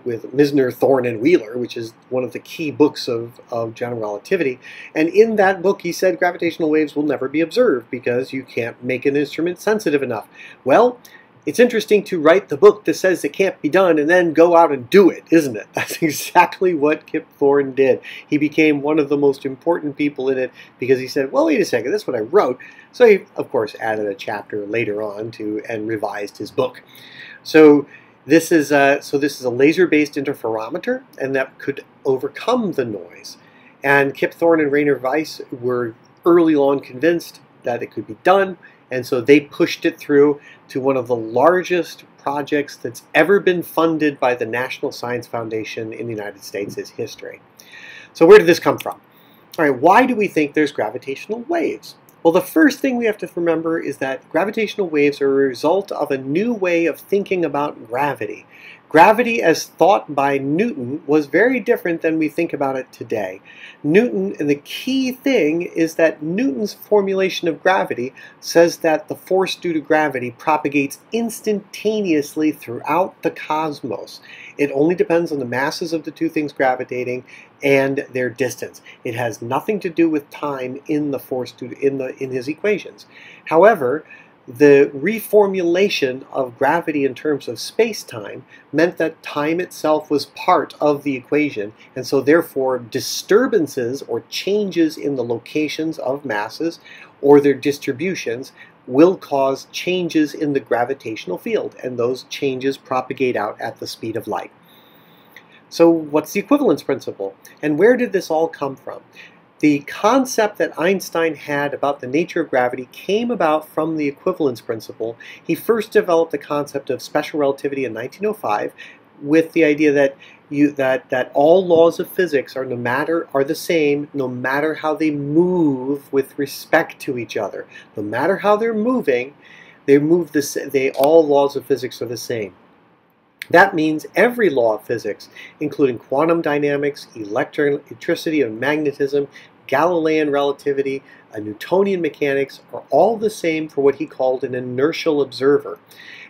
with Misner, Thorne, and Wheeler, which is one of the key books of general relativity. And in that book, he said gravitational waves will never be observed because you can't make an instrument sensitive enough. Well, it's interesting to write the book that says it can't be done and then go out and do it, isn't it? That's exactly what Kip Thorne did. He became one of the most important people in it because he said, well, wait a second, that's what I wrote. So he, of course, added a chapter later on to and revised his book. So this is a laser-based interferometer, and that could overcome the noise. And Kip Thorne and Rainer Weiss were early on convinced that it could be done, and so they pushed it through to one of the largest projects that's ever been funded by the National Science Foundation in the United States' history. So where did this come from? All right, why do we think there's gravitational waves? Well, the first thing we have to remember is that gravitational waves are a result of a new way of thinking about gravity. Gravity, as thought by Newton, was very different than we think about it today. Newton, and the key thing is that Newton's formulation of gravity says that the force due to gravity propagates instantaneously throughout the cosmos. It only depends on the masses of the two things gravitating and their distance. It has nothing to do with time in the force due to, in his equations. However, the reformulation of gravity in terms of space-time meant that time itself was part of the equation, and so therefore disturbances or changes in the locations of masses or their distributions will cause changes in the gravitational field, and those changes propagate out at the speed of light. So what's the equivalence principle? And where did this all come from? The concept that Einstein had about the nature of gravity came about from the equivalence principle. He first developed the concept of special relativity in 1905 with the idea that all laws of physics are the same no matter how they move with respect to each other. No matter how they're moving, all laws of physics are the same. That means every law of physics, including quantum dynamics, electricity, and magnetism, Galilean relativity, and Newtonian mechanics are all the same for what he called an inertial observer.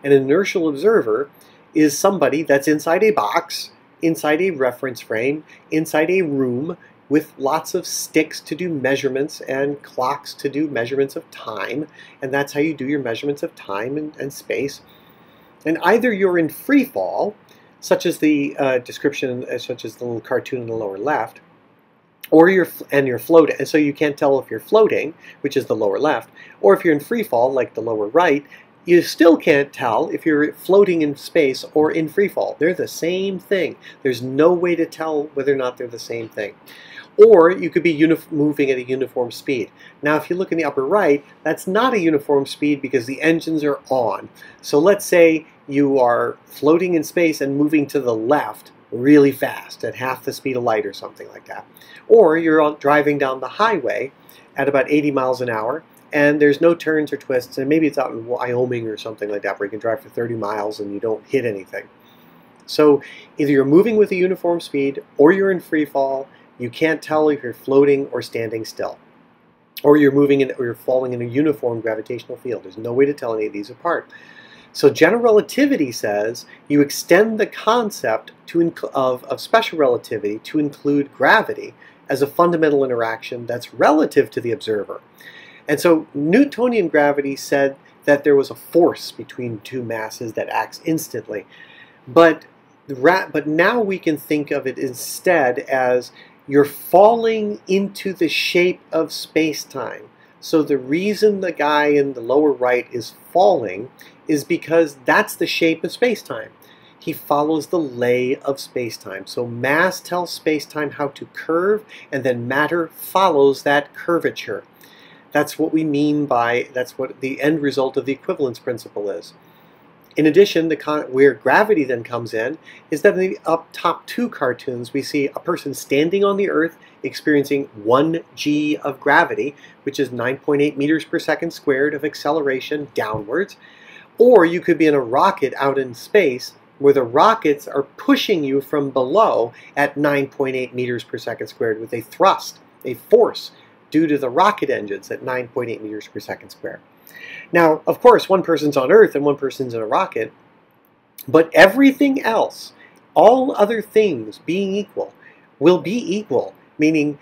An inertial observer is somebody that's inside a box, inside a reference frame, inside a room, with lots of sticks to do measurements and clocks to do measurements of time. And that's how you do your measurements of time and space. And either you're in free fall, such as the description, such as the little cartoon in the lower left, or you're floating, and so you can't tell if you're floating, which is the lower left, or if you're in free fall, like the lower right, you still can't tell if you're floating in space or in free fall. They're the same thing. There's no way to tell whether or not they're the same thing. Or you could be moving at a uniform speed. Now, if you look in the upper right, that's not a uniform speed because the engines are on. So let's say you are floating in space and moving to the left really fast at half the speed of light or something like that. Or you're driving down the highway at about 80 miles an hour and there's no turns or twists, and maybe it's out in Wyoming or something like that where you can drive for 30 miles and you don't hit anything. So either you're moving with a uniform speed or you're in free fall. You can't tell if you're floating or standing still. Or you're moving in, or you're falling in a uniform gravitational field. There's no way to tell any of these apart. So general relativity says you extend the concept of special relativity to include gravity as a fundamental interaction that's relative to the observer. And so Newtonian gravity said that there was a force between two masses that acts instantly. But now we can think of it instead as you're falling into the shape of space-time. So the reason the guy in the lower right is falling is because that's the shape of space-time. He follows the lay of space-time. So mass tells space-time how to curve, and then matter follows that curvature. That's what we mean by, that's what the end result of the equivalence principle is. In addition, where gravity then comes in is that in the top two cartoons, we see a person standing on the Earth experiencing 1g of gravity, which is 9.8 meters per second squared of acceleration downwards. Or you could be in a rocket out in space where the rockets are pushing you from below at 9.8 meters per second squared with a thrust, a force, due to the rocket engines at 9.8 meters per second squared. Now, of course, one person's on Earth and one person's in a rocket, but everything else, all other things being equal, will be equal, meaning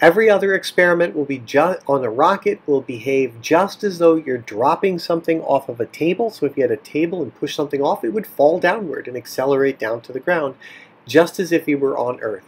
every other experiment will be on a rocket will behave just as though you're dropping something off of a table. So if you had a table and pushed something off, it would fall downward and accelerate down to the ground, just as if you were on Earth.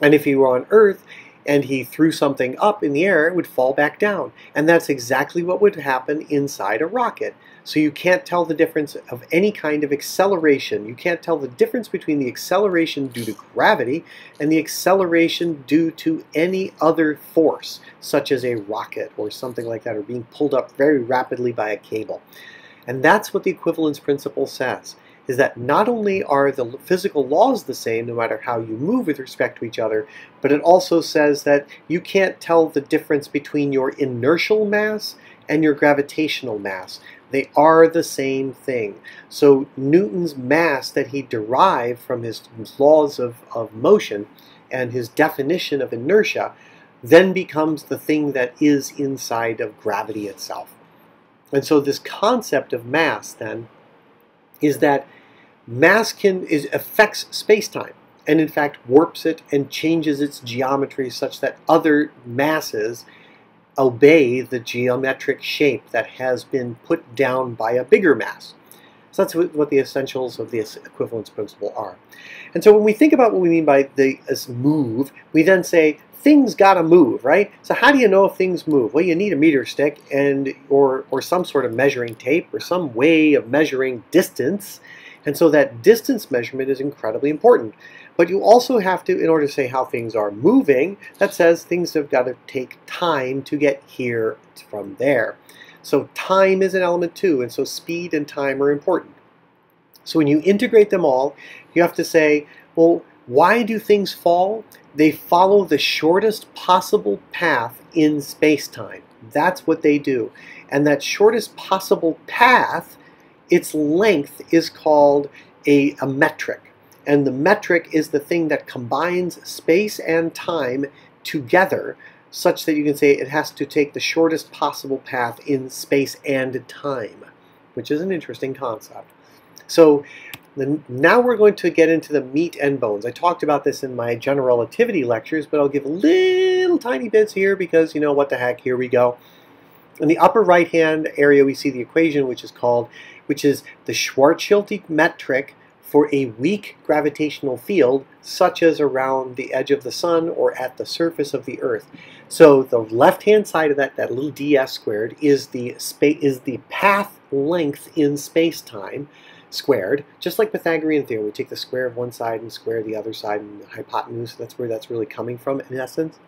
And if you were on Earth, and he threw something up in the air, it would fall back down. And that's exactly what would happen inside a rocket. So you can't tell the difference of any kind of acceleration. You can't tell the difference between the acceleration due to gravity and the acceleration due to any other force, such as a rocket or something like that, or being pulled up very rapidly by a cable. And that's what the equivalence principle says, is that not only are the physical laws the same no matter how you move with respect to each other, but it also says that you can't tell the difference between your inertial mass and your gravitational mass. They are the same thing. So Newton's mass that he derived from his laws of motion and his definition of inertia then becomes the thing that is inside of gravity itself. And so this concept of mass then is that mass affects space-time and in fact warps it and changes its geometry such that other masses obey the geometric shape that has been put down by a bigger mass. So that's what the essentials of the equivalence principle are. And so when we think about what we mean by this move, we then say things gotta move, right? So how do you know if things move? Well, you need a meter stick and or some sort of measuring tape or some way of measuring distance. And so that distance measurement is incredibly important. But you also have to, in order to say how things are moving, that says things have got to take time to get here from there. So time is an element too, and so speed and time are important. So when you integrate them all, you have to say, well, why do things fall? They follow the shortest possible path in space-time. That's what they do. And that shortest possible path, its length is called a metric. And the metric is the thing that combines space and time together such that you can say it has to take the shortest possible path in space and time, which is an interesting concept. So now we're going to get into the meat and bones. I talked about this in my general relativity lectures, but I'll give little tiny bits here because, you know, what the heck, here we go. In the upper right-hand area, we see the equation, which is the Schwarzschild metric for a weak gravitational field, such as around the edge of the sun or at the surface of the Earth. So the left-hand side of that little ds squared, is the path length in space-time squared, just like Pythagorean theorem. We take the square of one side and square the other side and the hypotenuse. That's where that's really coming from, in essence,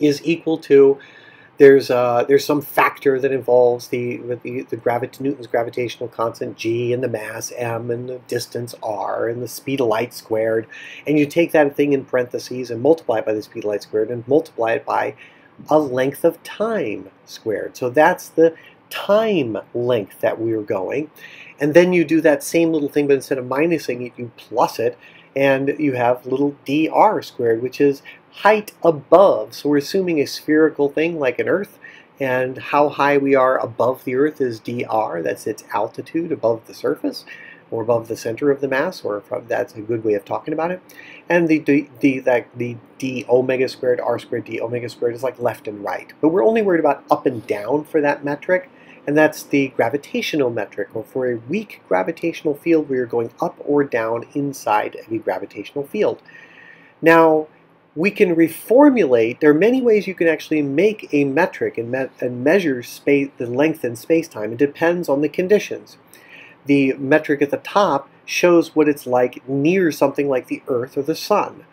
is equal to, there's some factor that involves Newton's gravitational constant g and the mass m and the distance r and the speed of light squared, and you take that thing in parentheses and multiply it by the speed of light squared and multiply it by a length of time squared. So that's the time length that we're going. And then you do that same little thing, but instead of minusing it, you plus it, and you have little dr squared, which is height above. So we're assuming a spherical thing like an Earth, and how high we are above the Earth is dr. That's its altitude above the surface, or above the center of the mass, or that's a good way of talking about it. And the d omega squared, r squared, d omega squared is like left and right. But we're only worried about up and down for that metric, and that's the gravitational metric, or for a weak gravitational field, we are going up or down inside the gravitational field. Now, we can reformulate. There are many ways you can actually make a metric and measure space, the length in space-time. It depends on the conditions. The metric at the top shows what it's like near something like the Earth or the Sun.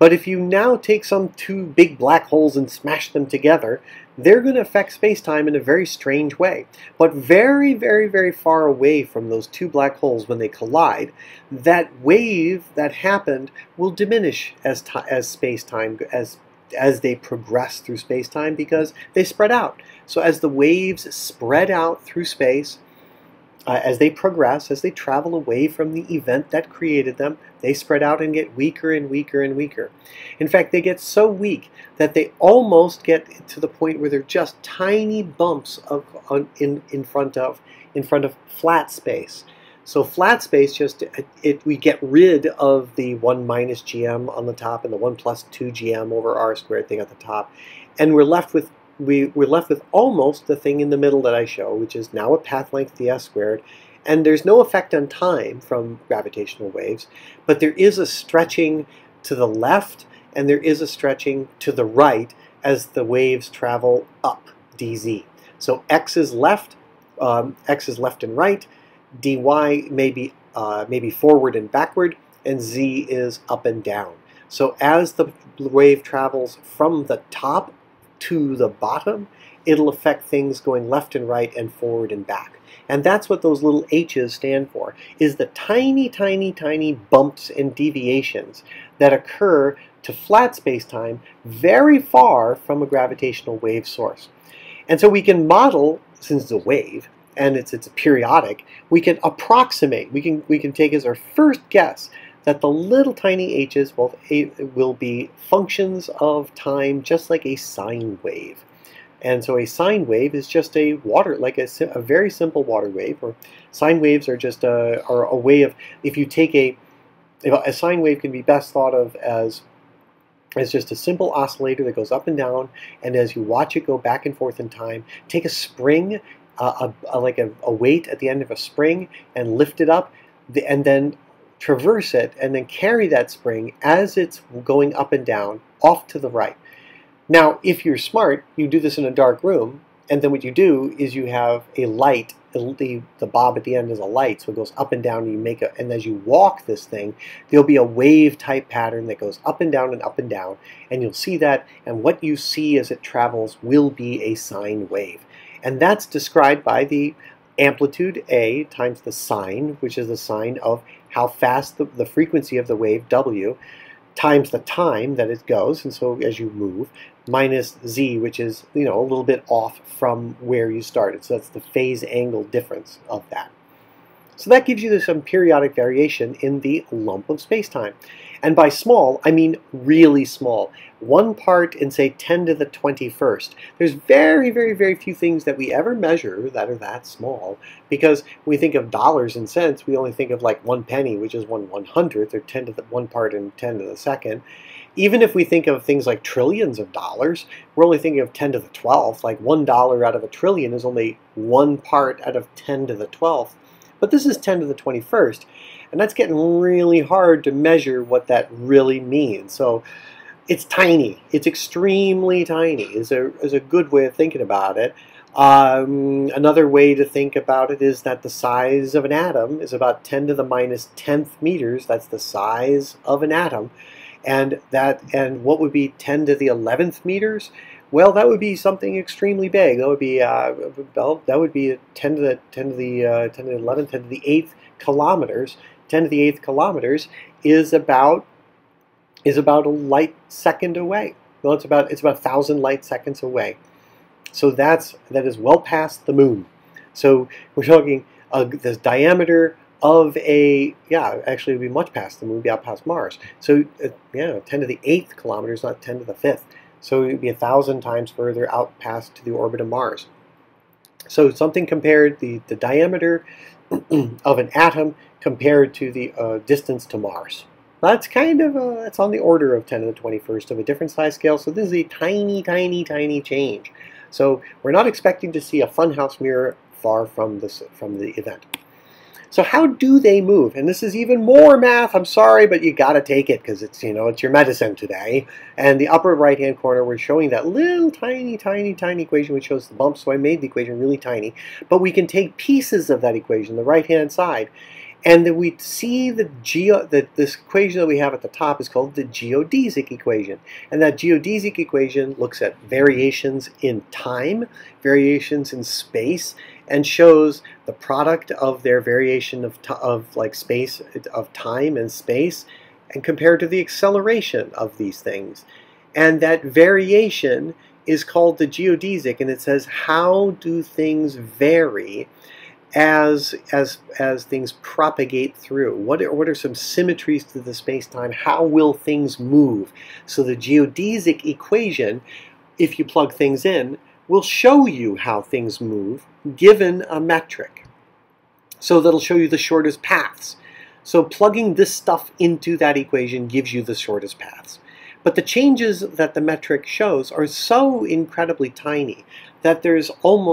But if you now take some two big black holes and smash them together, they're going to affect space-time in a very strange way. But very, very, very far away from those two black holes, when they collide, that wave that happened will diminish as space-time, as they progress through space-time, because they spread out. So as the waves spread out through space, as they progress, as they travel away from the event that created them, they spread out and get weaker and weaker and weaker. In fact, they get so weak that they almost get to the point where they're just tiny bumps in front of flat space. So flat space, we get rid of the 1 minus gm on the top and the 1 plus 2 gm over r squared thing at the top, and we're left with almost the thing in the middle that I show, which is now a path length ds squared, and there's no effect on time from gravitational waves, but there is a stretching to the left and there is a stretching to the right as the waves travel up dz. So x is left and right, dy may be forward and backward, and z is up and down. So as the wave travels from the top to the bottom, it'll affect things going left and right and forward and back. And that's what those little h's stand for, is the tiny, tiny, tiny bumps and deviations that occur to flat space-time very far from a gravitational wave source. And so we can model, since it's a wave and it's a periodic, we can approximate, we can take as our first guess that the little tiny h's will be functions of time, just like a sine wave. And so a sine wave is just a water, like a very simple water wave, or sine waves are just a way of, if you take a sine wave can be best thought of as just a simple oscillator that goes up and down, and as you watch it go back and forth in time, take a spring, like a weight at the end of a spring, and lift it up, and then traverse it, and then carry that spring as it's going up and down off to the right. Now, if you're smart, you do this in a dark room, and then what you do is you have a light. The bob at the end is a light, so it goes up and down, and you make a, and as you walk this thing, there'll be a wave-type pattern that goes up and down and up and down, and you'll see that, and what you see as it travels will be a sine wave. And that's described by the amplitude A times the sine, which is the sine of how fast the frequency of the wave W, times the time that it goes, and so as you move, minus Z, which is, you know, a little bit off from where you started. So that's the phase angle difference of that. So that gives you some periodic variation in the lump of spacetime. And by small, I mean really small. One part in, say, 10 to the 21st. There's very, very, very few things that we ever measure that are that small, because when we think of dollars and cents, we only think of like 1 penny, which is 1/100th, or 10 to the 1 part in 10 to the 2nd. Even if we think of things like trillions of dollars, we're only thinking of 10 to the 12th. Like $1 out of a trillion is only 1 part out of 10 to the 12th. But this is 10 to the 21st, and that's getting really hard to measure what that really means. So it's tiny. It's extremely tiny is a good way of thinking about it. Another way to think about it is that the size of an atom is about 10 to the minus 10th meters. That's the size of an atom. And what would be 10 to the 11th meters? Well, that would be something extremely big. That would be a 10 to the 8th kilometers. 10 to the 8th kilometers is about a light second away. Well, it's about 1,000 light seconds away. So that is well past the moon. So we're talking the diameter of a, yeah, actually it would be much past the moon, be out past Mars. So, yeah, 10 to the 8th kilometers, not 10 to the 5th. So it would be 1,000 times further out past to the orbit of Mars. So something compared, the diameter of an atom compared to the distance to Mars. That's kind of, that's on the order of 10 to the 21st of a different size scale. So this is a tiny, tiny, tiny change. So we're not expecting to see a funhouse mirror far from the event. So how do they move? And this is even more math. I'm sorry, but you got to take it because it's, you know, it's your medicine today. And the upper right-hand corner, we're showing that little tiny, tiny, tiny equation which shows the bump. So I made the equation really tiny. But we can take pieces of that equation, the right-hand side, and then we see this equation that we have at the top is called the geodesic equation. And that geodesic equation looks at variations in time, variations in space, and shows the product of their variation of time and space, and compared to the acceleration of these things. And that variation is called the geodesic, and it says how do things vary as things propagate through. What are some symmetries to the space-time? How will things move? So the geodesic equation, if you plug things in, will show you how things move given a metric. So that'll show you the shortest paths. So plugging this stuff into that equation gives you the shortest paths. But the changes that the metric shows are so incredibly tiny that there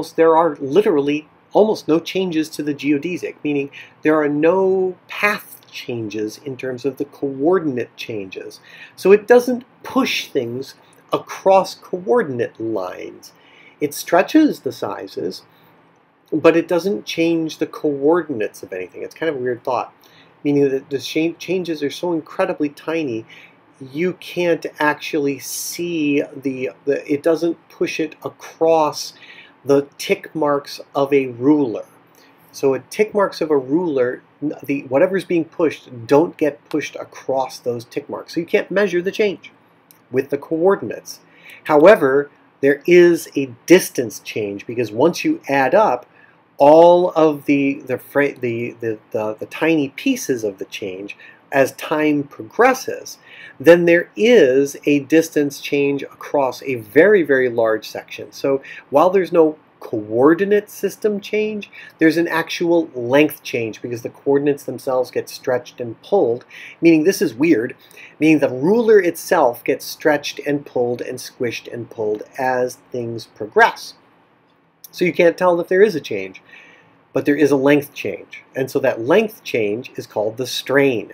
are literally almost no changes to the geodesic, meaning there are no path changes in terms of the coordinate changes. So it doesn't push things across coordinate lines. It stretches the sizes, but it doesn't change the coordinates of anything. It's kind of a weird thought, meaning that the changes are so incredibly tiny, you can't actually see it doesn't push it across the tick marks of a ruler. So tick marks of a ruler, whatever's being pushed, don't get pushed across those tick marks. So you can't measure the change with the coordinates. However, there is a distance change because once you add up all of the tiny pieces of the change as time progresses, then there is a distance change across a very, very large section. So while there's no coordinate system change, there's an actual length change because the coordinates themselves get stretched and pulled, meaning this is weird, meaning the ruler itself gets stretched and pulled and squished and pulled as things progress. So you can't tell if there is a change, but there is a length change. And so that length change is called the strain.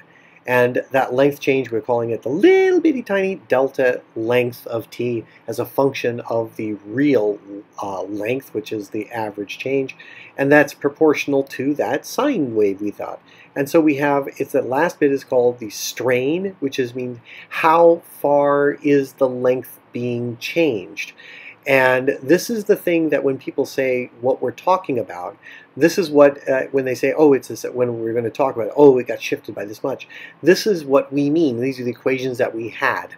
And that length change, we're calling it the little bitty tiny delta length of t as a function of the real length, which is the average change. And that's proportional to that sine wave we thought. And so the last bit is called the strain, which means how far is the length being changed. And this is the thing that when people say what we're talking about, this is what, when they say, oh, it's this, when we're going to talk about it, oh, it got shifted by this much. This is what we mean. These are the equations that we had,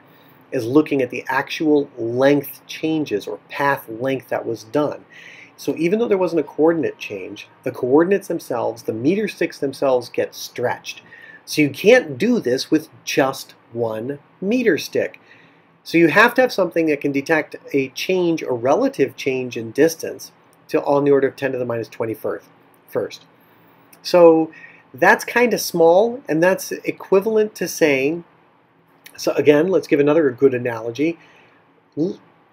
is looking at the actual length changes or path length that was done. So even though there wasn't a coordinate change, the coordinates themselves, the meter sticks themselves, get stretched. So you can't do this with just one meter stick. So you have to have something that can detect a change, a relative change in distance, to on the order of 10 to the minus 21st. So that's kind of small, and that's equivalent to saying, so again, let's give another good analogy.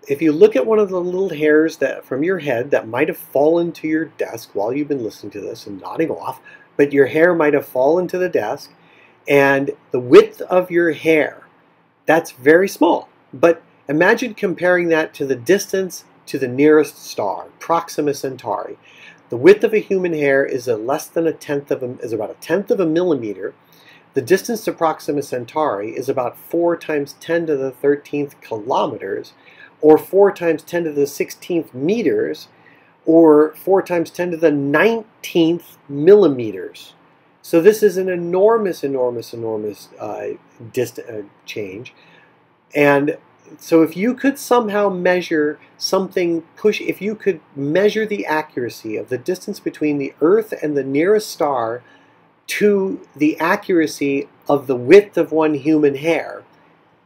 If you look at one of the little hairs that from your head that might have fallen to your desk while you've been listening to this and nodding off, but your hair might have fallen to the desk, and the width of your hair, that's very small. But imagine comparing that to the distance to the nearest star, Proxima Centauri. The width of a human hair is about a tenth of a millimeter. The distance to Proxima Centauri is about 4 times 10 to the 13th kilometers, or 4 times 10 to the 16th meters, or 4 times 10 to the 19th millimeters. So this is an enormous, enormous, enormous change. And so if you could somehow measure something, if you could measure the accuracy of the distance between the Earth and the nearest star to the accuracy of the width of one human hair,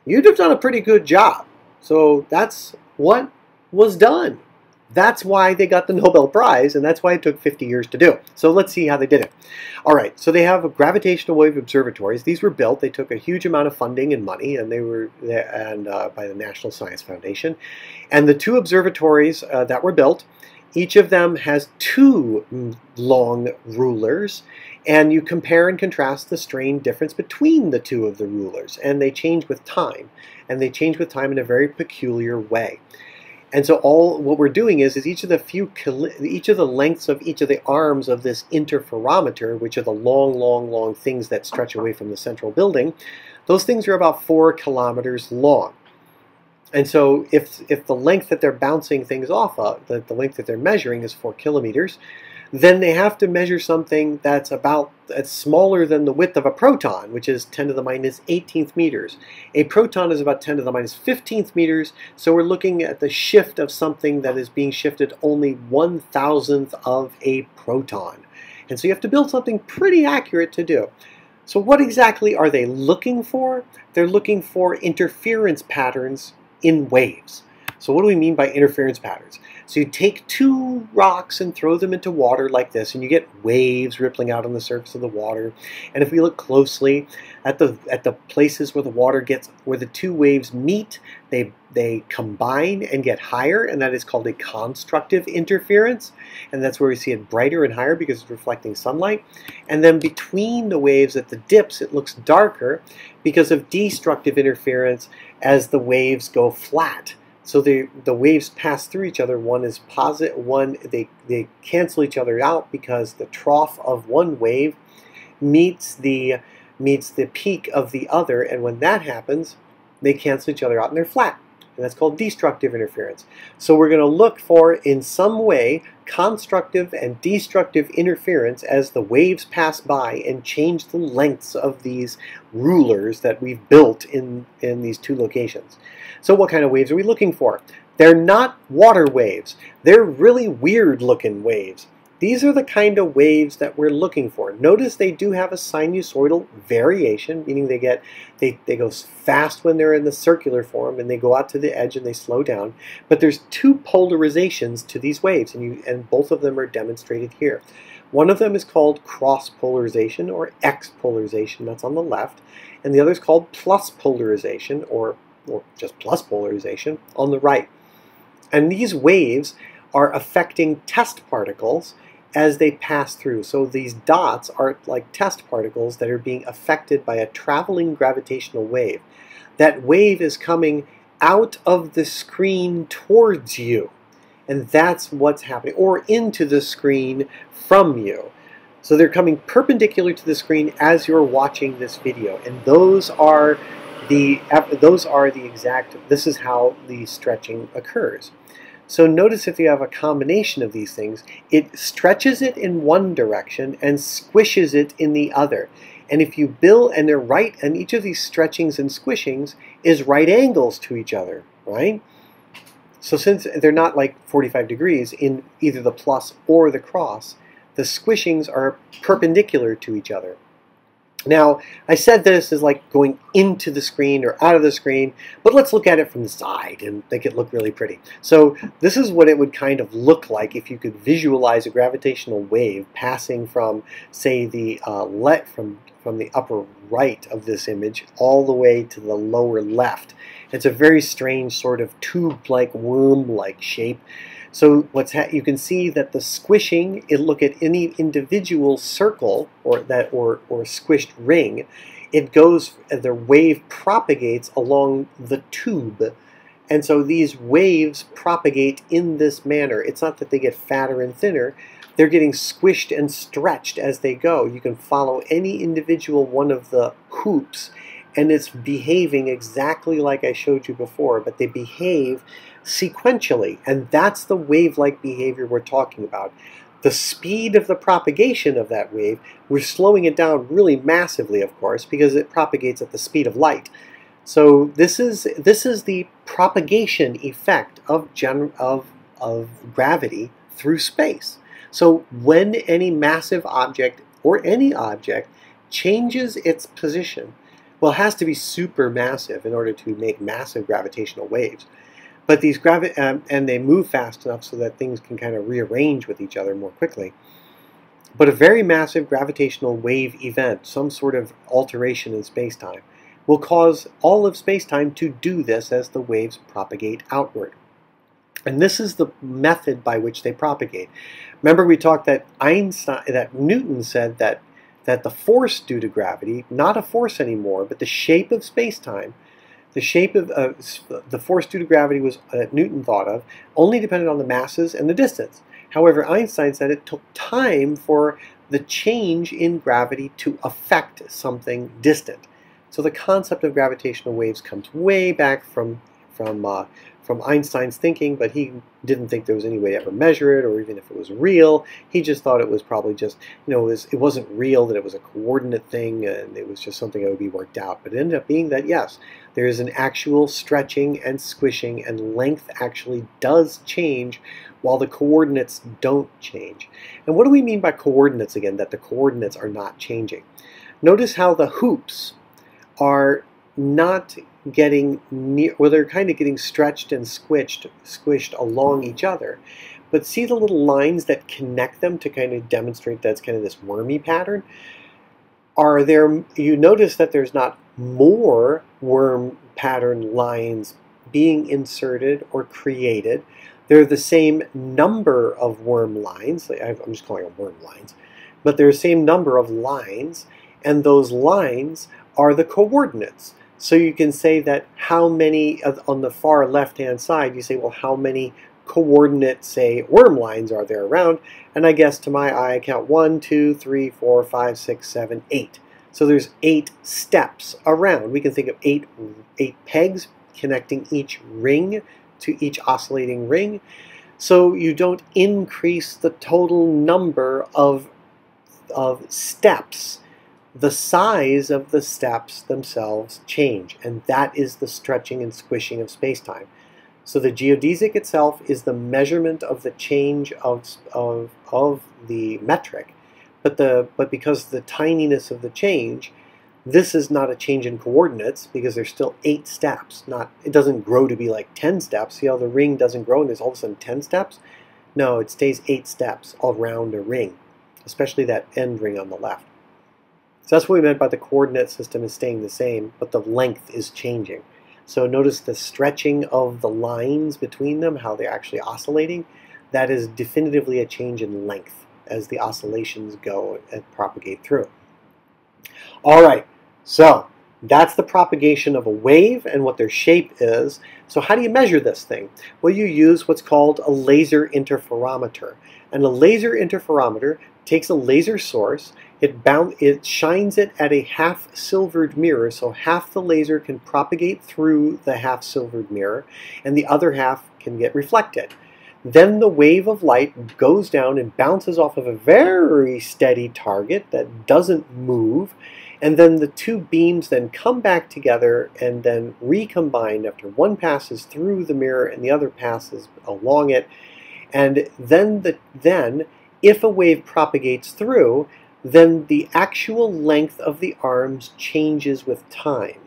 you'd have done a pretty good job. So that's what was done. That's why they got the Nobel Prize, and that's why it took 50 years to do. So let's see how they did it. All right, so they have gravitational wave observatories. These were built. They took a huge amount of funding and money, and they were by the National Science Foundation. And the two observatories that were built, each of them has 2 long rulers, and you compare and contrast the strain difference between the two of the rulers, and they change with time, and they change with time in a very peculiar way. And so what we're doing is each of the lengths of each of the arms of this interferometer, which are the long, long, long things that stretch away from the central building, those things are about 4 kilometers long. And so if the length that they're bouncing things off of, the length that they're measuring is 4 kilometers, then they have to measure something that's smaller than the width of a proton, which is 10 to the minus 18th meters. A proton is about 10 to the minus 15th meters, so we're looking at the shift of something that is being shifted only 1,000th of a proton. And so you have to build something pretty accurate to do. So what exactly are they looking for? They're looking for interference patterns in waves. So what do we mean by interference patterns? So you take 2 rocks and throw them into water like this, and you get waves rippling out on the surface of the water. And if we look closely at the places where the water gets, where the 2 waves meet, they combine and get higher, and that is called a constructive interference. And that's where we see it brighter and higher because it's reflecting sunlight. And then between the waves at the dips, it looks darker because of destructive interference as the waves go flat. So the waves pass through each other. One is positive, one they cancel each other out because the trough of one wave meets the peak of the other, and when that happens, they cancel each other out and they're flat. And that's called destructive interference. So we're going to look for, in some way, constructive and destructive interference as the waves pass by and change the lengths of these rulers that we've built in these 2 locations. So what kind of waves are we looking for? They're not water waves. They're really weird-looking waves. These are the kind of waves that we're looking for. Notice they do have a sinusoidal variation, meaning they go fast when they're in the circular form, and they go out to the edge and they slow down. But there's 2 polarizations to these waves, and both of them are demonstrated here. One of them is called cross polarization, or X polarization, that's on the left, and the other is called plus polarization, or just plus polarization, on the right. And these waves are affecting test particles as they pass through. So these dots are like test particles that are being affected by a traveling gravitational wave. That wave is coming out of the screen towards you, and that's what's happening, or into the screen from you. So they're coming perpendicular to the screen as you're watching this video, and this is how the stretching occurs. So notice if you have a combination of these things, it stretches it in one direction and squishes it in the other. And if you build, and they're right, and each of these stretchings and squishings is right angles to each other, right? So since they're not like 45 degrees in either the plus or the cross, the squishings are perpendicular to each other. Now, I said this is like going into the screen or out of the screen, but let's look at it from the side and make it look really pretty. So this is what it would kind of look like if you could visualize a gravitational wave passing from, say, the from the upper right of this image all the way to the lower left. It's a very strange sort of tube-like, worm-like shape. So you can see that the squishing, look at any individual circle or squished ring, it goes, the wave propagates along the tube. And so these waves propagate in this manner. It's not that they get fatter and thinner. They're getting squished and stretched as they go. You can follow any individual one of the hoops, and it's behaving exactly like I showed you before, but they behave sequentially, and that's the wave-like behavior we're talking about. The speed of the propagation of that wave, we're slowing it down really massively, of course, because it propagates at the speed of light. So this is the propagation effect of gravity through space. So when any massive object, or any object, changes its position, well, it has to be super massive in order to make massive gravitational waves. But these and they move fast enough so that things can kind of rearrange with each other more quickly. But a very massive gravitational wave event, some sort of alteration in space-time, will cause all of space-time to do this as the waves propagate outward. And this is the method by which they propagate. Remember, we talked that Newton said that the force due to gravity, not a force anymore, but the shape of space-time, the shape of the force due to gravity was Newton thought of, only depended on the masses and the distance. However, Einstein said it took time for the change in gravity to affect something distant. So the concept of gravitational waves comes way back from Einstein's thinking, but he didn't think there was any way to ever measure it, or even if it was real. He just thought it was probably just, you know, it wasn't real, that it was a coordinate thing, and it was just something that would be worked out. But it ended up being that, yes, there is an actual stretching and squishing, and length actually does change while the coordinates don't change. And what do we mean by coordinates again, that the coordinates are not changing? Notice how the hoops are not getting near, well, they're kind of getting stretched and squished along each other. But see the little lines that connect them to kind of demonstrate that's kind of this wormy pattern? Are there, you notice that there's not more worm pattern lines being inserted or created. They're the same number of worm lines. I'm just calling them worm lines. But they're the same number of lines, and those lines are the coordinates. So you can say that how many, on the far left-hand side, you say, well, how many coordinate, say, worm lines are there around? And I guess to my eye, I count 1, 2, 3, 4, 5, 6, 7, 8. So there's 8 steps around. We can think of eight pegs connecting each ring to each oscillating ring. So you don't increase the total number of steps. The size of the steps themselves change, and that is the stretching and squishing of space-time. So the geodesic itself is the measurement of the change of the metric, but because the tininess of the change, this is not a change in coordinates, because there's still 8 steps. It doesn't grow to be like 10 steps. See how the ring doesn't grow and there's all of a sudden 10 steps? No, it stays 8 steps around a ring, especially that end ring on the left. So that's what we meant by the coordinate system is staying the same, but the length is changing. So notice the stretching of the lines between them, how they're actually oscillating. That is definitively a change in length as the oscillations go and propagate through. All right, so that's the propagation of a wave and what their shape is. So how do you measure this thing? Well, you use what's called a laser interferometer. And a laser interferometer takes a laser source, it shines it at a half-silvered mirror, so half the laser can propagate through the half-silvered mirror, and the other half can get reflected. Then the wave of light goes down and bounces off of a very steady target that doesn't move, And then the two beams then come back together and then recombine after one passes through the mirror and the other passes along it. And then, if a wave propagates through, then the actual length of the arms changes with time.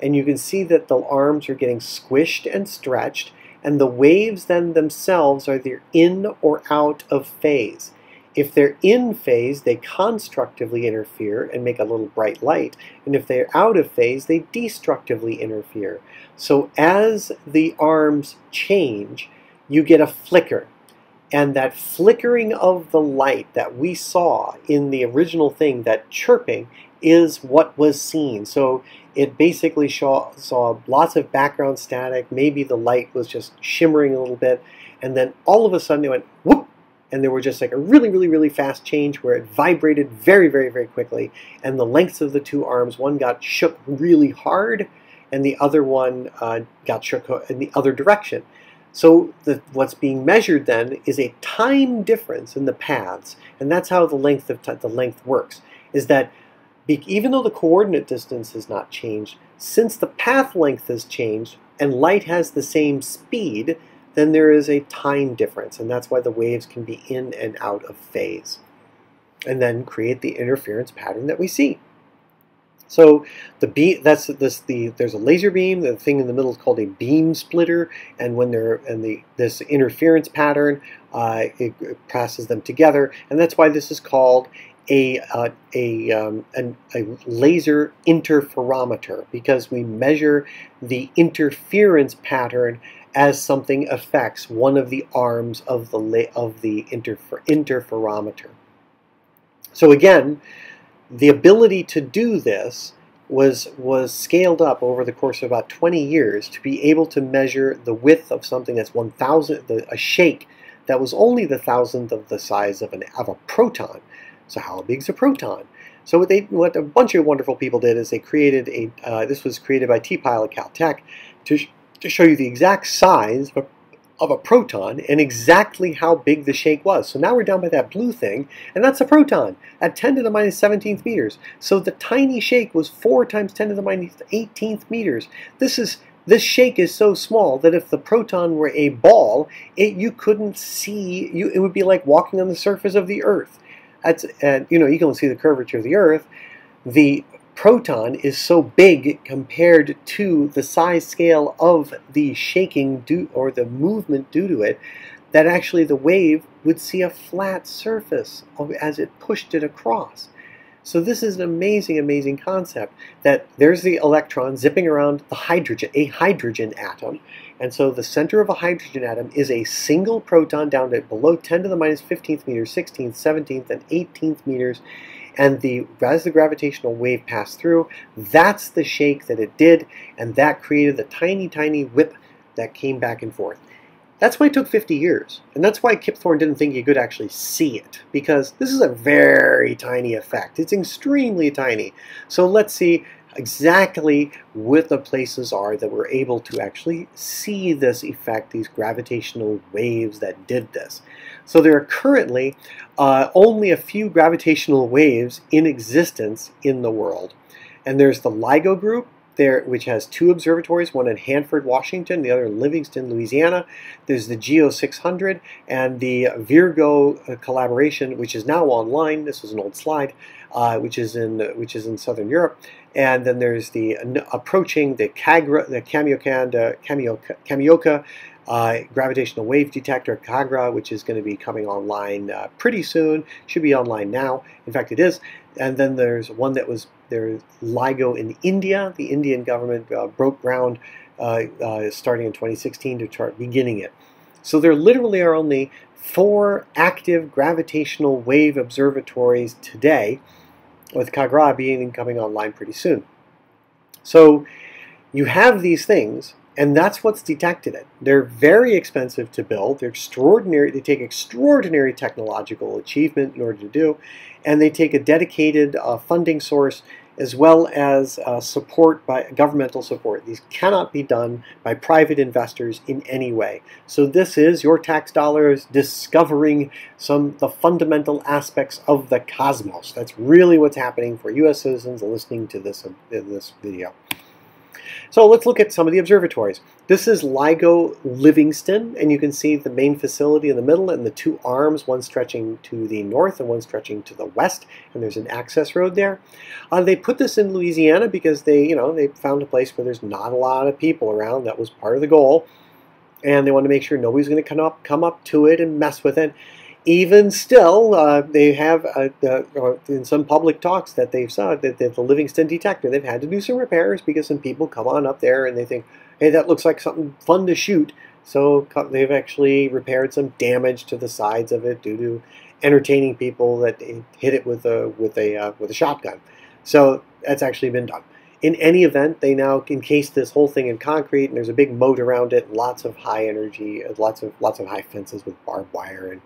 And you can see that the arms are getting squished and stretched, and the waves then themselves are either in or out of phase. If they're in phase, they constructively interfere and make a little bright light. And if they're out of phase, they destructively interfere. So as the arms change, you get a flicker. And that flickering of the light that we saw in the original thing, that chirping, is what was seen. So it basically saw lots of background static. Maybe the light was just shimmering a little bit. And then all of a sudden it went whoop. And there were just like a really, really, really fast change where it vibrated very, very, very quickly. And the lengths of the two arms, one got shook really hard, and the other one got shook in the other direction. So what's being measured then is a time difference in the paths. And that's how the length of the length works, is that even though the coordinate distance has not changed, since the path length has changed and light has the same speed, then there is a time difference, and that's why the waves can be in and out of phase, and then create the interference pattern that we see. So there's a laser beam. The thing in the middle is called a beam splitter, and when this interference pattern it passes them together, and that's why this is called a laser interferometer, because we measure the interference pattern as something affects one of the arms of the interferometer. So again, the ability to do this was scaled up over the course of about 20 years to be able to measure the width of something that's a shake that was only the thousandth of the size of a proton. So how big is a proton? So what a bunch of wonderful people did is they created this was created by T-Pyle at Caltech to show you the exact size of a proton and exactly how big the shake was. So now we're down by that blue thing, and that's a proton at 10 to the minus 17th meters. So the tiny shake was 4 times 10 to the minus 18th meters. This shake is so small that if the proton were a ball, you couldn't see. It would be like walking on the surface of the Earth. You can only see the curvature of the Earth. The proton is so big compared to the size scale of the shaking or the movement due to it, that actually the wave would see a flat surface as it pushed it across. So this is an amazing, amazing concept, that there's the electron zipping around a hydrogen atom. And so the center of a hydrogen atom is a single proton down to below 10 to the minus 15th meters, 16th, 17th, and 18th meters. And as the gravitational wave passed through, that's the shake that it did, and that created the tiny, tiny whip that came back and forth. That's why it took 50 years, and that's why Kip Thorne didn't think you could actually see it, because this is a very tiny effect. It's extremely tiny. So let's see exactly what the places are that we're able to actually see this effect, these gravitational waves that did this. So there are currently only a few gravitational waves in existence in the world. And there's the LIGO group, which has 2 observatories, one in Hanford, Washington, the other in Livingston, Louisiana. There's the GEO 600 and the Virgo collaboration, which is now online. This was an old slide, which is in Southern Europe. And then there's the approaching the Kamioka gravitational wave detector, KAGRA, which is going to be coming online pretty soon. Should be online now. In fact, it is. And then there's one that was there, LIGO in India. The Indian government broke ground starting in 2016 to start beginning it. So there literally are only 4 active gravitational wave observatories today, with KAGRA coming online pretty soon. So you have these things, and that's what's detected it. They're very expensive to build. They're extraordinary. They take extraordinary technological achievement in order to do, and they take a dedicated funding source as well as support by governmental support. These cannot be done by private investors in any way. So this is your tax dollars discovering the fundamental aspects of the cosmos. That's really what's happening for U.S. citizens listening to this video. So let's look at some of the observatories. This is LIGO Livingston, and you can see the main facility in the middle and the two arms, one stretching to the north and one stretching to the west, and there's an access road there. They put this in Louisiana because they found a place where there's not a lot of people around. That was part of the goal, and they wanted to make sure nobody's going to come up to it and mess with it. Even still, they have, in some public talks that they've saw, that the Livingston detector, they've had to do some repairs because some people come on up there and they think, hey, that looks like something fun to shoot. So they've actually repaired some damage to the sides of it due to entertaining people that hit it with a shotgun. So that's actually been done. In any event, they now encase this whole thing in concrete, and there's a big moat around it, lots of high energy, lots of high fences with barbed wire, and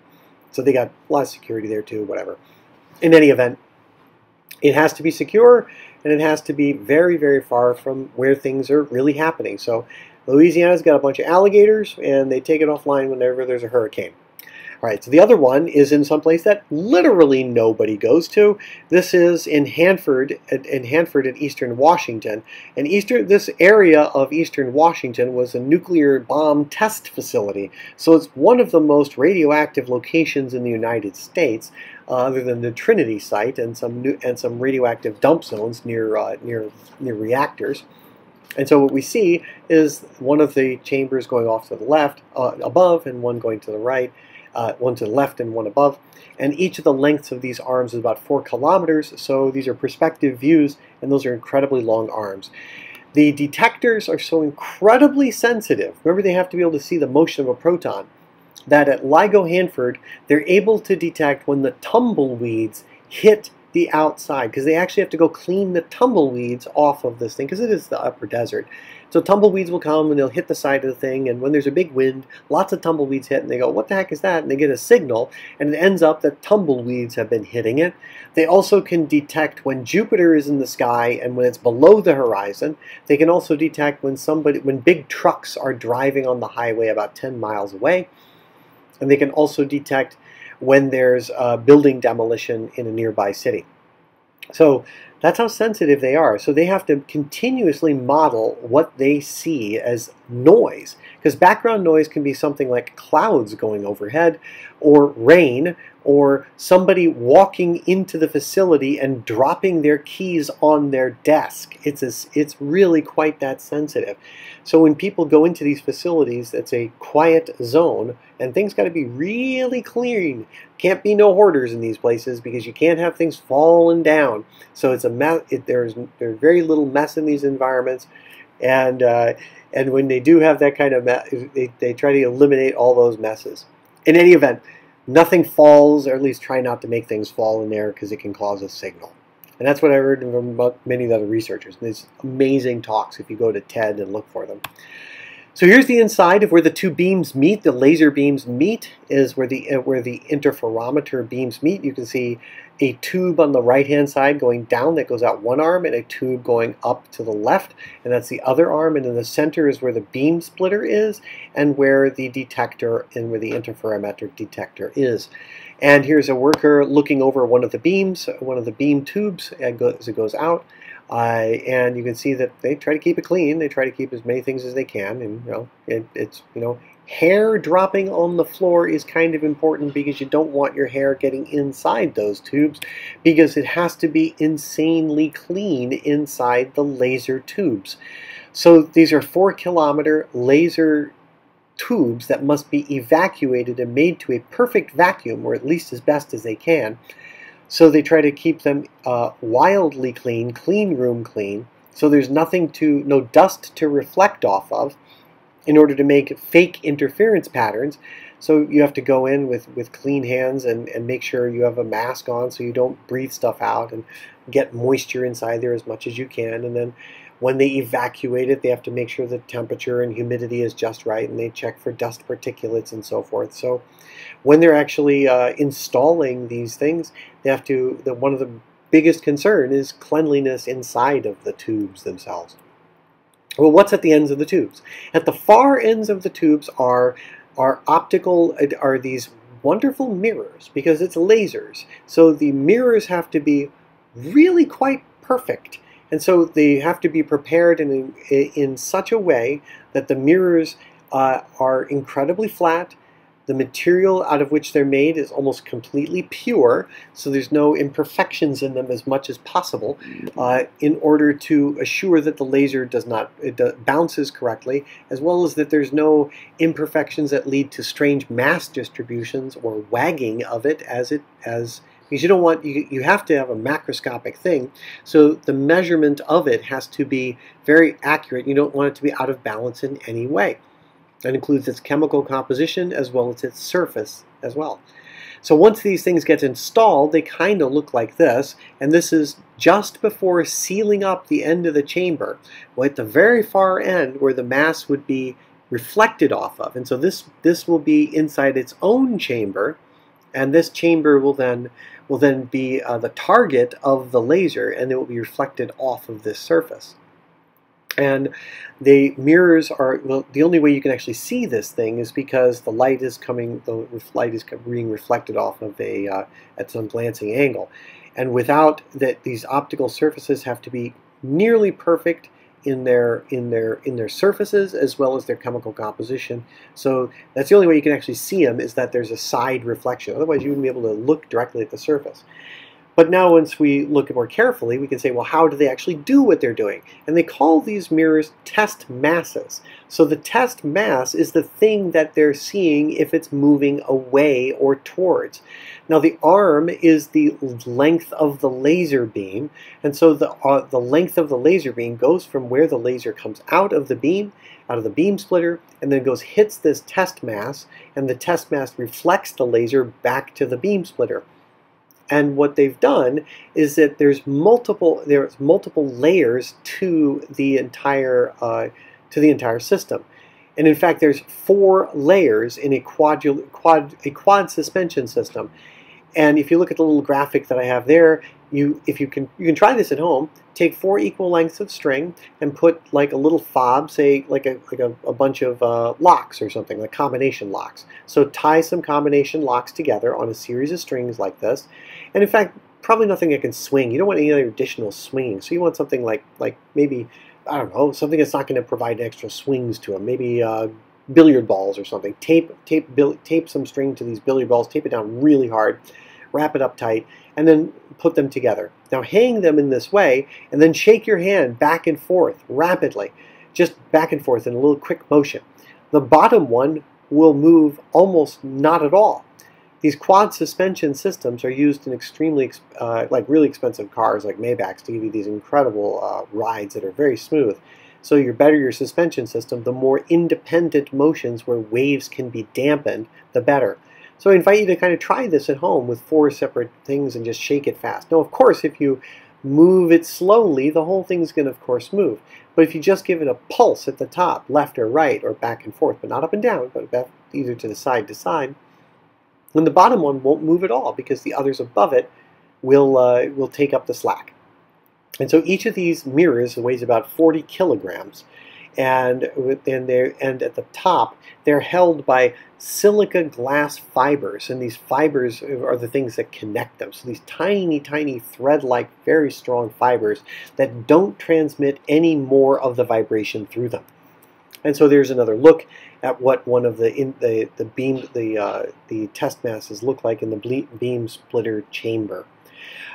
so they got a lot of security there too, whatever. In any event, it has to be secure, and it has to be very, very far from where things are really happening. So Louisiana's got a bunch of alligators, and they take it offline whenever there's a hurricane. All right, so the other one is in some place that literally nobody goes to. This is in Hanford, in eastern Washington. And this area of eastern Washington was a nuclear bomb test facility. So it's one of the most radioactive locations in the United States, other than the Trinity site and some radioactive dump zones near reactors. And so what we see is one of the chambers going off to the left, above, and one going to the right. One to the left and one above, and each of the lengths of these arms is about 4 kilometers, so these are perspective views, and those are incredibly long arms. The detectors are so incredibly sensitive, remember they have to be able to see the motion of a proton, that at LIGO Hanford, they're able to detect when the tumbleweeds hit the outside, because they actually have to go clean the tumbleweeds off of this thing, because it is the upper desert. So tumbleweeds will come and they'll hit the side of the thing, and when there's a big wind, lots of tumbleweeds hit, and they go, what the heck is that? And they get a signal, and it ends up that tumbleweeds have been hitting it. They also can detect when Jupiter is in the sky and when it's below the horizon. They can also detect when big trucks are driving on the highway about 10 miles away. And they can also detect when there's building demolition in a nearby city. So that's how sensitive they are. So they have to continuously model what they see as noise, because background noise can be something like clouds going overhead, or rain, or somebody walking into the facility and dropping their keys on their desk. It's really quite that sensitive. So when people go into these facilities, it's a quiet zone, and things got to be really clean. Can't be no hoarders in these places because you can't have things falling down. So it's a mess. There's very little mess in these environments, and when they do have that kind of mess, they try to eliminate all those messes. In any event, nothing falls, or at least try not to make things fall in there because it can cause a signal. And that's what I heard from many of the other researchers. There's amazing talks if you go to TED and look for them. So here's the inside of where the two beams meet. The laser beams meet is where the interferometer beams meet. You can see a tube on the right-hand side going down that goes out one arm, and a tube going up to the left, and that's the other arm. And in the center is where the beam splitter is, and where the detector and where the interferometric detector is. And here's a worker looking over one of the beam tubes as it goes out. And you can see that they try to keep it clean. They try to keep as many things as they can, and hair dropping on the floor is kind of important because you don't want your hair getting inside those tubes, because it has to be insanely clean inside the laser tubes. So these are 4 kilometer laser tubes that must be evacuated and made to a perfect vacuum, or at least as best as they can. So they try to keep them wildly clean, clean room clean, so there's no dust to reflect off of, in order to make fake interference patterns. So you have to go in with clean hands and make sure you have a mask on so you don't breathe stuff out and get moisture inside there as much as you can. And then when they evacuate it, they have to make sure the temperature and humidity is just right, and they check for dust particulates and so forth. So when they're actually installing these things, they have to, one of the biggest concern is cleanliness inside of the tubes themselves. Well, what's at the ends of the tubes? At the far ends of the tubes are these wonderful mirrors, because it's lasers. So the mirrors have to be really quite perfect. And so they have to be prepared in such a way that the mirrors are incredibly flat. The material out of which they're made is almost completely pure, so there's no imperfections in them as much as possible, in order to assure that the laser bounces correctly, as well as that there's no imperfections that lead to strange mass distributions or wagging of it because you don't want, you have to have a macroscopic thing, so the measurement of it has to be very accurate. You don't want it to be out of balance in any way. That includes its chemical composition as well as its surface as well. So once these things get installed, they kind of look like this, and this is just before sealing up the end of the chamber, well, at the very far end where the mass would be reflected off of. And so this will be inside its own chamber, and this chamber will then be the target of the laser, and it will be reflected off of this surface. And the mirrors are, well, the only way you can actually see this thing is because the light is being reflected off of at some glancing angle. And without that, these optical surfaces have to be nearly perfect in their surfaces as well as their chemical composition. So that's the only way you can actually see them, is that there's a side reflection. Otherwise, you wouldn't be able to look directly at the surface. But now once we look more carefully, we can say, well, how do they actually do what they're doing? And they call these mirrors test masses. So the test mass is the thing that they're seeing if it's moving away or towards. Now the arm is the length of the laser beam, and so the length of the laser beam goes from where the laser comes out of the beam splitter, and then hits this test mass, and the test mass reflects the laser back to the beam splitter. And what they've done is that there's multiple layers to the entire system, and in fact there's 4 layers in a quad suspension system. And if you look at the little graphic that I have there, you can try this at home. Take 4 equal lengths of string and put like a little fob, say like a bunch of locks or something, like combination locks. So tie some combination locks together on a series of strings like this. And in fact, probably nothing that can swing. You don't want any other additional swinging. So you want something like maybe, I don't know, something that's not going to provide extra swings to them. Maybe billiard balls or something. Tape some string to these billiard balls. Tape it down really hard. Wrap it up tight, and then put them together. Now hang them in this way, and then shake your hand back and forth rapidly, just back and forth in a little quick motion. The bottom one will move almost not at all. These quad suspension systems are used in extremely, like really expensive cars like Maybachs, to give you these incredible rides that are very smooth. So the better your suspension system, the more independent motions where waves can be dampened, the better. So I invite you to kind of try this at home with 4 separate things and just shake it fast. Now, of course, if you move it slowly, the whole thing's going to, of course, move. But if you just give it a pulse at the top, left or right, or back and forth, but not up and down, but back either to side, then the bottom one won't move at all, because the others above it will take up the slack. And so each of these mirrors weighs about 40 kilograms. And at the top, they're held by silica glass fibers, and these fibers are the things that connect them. So these tiny, tiny thread-like, very strong fibers that don't transmit any more of the vibration through them. And so there's another look at what one of the test masses look like in the beam splitter chamber.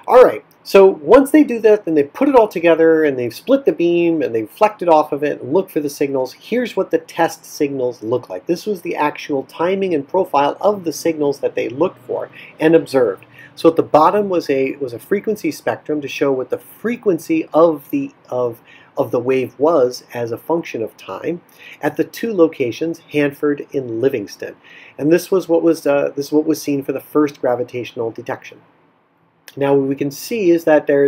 All right, so once they do that, then they put it all together, and they've split the beam, and they reflect it off of it, and look for the signals. Here's what the test signals look like. This was the actual timing and profile of the signals that they looked for and observed. So at the bottom was a frequency spectrum to show what the frequency of the wave was as a function of time at the 2 locations, Hanford and Livingston. And this is what was seen for the first gravitational detection. Now what we can see is that there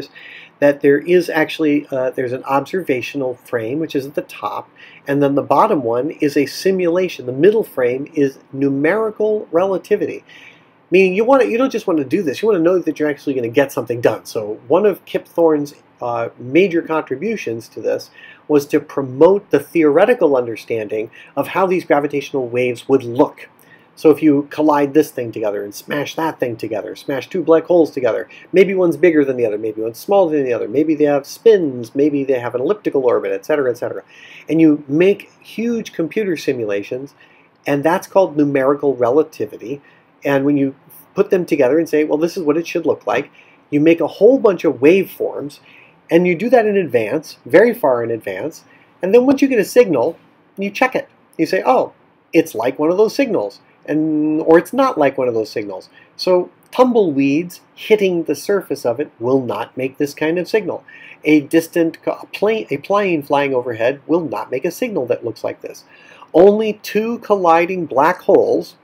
is actually there's an observational frame, which is at the top, and then the bottom one is a simulation. The middle frame is numerical relativity. Meaning you don't just want to do this, you want to know that you're actually going to get something done. So one of Kip Thorne's major contributions to this was to promote the theoretical understanding of how these gravitational waves would look. So if you collide this thing together and smash that thing together, smash two black holes together, maybe one's bigger than the other, maybe one's smaller than the other, maybe they have spins, maybe they have an elliptical orbit, etc., etc. And you make huge computer simulations, and that's called numerical relativity. And when you put them together and say, well, this is what it should look like, you make a whole bunch of waveforms, and you do that in advance, very far in advance, and then once you get a signal, you check it. You say, oh, it's like one of those signals. Or it's not like one of those signals. So tumbleweeds hitting the surface of it will not make this kind of signal. A plane flying overhead will not make a signal that looks like this. Only two colliding black holes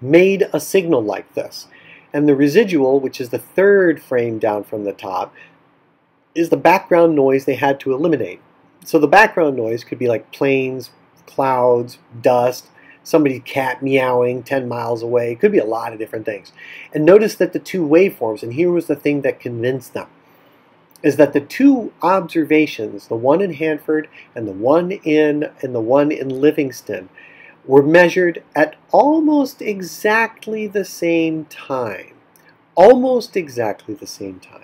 made a signal like this. And the residual, which is the third frame down from the top, is the background noise they had to eliminate. So the background noise could be like planes, clouds, dust, somebody's cat meowing 10 miles away. It could be a lot of different things. And notice that the two waveforms, and here was the thing that convinced them, is that the two observations, the one in Hanford and the one in Livingston, were measured at almost exactly the same time. Almost exactly the same time.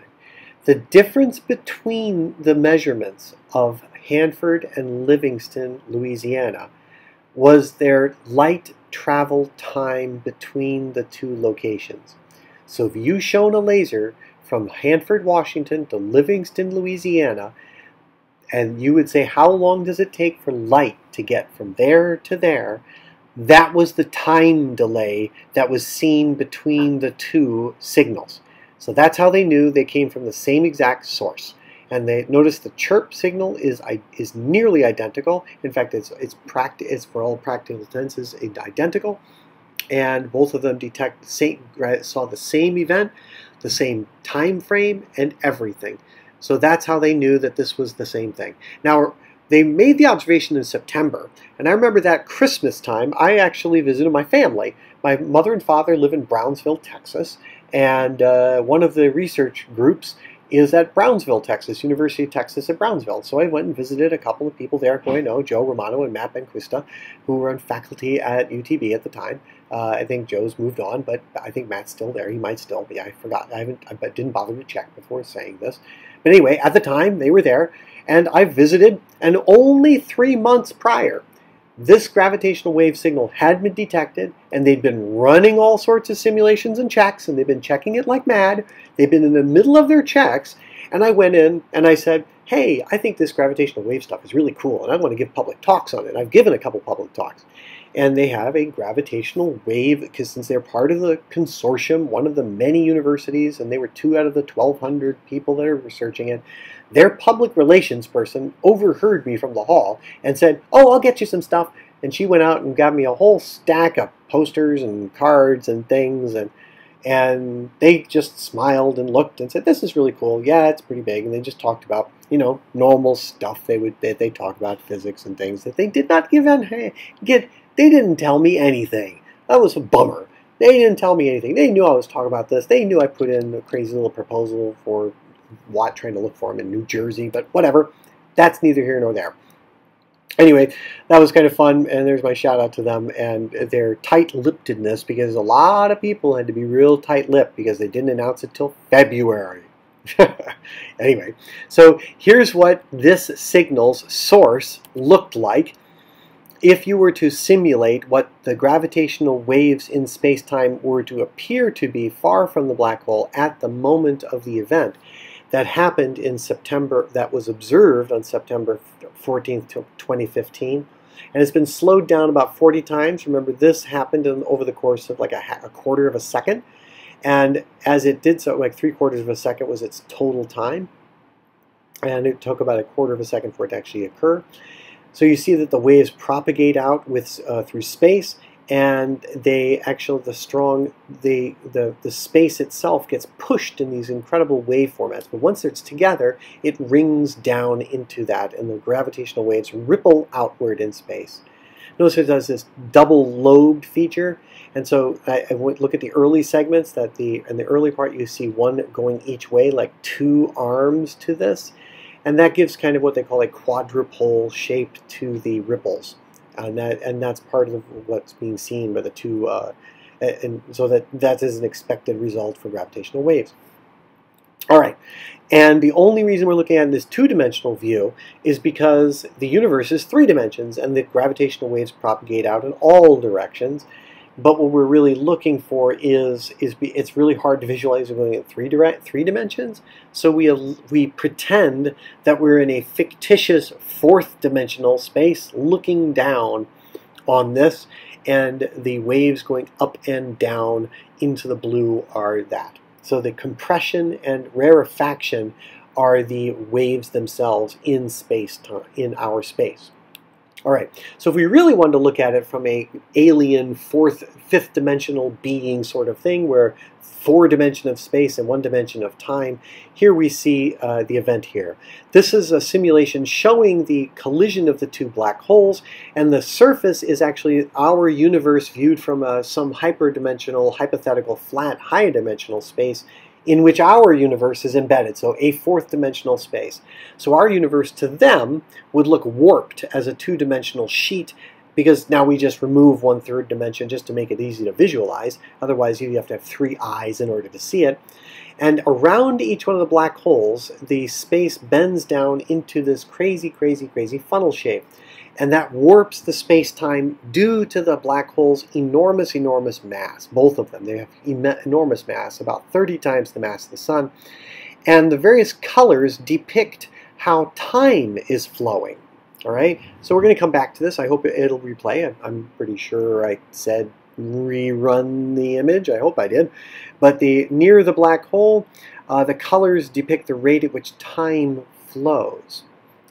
The difference between the measurements of Hanford and Livingston, Louisiana, was their light travel time between the two locations. So if you shone a laser from Hanford, Washington to Livingston, Louisiana, and you would say, how long does it take for light to get from there to there? That was the time delay that was seen between the two signals. So that's how they knew they came from the same exact source. And they notice the chirp signal is nearly identical. In fact, it's for all practical purposes identical, and both of them saw the same event, the same time frame, and everything. So that's how they knew that this was the same thing. Now, they made the observation in September, and I remember that Christmas time, I actually visited my family. My mother and father live in Brownsville, Texas, and one of the research groups is at Brownsville, Texas, University of Texas at Brownsville. So I went and visited a couple of people there who I know, Joe Romano and Matt Benquista, who were on faculty at UTB at the time. I think Joe's moved on, but I think Matt's still there. He might still be. I forgot. I didn't bother to check before saying this. But anyway, at the time, they were there, and I visited, and only 3 months prior, this gravitational wave signal had been detected, and they'd been running all sorts of simulations and checks, and they've been checking it like mad. They've been in the middle of their checks, and I went in and I said, hey, I think this gravitational wave stuff is really cool, and I want to give public talks on it. I've given a couple public talks. And they have a gravitational wave, because since they're part of the consortium, one of the many universities, and they were 2 out of the 1,200 people that are researching it, their public relations person overheard me from the hall and said, oh, I'll get you some stuff. And she went out and got me a whole stack of posters and cards and things, and they just smiled and looked and said, this is really cool. Yeah, it's pretty big. And they just talked about, you know, normal stuff they talk about, physics and things that they did not give in. They didn't tell me anything. That was a bummer. They didn't tell me anything. They knew I was talking about this. They knew I put in a crazy little proposal for Watt trying to look for him in New Jersey, but whatever. That's neither here nor there. Anyway, that was kind of fun, and there's my shout out to them and their tight-lippedness, because a lot of people had to be real tight-lipped because they didn't announce it till February. Anyway, so here's what this signal's source looked like if you were to simulate what the gravitational waves in space-time were to appear to be far from the black hole at the moment of the event that happened in September, that was observed on September 14th, 2015, and it's been slowed down about 40 times. Remember, this happened over the course of like a quarter of a second, and as it did so, like 3/4 of a second was its total time, and it took about 1/4 of a second for it to actually occur. So you see that the waves propagate out with through space, and they actually the space itself gets pushed in these incredible wave formats. But once it's together, it rings down into that, and the gravitational waves ripple outward in space. Notice it does this double lobed feature, and so I look at the early segments that in the early part you see one going each way, like two arms to this, and that gives kind of what they call a quadrupole shape to the ripples, and that's part of what's being seen by the two, and so that is an expected result for gravitational waves. All right, and the only reason we're looking at this two-dimensional view is because the universe is three dimensions and the gravitational waves propagate out in all directions, but what we're really looking for is it's really hard to visualize we're going in three dimensions, so we pretend that we're in a fictitious fourth-dimensional space looking down on this, and the waves going up and down into the blue are that. So the compression and rarefaction are the waves themselves in space-time, in our space. All right, so if we really wanted to look at it from a alien fifth-dimensional being sort of thing, where 4 dimension of space and 1 dimension of time, here we see the event here. This is a simulation showing the collision of the two black holes, and the surface is actually our universe viewed from some hyperdimensional, hypothetical, flat, high-dimensional space in which our universe is embedded, so a fourth-dimensional space. So our universe to them would look warped as a two-dimensional sheet, because now we just remove 1/3 dimension just to make it easy to visualize. Otherwise, you have to have 3 eyes in order to see it. And around each one of the black holes, the space bends down into this crazy, crazy, crazy funnel shape. And that warps the space-time due to the black hole's enormous, enormous mass. Both of them, they have enormous mass, about 30 times the mass of the sun. And the various colors depict how time is flowing. All right, so we're going to come back to this. I hope it'll replay. I'm pretty sure I said rerun the image. I hope I did. But near the black hole, the colors depict the rate at which time flows.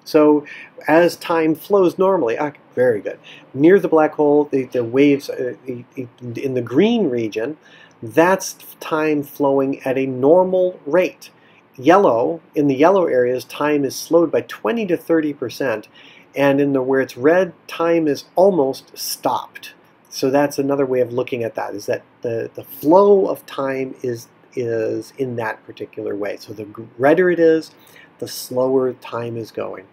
So as time flows normally, very good. Near the black hole, the waves in the green region, that's time flowing at a normal rate. Yellow, in the yellow areas, time is slowed by 20 to 30%, and where it's red, time is almost stopped. So that's another way of looking at that, is that the flow of time is in that particular way. So the redder it is, the slower time is going.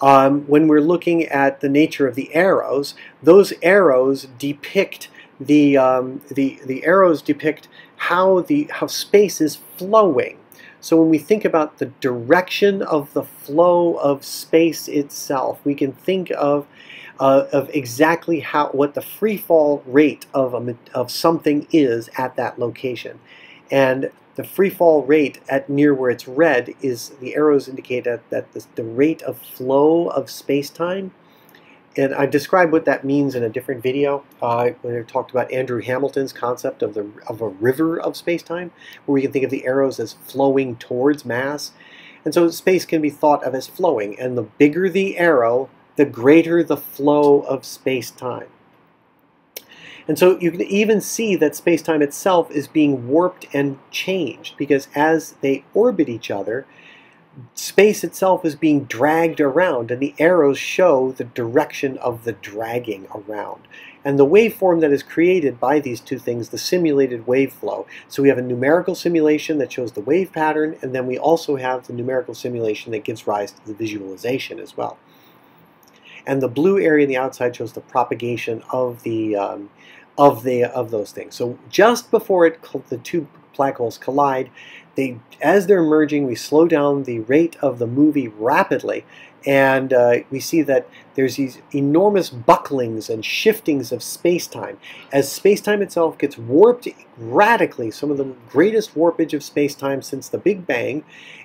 When we're looking at the nature of the arrows, those arrows depict the arrows depict how space is flowing. So when we think about the direction of the flow of space itself, we can think of exactly what the free fall rate of something is at that location. And the free fall rate at near where it's red is, the arrows indicate that the rate of flow of space-time. And I described what that means in a different video when I talked about Andrew Hamilton's concept of a river of space-time, where we can think of the arrows as flowing towards mass. And so space can be thought of as flowing, and the bigger the arrow, the greater the flow of space-time. And so you can even see that space-time itself is being warped and changed, because as they orbit each other, space itself is being dragged around, and the arrows show the direction of the dragging around. And the waveform that is created by these two things, the simulated wave flow. So we have a numerical simulation that shows the wave pattern, and then we also have the numerical simulation that gives rise to the visualization as well. And the blue area on the outside shows the propagation of those things. So just before the two black holes collide, as they're merging, we slow down the rate of the movie rapidly, and we see that there's these enormous bucklings and shiftings of space-time. As space-time itself gets warped radically, some of the greatest warpage of space-time since the Big Bang,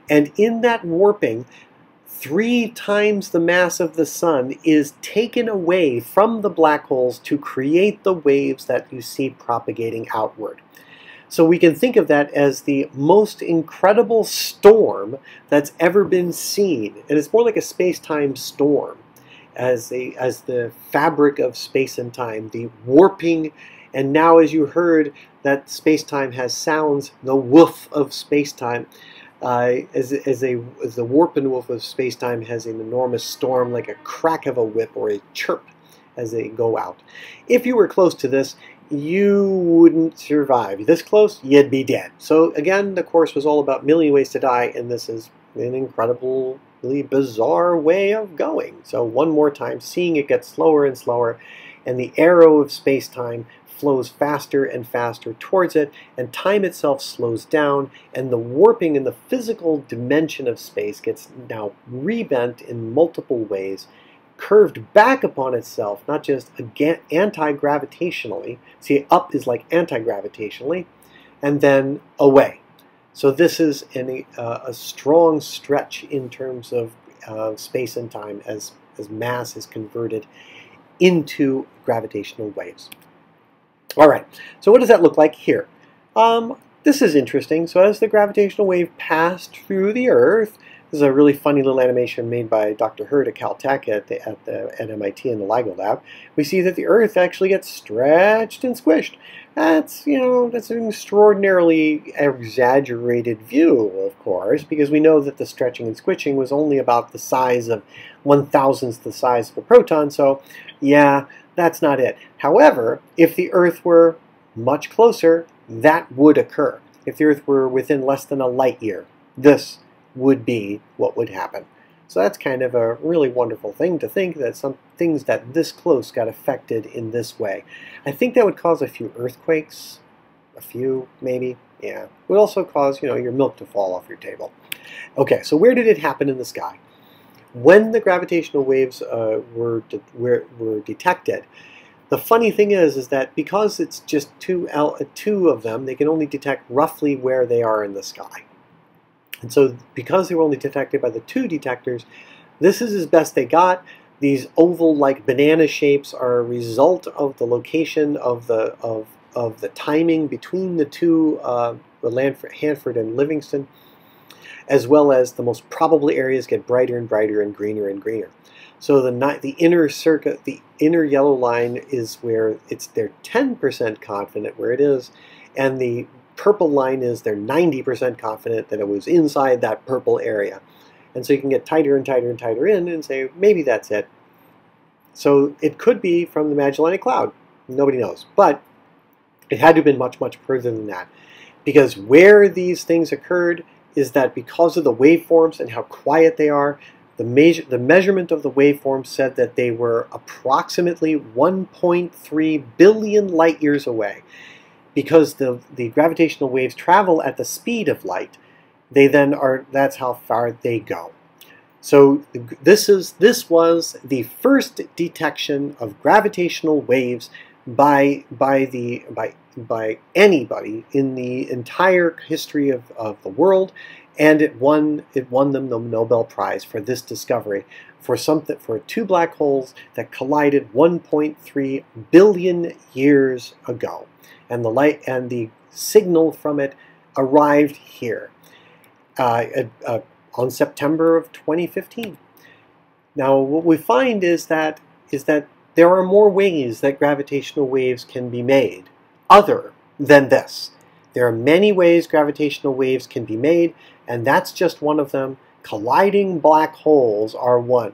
and in that warping, 3 times the mass of the sun is taken away from the black holes to create the waves that you see propagating outward. So we can think of that as the most incredible storm that's ever been seen. And it's more like a space-time storm as the fabric of space and time, the warping. And now, as you heard, that space-time has sounds, the woof of space-time. As the warp and woof of space-time has an enormous storm, like a crack of a whip or a chirp as they go out. If you were close to this, you wouldn't survive. This close, you'd be dead. So again, the course was all about million ways to die, and this is an incredibly bizarre way of going. So one more time, seeing it get slower and slower, and the arrow of space-time flows faster and faster towards it, and time itself slows down, and the warping in the physical dimension of space gets now rebent in multiple ways, curved back upon itself, not just again anti-gravitationally, see up is like anti-gravitationally, and then away. So this is a strong stretch in terms of space and time as mass is converted into gravitational waves. All right, so what does that look like here? This is interesting. So as the gravitational wave passed through the Earth, this is a really funny little animation made by Dr. Hurd at Caltech at MIT in the LIGO lab. We see that the Earth actually gets stretched and squished. That's, you know, that's an extraordinarily exaggerated view, of course, because we know that the stretching and squishing was only about the size of 1,000th the size of a proton, so yeah, that's not it. However, if the Earth were much closer, that would occur. If the Earth were within less than a light year, this would be what would happen. So that's kind of a really wonderful thing to think that some things that this close got affected in this way. I think that would cause a few earthquakes, a few maybe, yeah. It would also cause, you know, your milk to fall off your table. Okay, so where did it happen in the sky? When the gravitational waves were detected, the funny thing is that because it's just two of them, they can only detect roughly where they are in the sky. And so because they were only detected by the two detectors, this is as best they got. These oval-like banana shapes are a result of the location of the timing between the two, Hanford and Livingston, as well as the most probable areas get brighter and brighter and greener and greener. So the inner circle, the inner yellow line is where they're 10% confident where it is, and the purple line is they're 90% confident that it was inside that purple area. And so you can get tighter and tighter and tighter in and say, maybe that's it. So it could be from the Magellanic Cloud. Nobody knows. But it had to have been much, much further than that. Because where these things occurred is that because of the waveforms and how quiet they are, the measurement of the waveforms said that they were approximately 1.3 billion light years away. Because the gravitational waves travel at the speed of light, they then are, that's how far they go. So this was the first detection of gravitational waves by anybody in the entire history of the world, and it won them the Nobel Prize for this discovery for two black holes that collided 1.3 billion years ago, and the light and the signal from it arrived here on September of 2015. Now what we find is that there are more ways that gravitational waves can be made other than this. There are many ways gravitational waves can be made, and that's just one of them. Colliding black holes are one.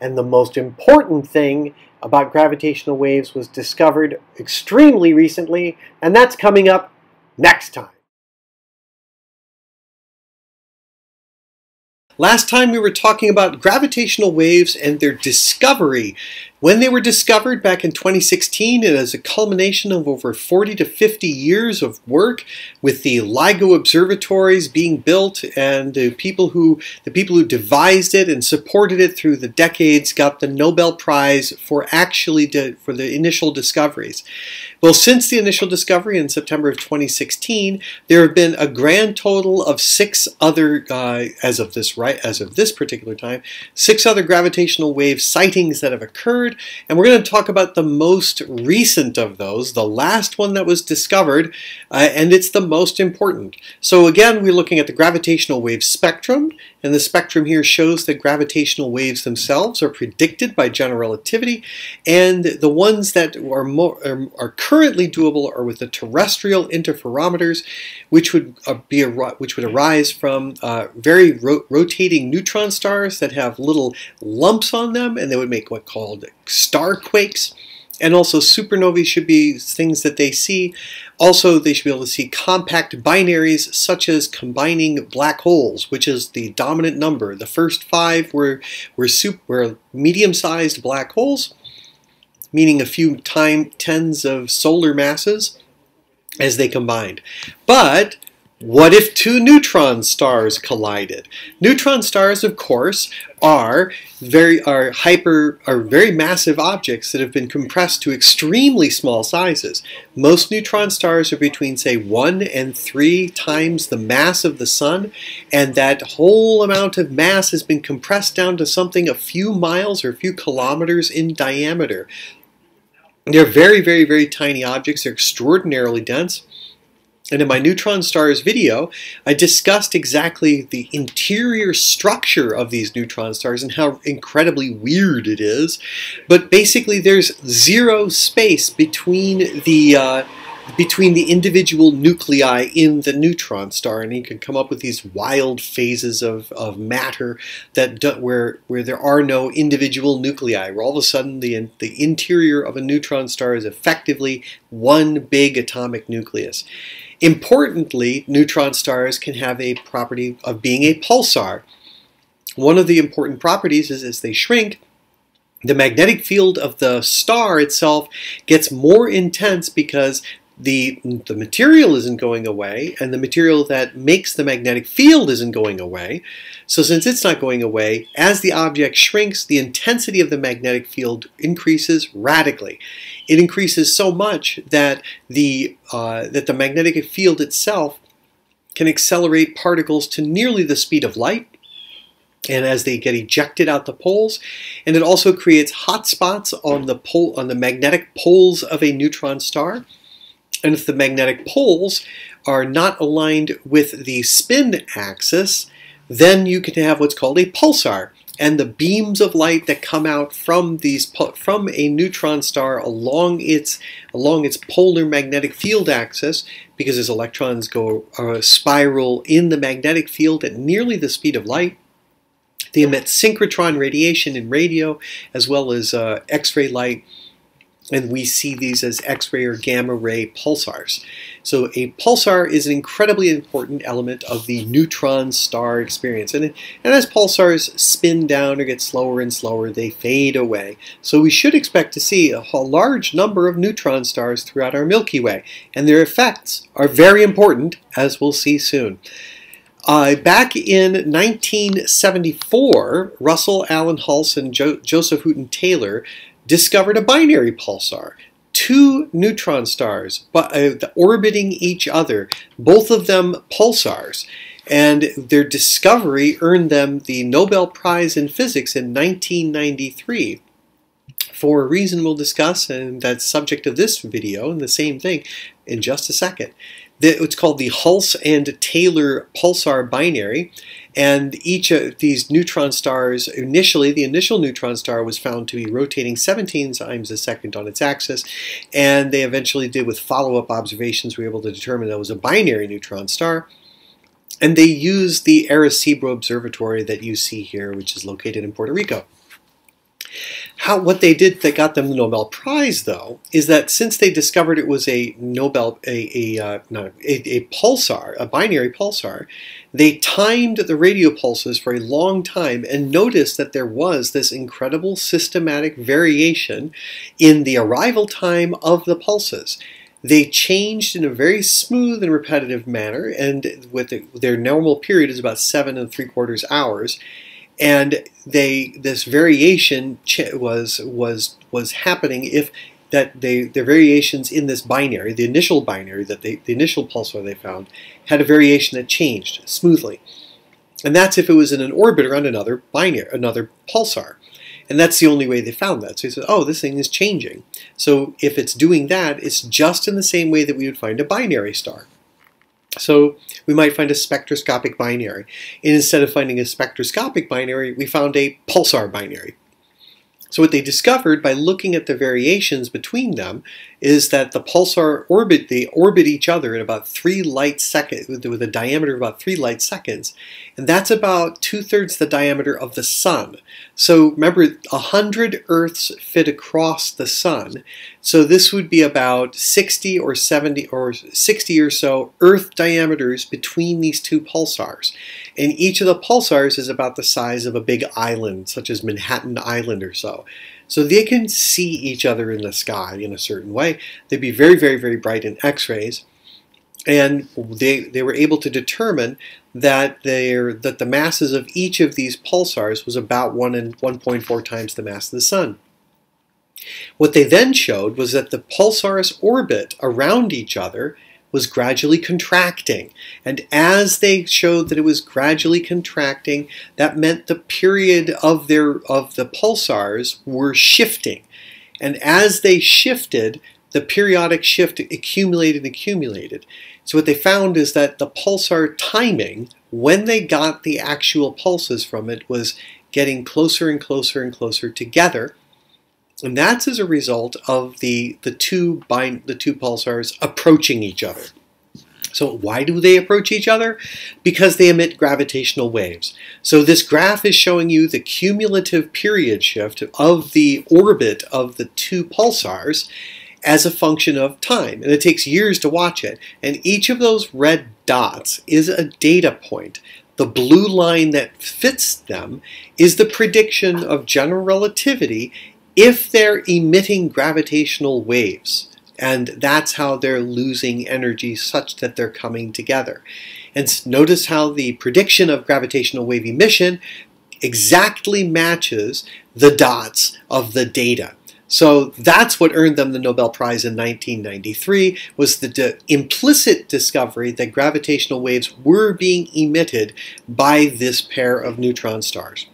And the most important thing about gravitational waves was discovered extremely recently, and that's coming up next time. Last time we were talking about gravitational waves and their discovery. When they were discovered back in 2016, it is a culmination of over 40 to 50 years of work, with the LIGO observatories being built, and the people who devised it and supported it through the decades got the Nobel Prize for the initial discoveries. Well, since the initial discovery in September of 2016, there have been a grand total of six other as of this particular time, six other gravitational wave sightings that have occurred, and we're going to talk about the most recent of those, the last one that was discovered, and it's the most important. So again, we're looking at the gravitational wave spectrum, and the spectrum here shows that gravitational waves themselves are predicted by general relativity, and the ones that are currently doable are with the terrestrial interferometers, which would arise from very rotating neutron stars that have little lumps on them, and they would make what's called star quakes, and also supernovae should be things that they see. Also, they should be able to see compact binaries, such as combining black holes, which is the dominant number. The first five were medium-sized black holes, meaning a few tens of solar masses as they combined. But what if two neutron stars collided? Neutron stars, of course, are very massive objects that have been compressed to extremely small sizes. Most neutron stars are between, say, 1 and 3 times the mass of the Sun, and that whole amount of mass has been compressed down to something a few miles or a few kilometers in diameter. They're very, very, very tiny objects. They're extraordinarily dense. And in my neutron stars video, I discussed exactly the interior structure of these neutron stars and how incredibly weird it is. But basically, there's zero space between the individual nuclei in the neutron star, and you can come up with these wild phases of matter that where there are no individual nuclei, where all of a sudden the interior of a neutron star is effectively one big atomic nucleus. Importantly, neutron stars can have a property of being a pulsar. One of the important properties is as they shrink, the magnetic field of the star itself gets more intense because the material isn't going away, and the material that makes the magnetic field isn't going away. So since it's not going away, as the object shrinks, the intensity of the magnetic field increases radically. It increases so much that the magnetic field itself can accelerate particles to nearly the speed of light, and as they get ejected out the poles. And it also creates hot spots on the magnetic poles of a neutron star. And if the magnetic poles are not aligned with the spin axis, then you can have what's called a pulsar. And the beams of light that come out from a neutron star along its polar magnetic field axis, because as electrons go spiral in the magnetic field at nearly the speed of light, they emit synchrotron radiation in radio, as well as X-ray light, and we see these as X-ray or gamma-ray pulsars. So a pulsar is an incredibly important element of the neutron star experience. And as pulsars spin down or get slower and slower, they fade away. So we should expect to see a large number of neutron stars throughout our Milky Way, and their effects are very important, as we'll see soon. Back in 1974, Russell Allen Hulse and Joseph Houghton Taylor discovered a binary pulsar. Two neutron stars orbiting each other, both of them pulsars. And their discovery earned them the Nobel Prize in Physics in 1993. For a reason we'll discuss, and that's subject of this video, and the same thing in just a second. It's called the Hulse and Taylor pulsar binary, and each of these neutron stars, the initial neutron star was found to be rotating 17 times a second on its axis, and they eventually did, with follow-up observations, were able to determine that it was a binary neutron star. And they used the Arecibo Observatory that you see here, which is located in Puerto Rico. What they did that got them the Nobel Prize, though, is that since they discovered it was a binary pulsar, they timed the radio pulses for a long time and noticed that there was this incredible systematic variation in the arrival time of the pulses. They changed in a very smooth and repetitive manner, and with their normal period is about 7 3/4 hours. And this variation was happening their variations in this binary, the initial pulsar they found, had a variation that changed smoothly, and that's if it was in an orbit around another pulsar, and that's the only way they found that. So he said, oh, this thing is changing. So if it's doing that, it's just in the same way that we would find a binary star. So we might find a spectroscopic binary. And instead of finding a spectroscopic binary, we found a pulsar binary. So what they discovered by looking at the variations between them is that the pulsar orbit, they orbit each other at about 3 light seconds, with a diameter of about 3 light seconds, and that's about 2/3 the diameter of the Sun. So remember, 100 Earths fit across the Sun, so this would be about 60 or so Earth diameters between these two pulsars. And each of the pulsars is about the size of a big island, such as Manhattan Island or so. So they can see each other in the sky in a certain way. They'd be very, very, very bright in X-rays. And they were able to determine that the masses of each of these pulsars was about 1.4 times the mass of the Sun. What they then showed was that the pulsars' orbit around each other was gradually contracting. And as they showed that it was gradually contracting, that meant the period of the pulsars were shifting. And as they shifted, the periodic shift accumulated and accumulated. So what they found is that the pulsar timing, when they got the actual pulses from it, was getting closer and closer and closer together. And that's as a result of the two pulsars approaching each other. So why do they approach each other? Because they emit gravitational waves. So this graph is showing you the cumulative period shift of the orbit of the two pulsars as a function of time. And it takes years to watch it. And each of those red dots is a data point. The blue line that fits them is the prediction of general relativity if they're emitting gravitational waves, and that's how they're losing energy such that they're coming together. And notice how the prediction of gravitational wave emission exactly matches the dots of the data. So that's what earned them the Nobel Prize in 1993, was the implicit discovery that gravitational waves were being emitted by this pair of neutron stars.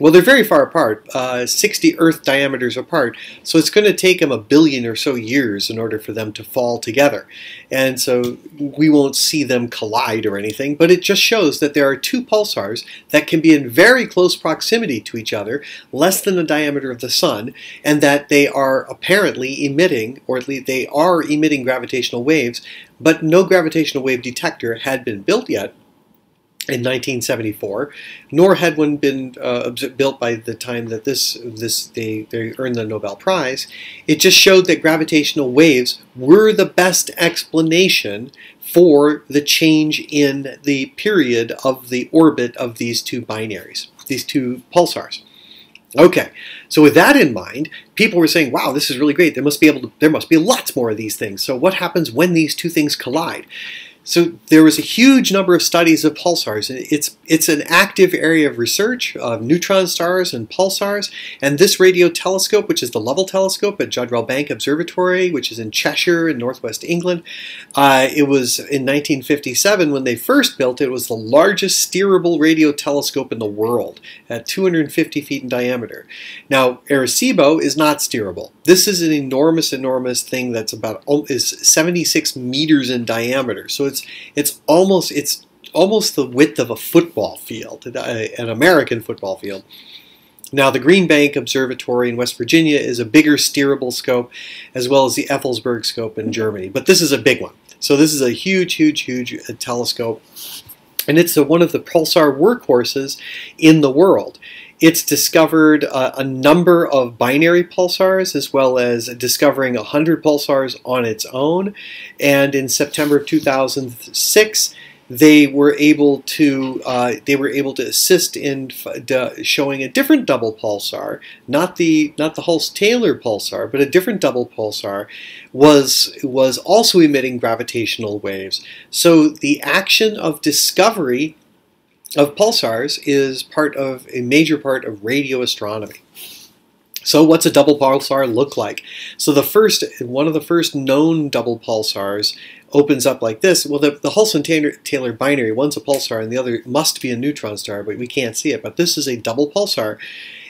Well, they're very far apart, 60 Earth diameters apart, so it's going to take them 1 billion or so years in order for them to fall together. And so we won't see them collide or anything, but it just shows that there are two pulsars that can be in very close proximity to each other, less than the diameter of the Sun, and that they are apparently emitting, or at least they are emitting gravitational waves, but no gravitational wave detector had been built yet in 1974, nor had one been built by the time that they earned the Nobel Prize. It just showed that gravitational waves were the best explanation for the change in the period of the orbit of these two binaries, these two pulsars. Okay, so with that in mind, people were saying, wow, this is really great. There must be lots more of these things. So what happens when these two things collide? So there was a huge number of studies of pulsars. It's an active area of research of neutron stars and pulsars. And this radio telescope, which is the Lovell Telescope at Jodrell Bank Observatory, which is in Cheshire in northwest England, it was in 1957 when they first built it. It was the largest steerable radio telescope in the world at 250 feet in diameter. Now, Arecibo is not steerable. This is an enormous, enormous thing that's about 76 meters in diameter. So it's almost the width of a football field, an American football field. Now, the Green Bank Observatory in West Virginia is a bigger steerable scope, as well as the Effelsberg scope in Germany. But this is a big one. So this is a huge, huge, huge telescope. And it's one of the pulsar workhorses in the world. It's discovered a number of binary pulsars, as well as discovering 100 pulsars on its own. And in September of 2006, they were able to assist in showing a different double pulsar, not the Hulse-Taylor pulsar, but a different double pulsar was also emitting gravitational waves. So the action of discovery of pulsars is part of a major part of radio astronomy. So what's a double pulsar look like? So one of the first known double pulsars opens up like this. Well, the Hulse-Taylor binary, one's a pulsar and the other must be a neutron star, but we can't see it. But this is a double pulsar,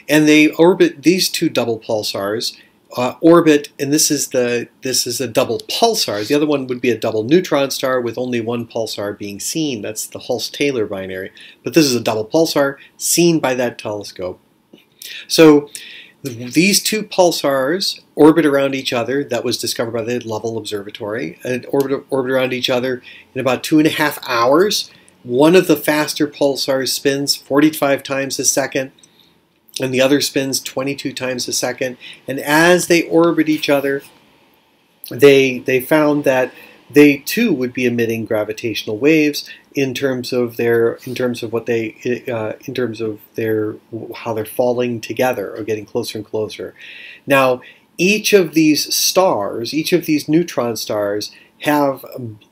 and they orbit these two double pulsars. And this is a double pulsar. The other one would be a double neutron star with only one pulsar being seen. That's the Hulse-Taylor binary. But this is a double pulsar seen by that telescope. So these two pulsars orbit around each other. That was discovered by the Lovell Observatory. And orbit around each other in about 2.5 hours. One of the faster pulsars spins 45 times a second, and the other spins 22 times a second. And as they orbit each other, they found that they too would be emitting gravitational waves in terms of their how they're falling together or getting closer and closer. Now, each of these stars, each of these neutron stars, have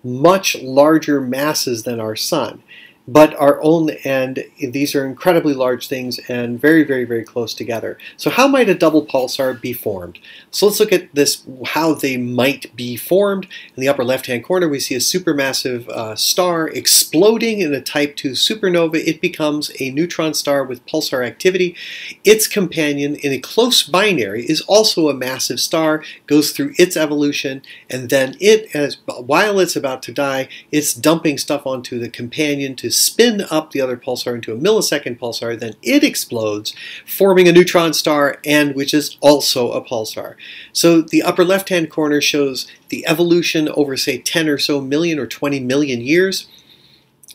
much larger masses than our sun, but are only, and these are incredibly large things and very, very, very close together. So how might a double pulsar be formed? So let's look at this, how they might be formed. In the upper left-hand corner, we see a supermassive star exploding in a type 2 supernova. It becomes a neutron star with pulsar activity. Its companion in a close binary is also a massive star, goes through its evolution, and then it, while it's about to die, it's dumping stuff onto the companion to spin up the other pulsar into a millisecond pulsar, then it explodes, forming a neutron star, and which is also a pulsar. So the upper left-hand corner shows the evolution over, say, 10 or so million or 20 million years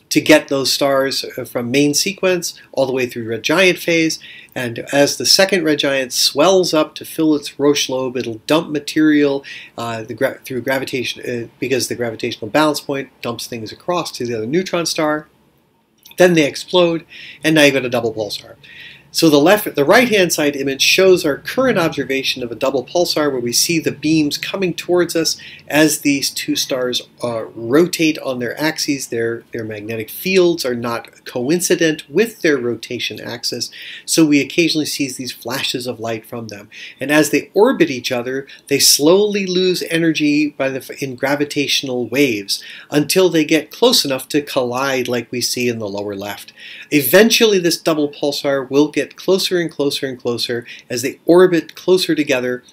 to get those stars from main sequence all the way through red giant phase. And as the second red giant swells up to fill its Roche lobe, it'll dump material through gravitation, because the gravitational balance point dumps things across to the other neutron star. Then they explode, and now you've got a double pulsar. So the right-hand side image shows our current observation of a double pulsar, where we see the beams coming towards us as these two stars rotate on their axes. Their magnetic fields are not coincident with their rotation axis, so we occasionally see these flashes of light from them. And as they orbit each other, they slowly lose energy in gravitational waves until they get close enough to collide, like we see in the lower left. Eventually, this double pulsar will get closer and closer and closer. As they orbit closer together,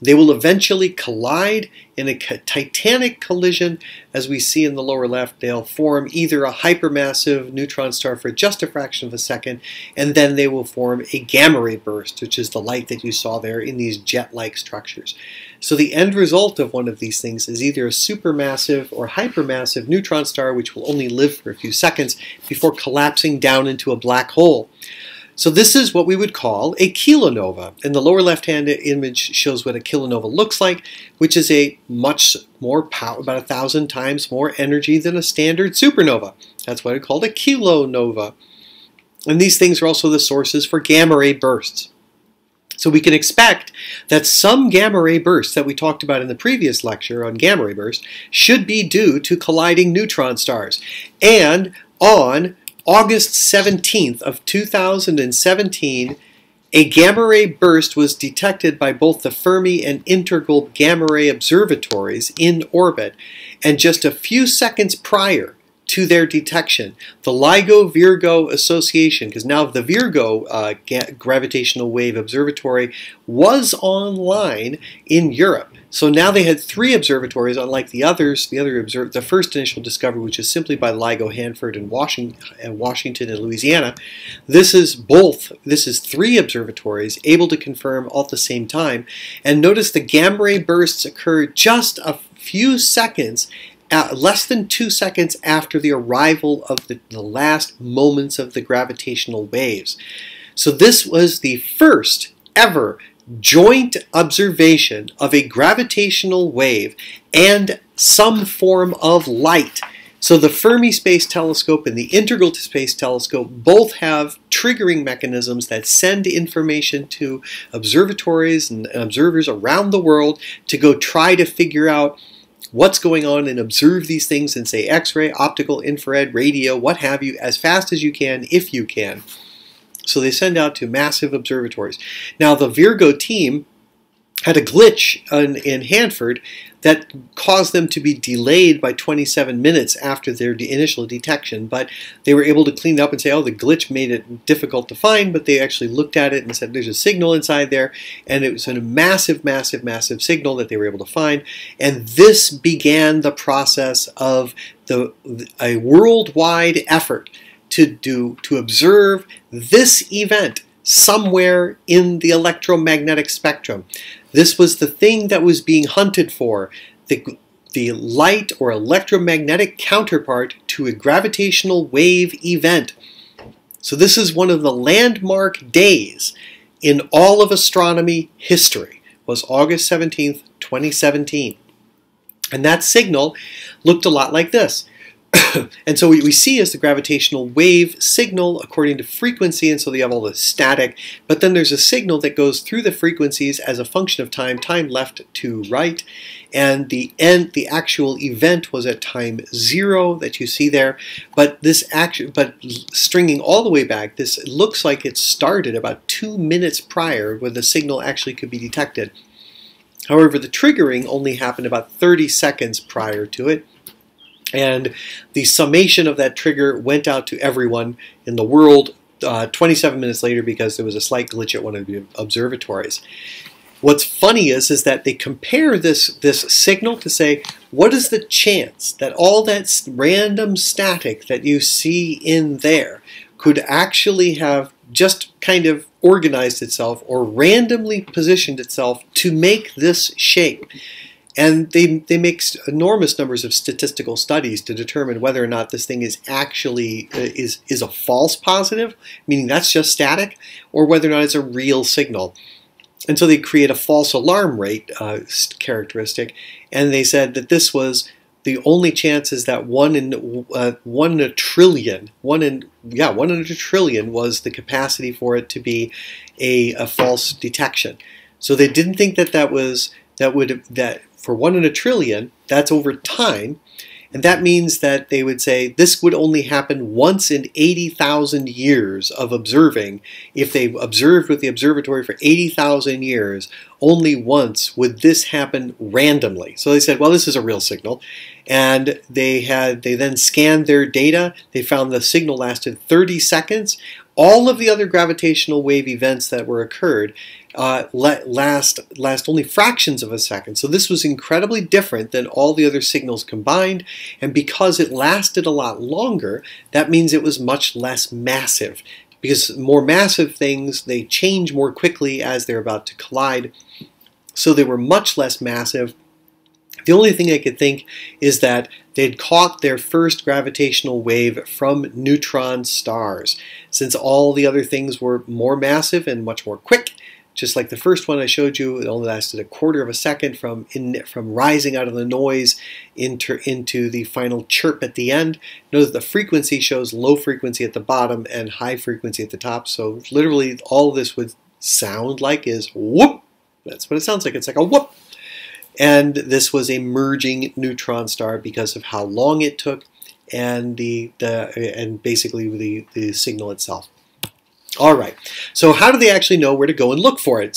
they will eventually collide in a titanic collision. As we see in the lower left, they'll form either a hypermassive neutron star for just a fraction of a second, and then they will form a gamma ray burst, which is the light that you saw there in these jet-like structures. So the end result of one of these things is either a supermassive or hypermassive neutron star, which will only live for a few seconds before collapsing down into a black hole. So this is what we would call a kilonova, and the lower left-hand image shows what a kilonova looks like, which is a much more power, about 1,000 times more energy than a standard supernova. That's why it's called a kilonova. And these things are also the sources for gamma ray bursts. So we can expect that some gamma ray bursts that we talked about in the previous lecture on gamma ray bursts should be due to colliding neutron stars. And on August 17th of 2017, a gamma-ray burst was detected by both the Fermi and Integral Gamma-ray Observatories in orbit, and just a few seconds prior to their detection, the LIGO-Virgo Association, because now the Virgo Gravitational Wave Observatory was online in Europe. So now they had three observatories, unlike the others. The first initial discovery, which is simply by LIGO, Hanford, and Washington and Louisiana. This is three observatories able to confirm all at the same time. And notice the gamma ray bursts occur just a few seconds, less than 2 seconds after the arrival of the last moments of the gravitational waves. So this was the first ever joint observation of a gravitational wave and some form of light. So the Fermi Space Telescope and the Integral Space Telescope both have triggering mechanisms that send information to observatories and observers around the world to go try to figure out what's going on and observe these things in, say, X-ray, optical, infrared, radio, what have you, as fast as you can, if you can. So they send out to massive observatories. Now the Virgo team had a glitch in Hanford that caused them to be delayed by 27 minutes after their initial detection, but they were able to clean it up and say, oh, the glitch made it difficult to find, but they actually looked at it and said there's a signal inside there, and it was a massive, massive, massive signal that they were able to find, and this began the process of a worldwide effort to observe this event somewhere in the electromagnetic spectrum. This was the thing that was being hunted for, the light or electromagnetic counterpart to a gravitational wave event. So this is one of the landmark days in all of astronomy history, was August 17th, 2017. And that signal looked a lot like this. And so what we see is the gravitational wave signal according to frequency, and so they have all the static, but then there's a signal that goes through the frequencies as a function of time, time left to right, and the actual event was at time 0 that you see there, but this stringing all the way back, this looks like it started about 2 minutes prior where the signal actually could be detected. However, the triggering only happened about 30 seconds prior to it, and the summation of that trigger went out to everyone in the world 27 minutes later because there was a slight glitch at one of the observatories. What's funny is that they compare this signal to say, what is the chance that all that random static that you see in there could actually have just kind of organized itself or randomly positioned itself to make this shape? And they make enormous numbers of statistical studies to determine whether or not this thing is actually is a false positive, meaning that's just static, or whether or not it's a real signal. And so they create a false alarm rate characteristic, and they said that this was the only chance is that one in a trillion was the capacity for it to be a false detection. So they didn't think that for 1 in a trillion, that's over time, and that means that they would say this would only happen once in 80,000 years of observing. If they observed with the observatory for 80,000 years, only once would this happen randomly. So they said, well, this is a real signal, and they then scanned their data. They found the signal lasted 30 seconds. All of the other gravitational wave events that were occurred last only fractions of a second. So this was incredibly different than all the other signals combined, and because it lasted a lot longer, that means it was much less massive. Because more massive things, they change more quickly as they're about to collide, so they were much less massive. The only thing I could think is that they'd caught their first gravitational wave from neutron stars. Since all the other things were more massive and much more quick, just like the first one I showed you, it only lasted 1/4 of a second from rising out of the noise into the final chirp at the end. Notice the frequency shows low frequency at the bottom and high frequency at the top, so literally all this would sound like is whoop. That's what it sounds like. It's like a whoop. And this was a merging neutron star because of how long it took and basically the signal itself. All right, so how do they actually know where to go and look for it?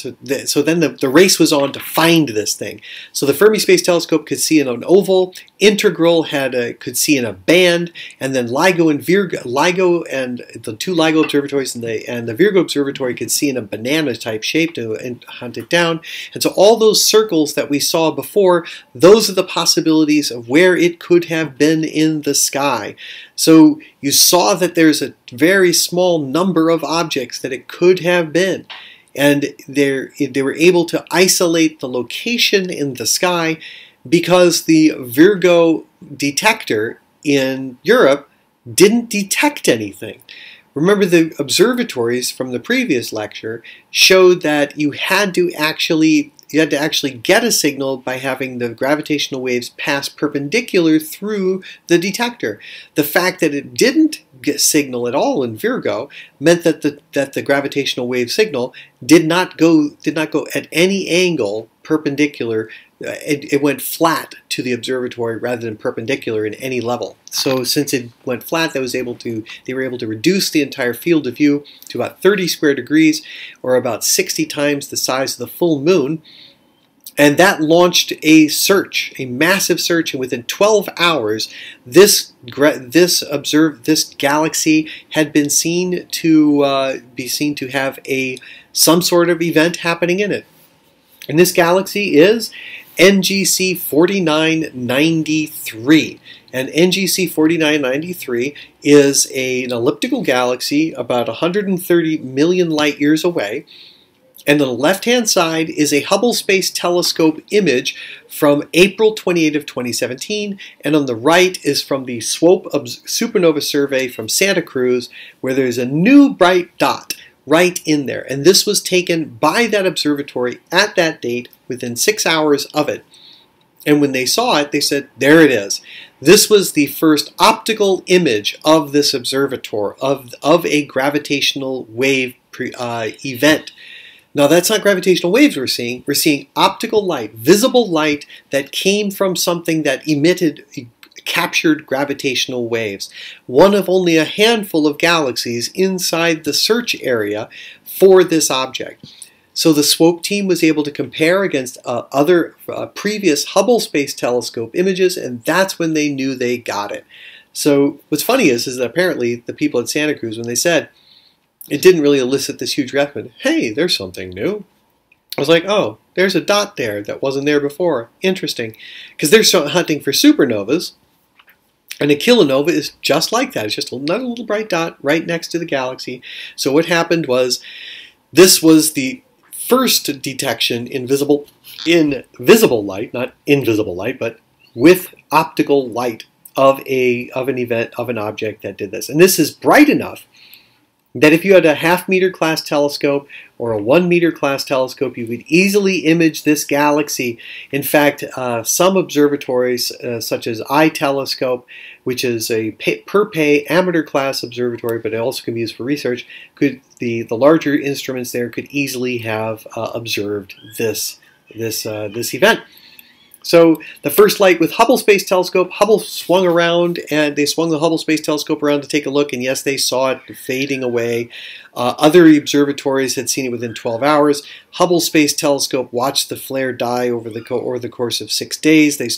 So then the race was on to find this thing. So the Fermi Space Telescope could see in an oval, Integral could see in a band, and then LIGO and the two LIGO observatories and the Virgo Observatory could see in a banana-type shape to hunt it down. And so all those circles that we saw before, those are the possibilities of where it could have been in the sky. So you saw that there's a very small number of objects that it could have been, and they were able to isolate the location in the sky because the Virgo detector in Europe didn't detect anything. Remember, the observatories from the previous lecture showed that you had to actually get a signal by having the gravitational waves pass perpendicular through the detector. The fact that it didn't get signal at all in Virgo meant that the gravitational wave signal did not go at any angle perpendicular. It went flat to the observatory rather than perpendicular in any level. So since it went flat, they were able to reduce the entire field of view to about 30 square degrees, or about 60 times the size of the full moon. And that launched a search, a massive search, and within 12 hours, this galaxy had been seen to have some sort of event happening in it. And this galaxy is NGC 4993. And NGC 4993 is an elliptical galaxy about 130 million light years away. And on the left-hand side is a Hubble Space Telescope image from April 28 of 2017, and on the right is from the SWOPE Supernova Survey from Santa Cruz, where there's a new bright dot right in there. And this was taken by that observatory at that date within 6 hours of it. And when they saw it, they said, there it is. This was the first optical image of this observatory, of a gravitational wave event. Now, that's not gravitational waves we're seeing. We're seeing optical light, visible light that came from something that emitted, captured gravitational waves. One of only a handful of galaxies inside the search area for this object. So the SWOPE team was able to compare against other previous Hubble Space Telescope images, and that's when they knew they got it. So what's funny is that apparently the people at Santa Cruz, when they said, it didn't really elicit this huge reaction. Hey, there's something new. I was like, oh, there's a dot there that wasn't there before. Interesting. Because they're still hunting for supernovas, and a kilonova is just like that. It's just another little bright dot right next to the galaxy. So what happened was, this was the first detection in visible light, not invisible light, but with optical light of an object that did this. And this is bright enough that if you had a half-meter class telescope or a 1 meter class telescope, you could easily image this galaxy. In fact, some observatories, such as iTelescope, which is a per-pay amateur class observatory, but it also can be used for research, could the larger instruments there could easily have observed this event. So the first light with Hubble Space Telescope, Hubble swung around, and they swung the Hubble Space Telescope around to take a look, and yes, they saw it fading away. Other observatories had seen it within 12 hours. Hubble Space Telescope watched the flare die over the course of 6 days. They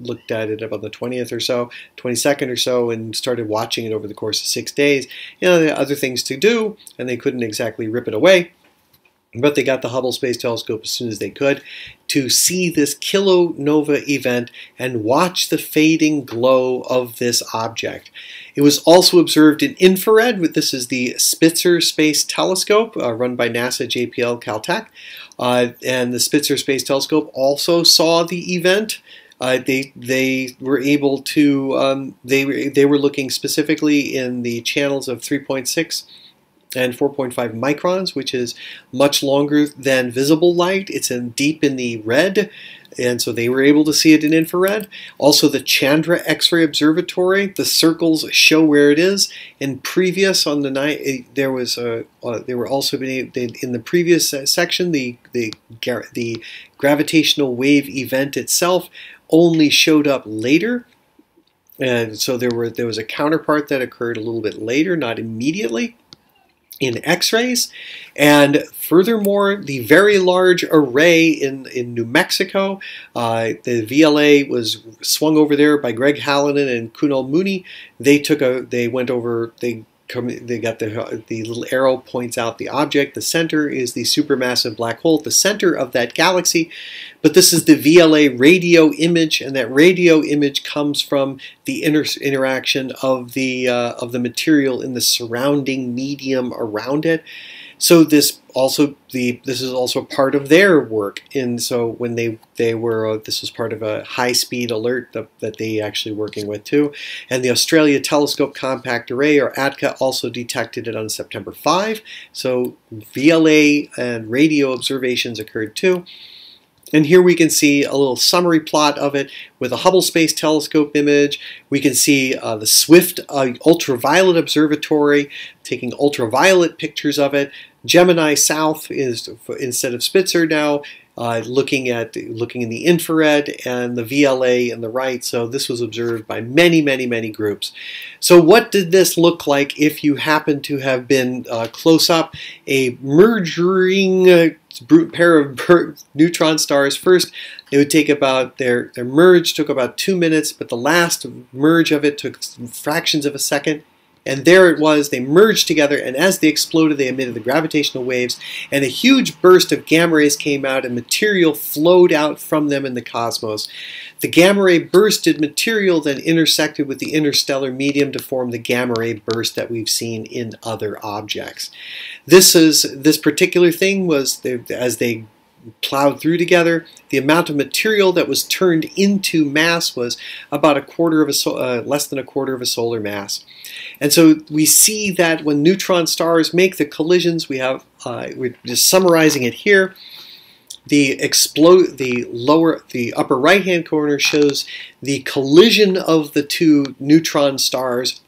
looked at it about the 20th or so, 22nd or so, and started watching it over the course of 6 days. You know, they had other things to do, and they couldn't exactly rip it away. But they got the Hubble Space Telescope as soon as they could to see this kilonova event and watch the fading glow of this object. It was also observed in infrared. This is the Spitzer Space Telescope run by NASA, JPL, Caltech. And the Spitzer Space Telescope also saw the event. They were able to, they were looking specifically in the channels of 3.6 and 4.5 microns, which is much longer than visible light. It's in deep in the red, and so they were able to see it in infrared. Also, the Chandra X-ray Observatory, the circles show where it is. And previous on the night, there was a they were also in the previous section the gravitational wave event itself only showed up later. And so there was a counterpart that occurred a little bit later, not immediately, in X-rays. And furthermore, the very large array in New Mexico, the VLA was swung over there by Greg Hallinan and Kunal Muni. They got the little arrow points out the object. The center is the supermassive black hole, the center of that galaxy. But this is the VLA radio image, and that radio image comes from the interaction of the material in the surrounding medium around it. So this is also part of their work. And so when this was part of a high-speed alert that they actually working with too. And the Australia Telescope Compact Array, or ATCA, also detected it on September 5. So VLA and radio observations occurred too. And here we can see a little summary plot of it with a Hubble Space Telescope image. We can see the Swift Ultraviolet Observatory taking ultraviolet pictures of it. Gemini South is, instead of Spitzer now, looking in the infrared, and the VLA in the right. So this was observed by many, many, many groups. So what did this look like if you happen to have been close up a merging pair of neutron stars? First, it would take about, their merge took about 2 minutes, but the last merge of it took fractions of a second. And there it was, they merged together, and as they exploded, they emitted the gravitational waves, and a huge burst of gamma rays came out, and material flowed out from them in the cosmos. The gamma-ray bursted material then intersected with the interstellar medium to form the gamma-ray burst that we've seen in other objects. This particular thing was, as they plowed through together, the amount of material that was turned into mass was about less than a quarter of a solar mass. And so we see that when neutron stars make the collisions, we have, we're just summarizing it here, the upper right-hand corner shows the collision of the two neutron stars,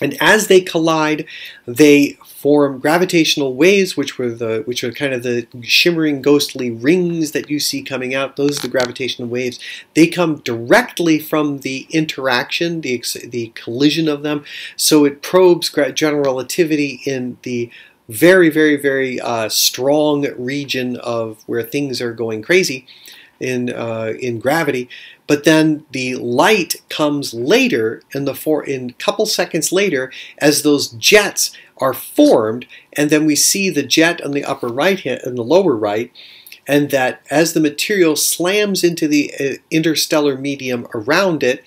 and as they collide, they form gravitational waves, which are kind of the shimmering ghostly rings that you see coming out. Those are the gravitational waves. They come directly from the interaction, the collision of them. So it probes general relativity in the very, very, very strong region of where things are going crazy in gravity. But then the light comes later, in a couple seconds later, as those jets are formed, and then we see the jet on the upper right hand and the lower right, and that as the material slams into the interstellar medium around it,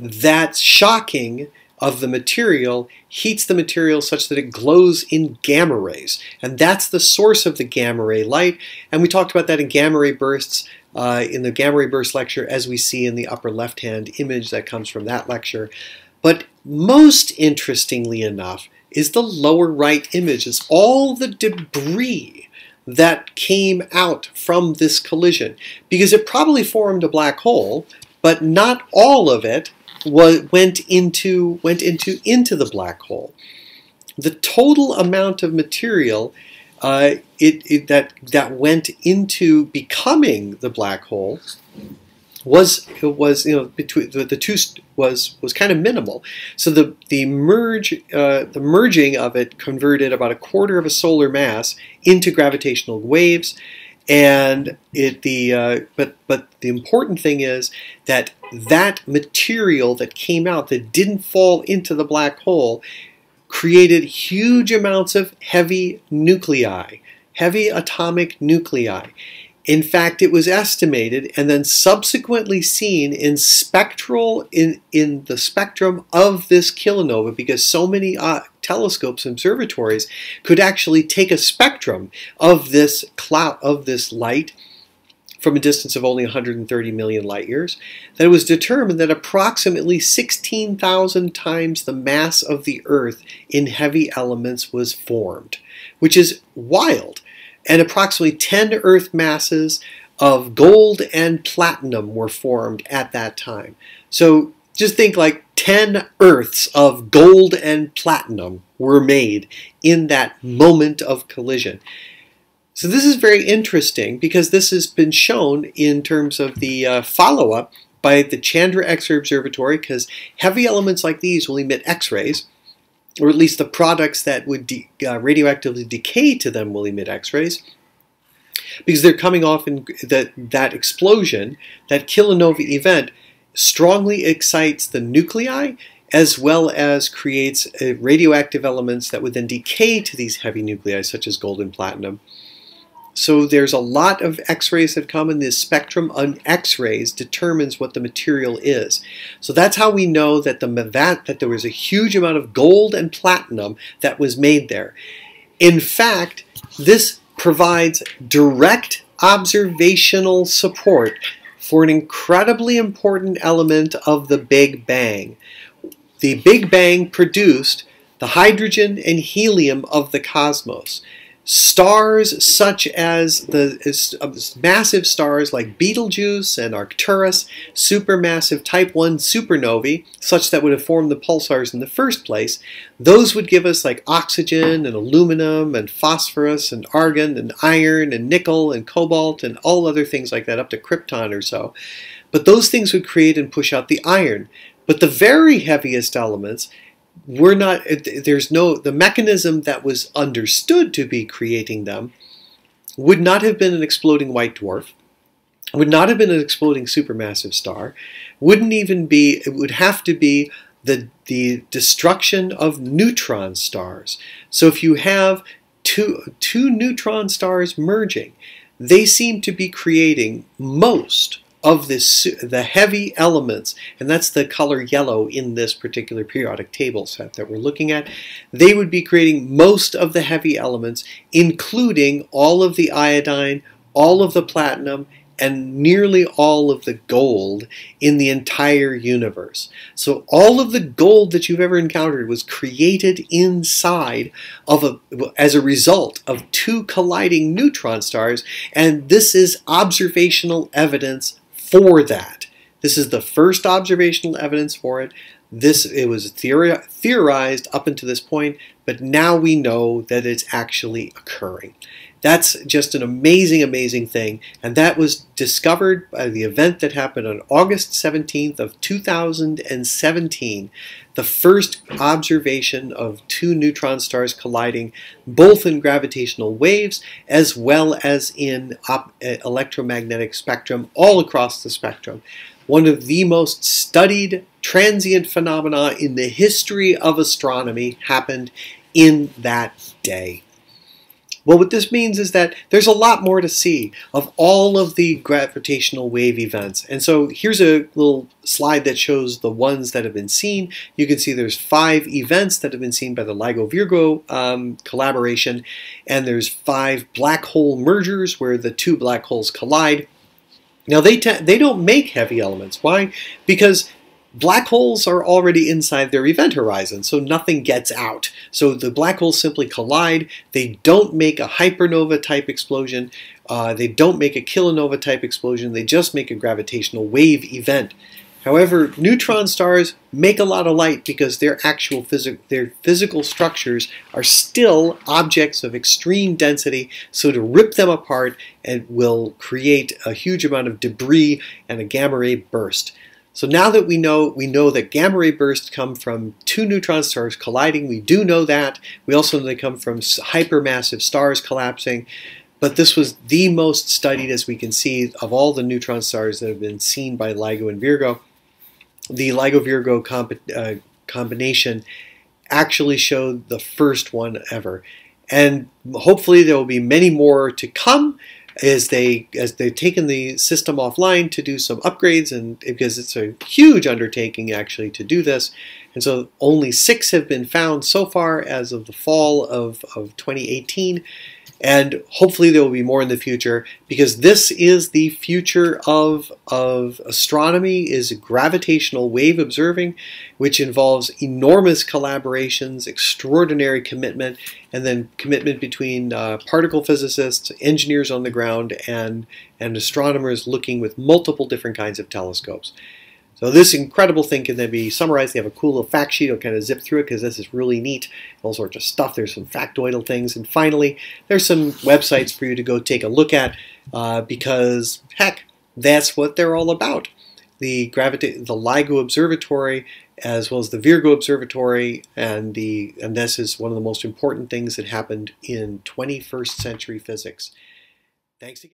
that shocking of the material heats the material such that it glows in gamma rays, and that's the source of the gamma ray light. And we talked about that in gamma ray bursts in the gamma ray burst lecture, as we see in the upper left hand image that comes from that lecture. But most interestingly enough is the lower right image. It's all the debris that came out from this collision, because it probably formed a black hole, but not all of it went into the black hole. The total amount of material that went into becoming the black hole was kind of minimal. So the merging of it converted about a quarter of a solar mass into gravitational waves, and but the important thing is that that material that came out that didn't fall into the black hole created huge amounts of heavy nuclei, heavy atomic nuclei. In fact, it was estimated and then subsequently seen in spectral in the spectrum of this kilonova, because so many telescopes and observatories could actually take a spectrum of this cloud of this light from a distance of only 130 million light years, that it was determined that approximately 16,000 times the mass of the Earth in heavy elements was formed, which is wild. And approximately 10 Earth masses of gold and platinum were formed at that time. So just think, like 10 Earths of gold and platinum were made in that moment of collision. So this is very interesting, because this has been shown in terms of the follow-up by the Chandra X-ray Observatory, because heavy elements like these will emit X-rays, or at least the products that would radioactively decay to them will emit X-rays, because they're coming off in that explosion. That kilonova event strongly excites the nuclei, as well as creates radioactive elements that would then decay to these heavy nuclei, such as gold and platinum. So there's a lot of X-rays that come, and this spectrum on X-rays determines what the material is. So that's how we know that there was a huge amount of gold and platinum that was made there. In fact, this provides direct observational support for an incredibly important element of the Big Bang. The Big Bang produced the hydrogen and helium of the cosmos. Stars such as massive stars like Betelgeuse and Arcturus, supermassive type 1 supernovae, such that would have formed the pulsars in the first place, those would give us like oxygen and aluminum and phosphorus and argon and iron and nickel and cobalt and all other things like that, up to krypton or so. But those things would create and push out the iron. But the very heaviest elements, the mechanism that was understood to be creating them would not have been an exploding white dwarf, would not have been an exploding supermassive star, wouldn't even be, it would have to be the destruction of neutron stars. So if you have two neutron stars merging, they seem to be creating most of the heavy elements, and that's the color yellow in this particular periodic table set that we're looking at. They would be creating most of the heavy elements, including all of the iodine, all of the platinum, and nearly all of the gold in the entire universe. So all of the gold that you've ever encountered was created inside of as a result of two colliding neutron stars, and this is observational evidence for that. This is the first observational evidence for it. It was theorized up until this point, but now we know that it's actually occurring. That's just an amazing, amazing thing, and that was discovered by the event that happened on August 17th of 2017, the first observation of two neutron stars colliding, both in gravitational waves as well as in electromagnetic spectrum, all across the spectrum. One of the most studied transient phenomena in the history of astronomy happened in that day. Well, what this means is that there's a lot more to see of all of the gravitational wave events. And so here's a little slide that shows the ones that have been seen. You can see there's 5 events that have been seen by the LIGO-Virgo collaboration, and there's 5 black hole mergers where the two black holes collide. Now, they don't make heavy elements. Why? Because black holes are already inside their event horizon, so nothing gets out. So the black holes simply collide. They don't make a hypernova-type explosion. They don't make a kilonova-type explosion. They just make a gravitational wave event. However, neutron stars make a lot of light because their actual physical structures are still objects of extreme density, so to rip them apart and will create a huge amount of debris and a gamma-ray burst. So now that we know that gamma-ray bursts come from two neutron stars colliding, we do know that. We also know they come from hypermassive stars collapsing. But this was the most studied, as we can see, of all the neutron stars that have been seen by LIGO and Virgo. The LIGO-Virgo combination actually showed the first one ever. And hopefully there will be many more to come, as they've taken the system offline to do some upgrades, and because it's a huge undertaking actually to do this. And so only 6 have been found so far as of the fall of 2018, and hopefully there will be more in the future, because this is the future of astronomy, is gravitational wave observing, which involves enormous collaborations, extraordinary commitment, and then commitment between particle physicists, engineers on the ground, and astronomers looking with multiple different kinds of telescopes. So this incredible thing can then be summarized. They have a cool little fact sheet. I'll kind of zip through it because this is really neat. All sorts of stuff. There's some factoidal things. And finally, there's some websites for you to go take a look at because, heck, that's what they're all about. The LIGO Observatory, as well as the Virgo Observatory, and this is one of the most important things that happened in 21st century physics. Thanks again.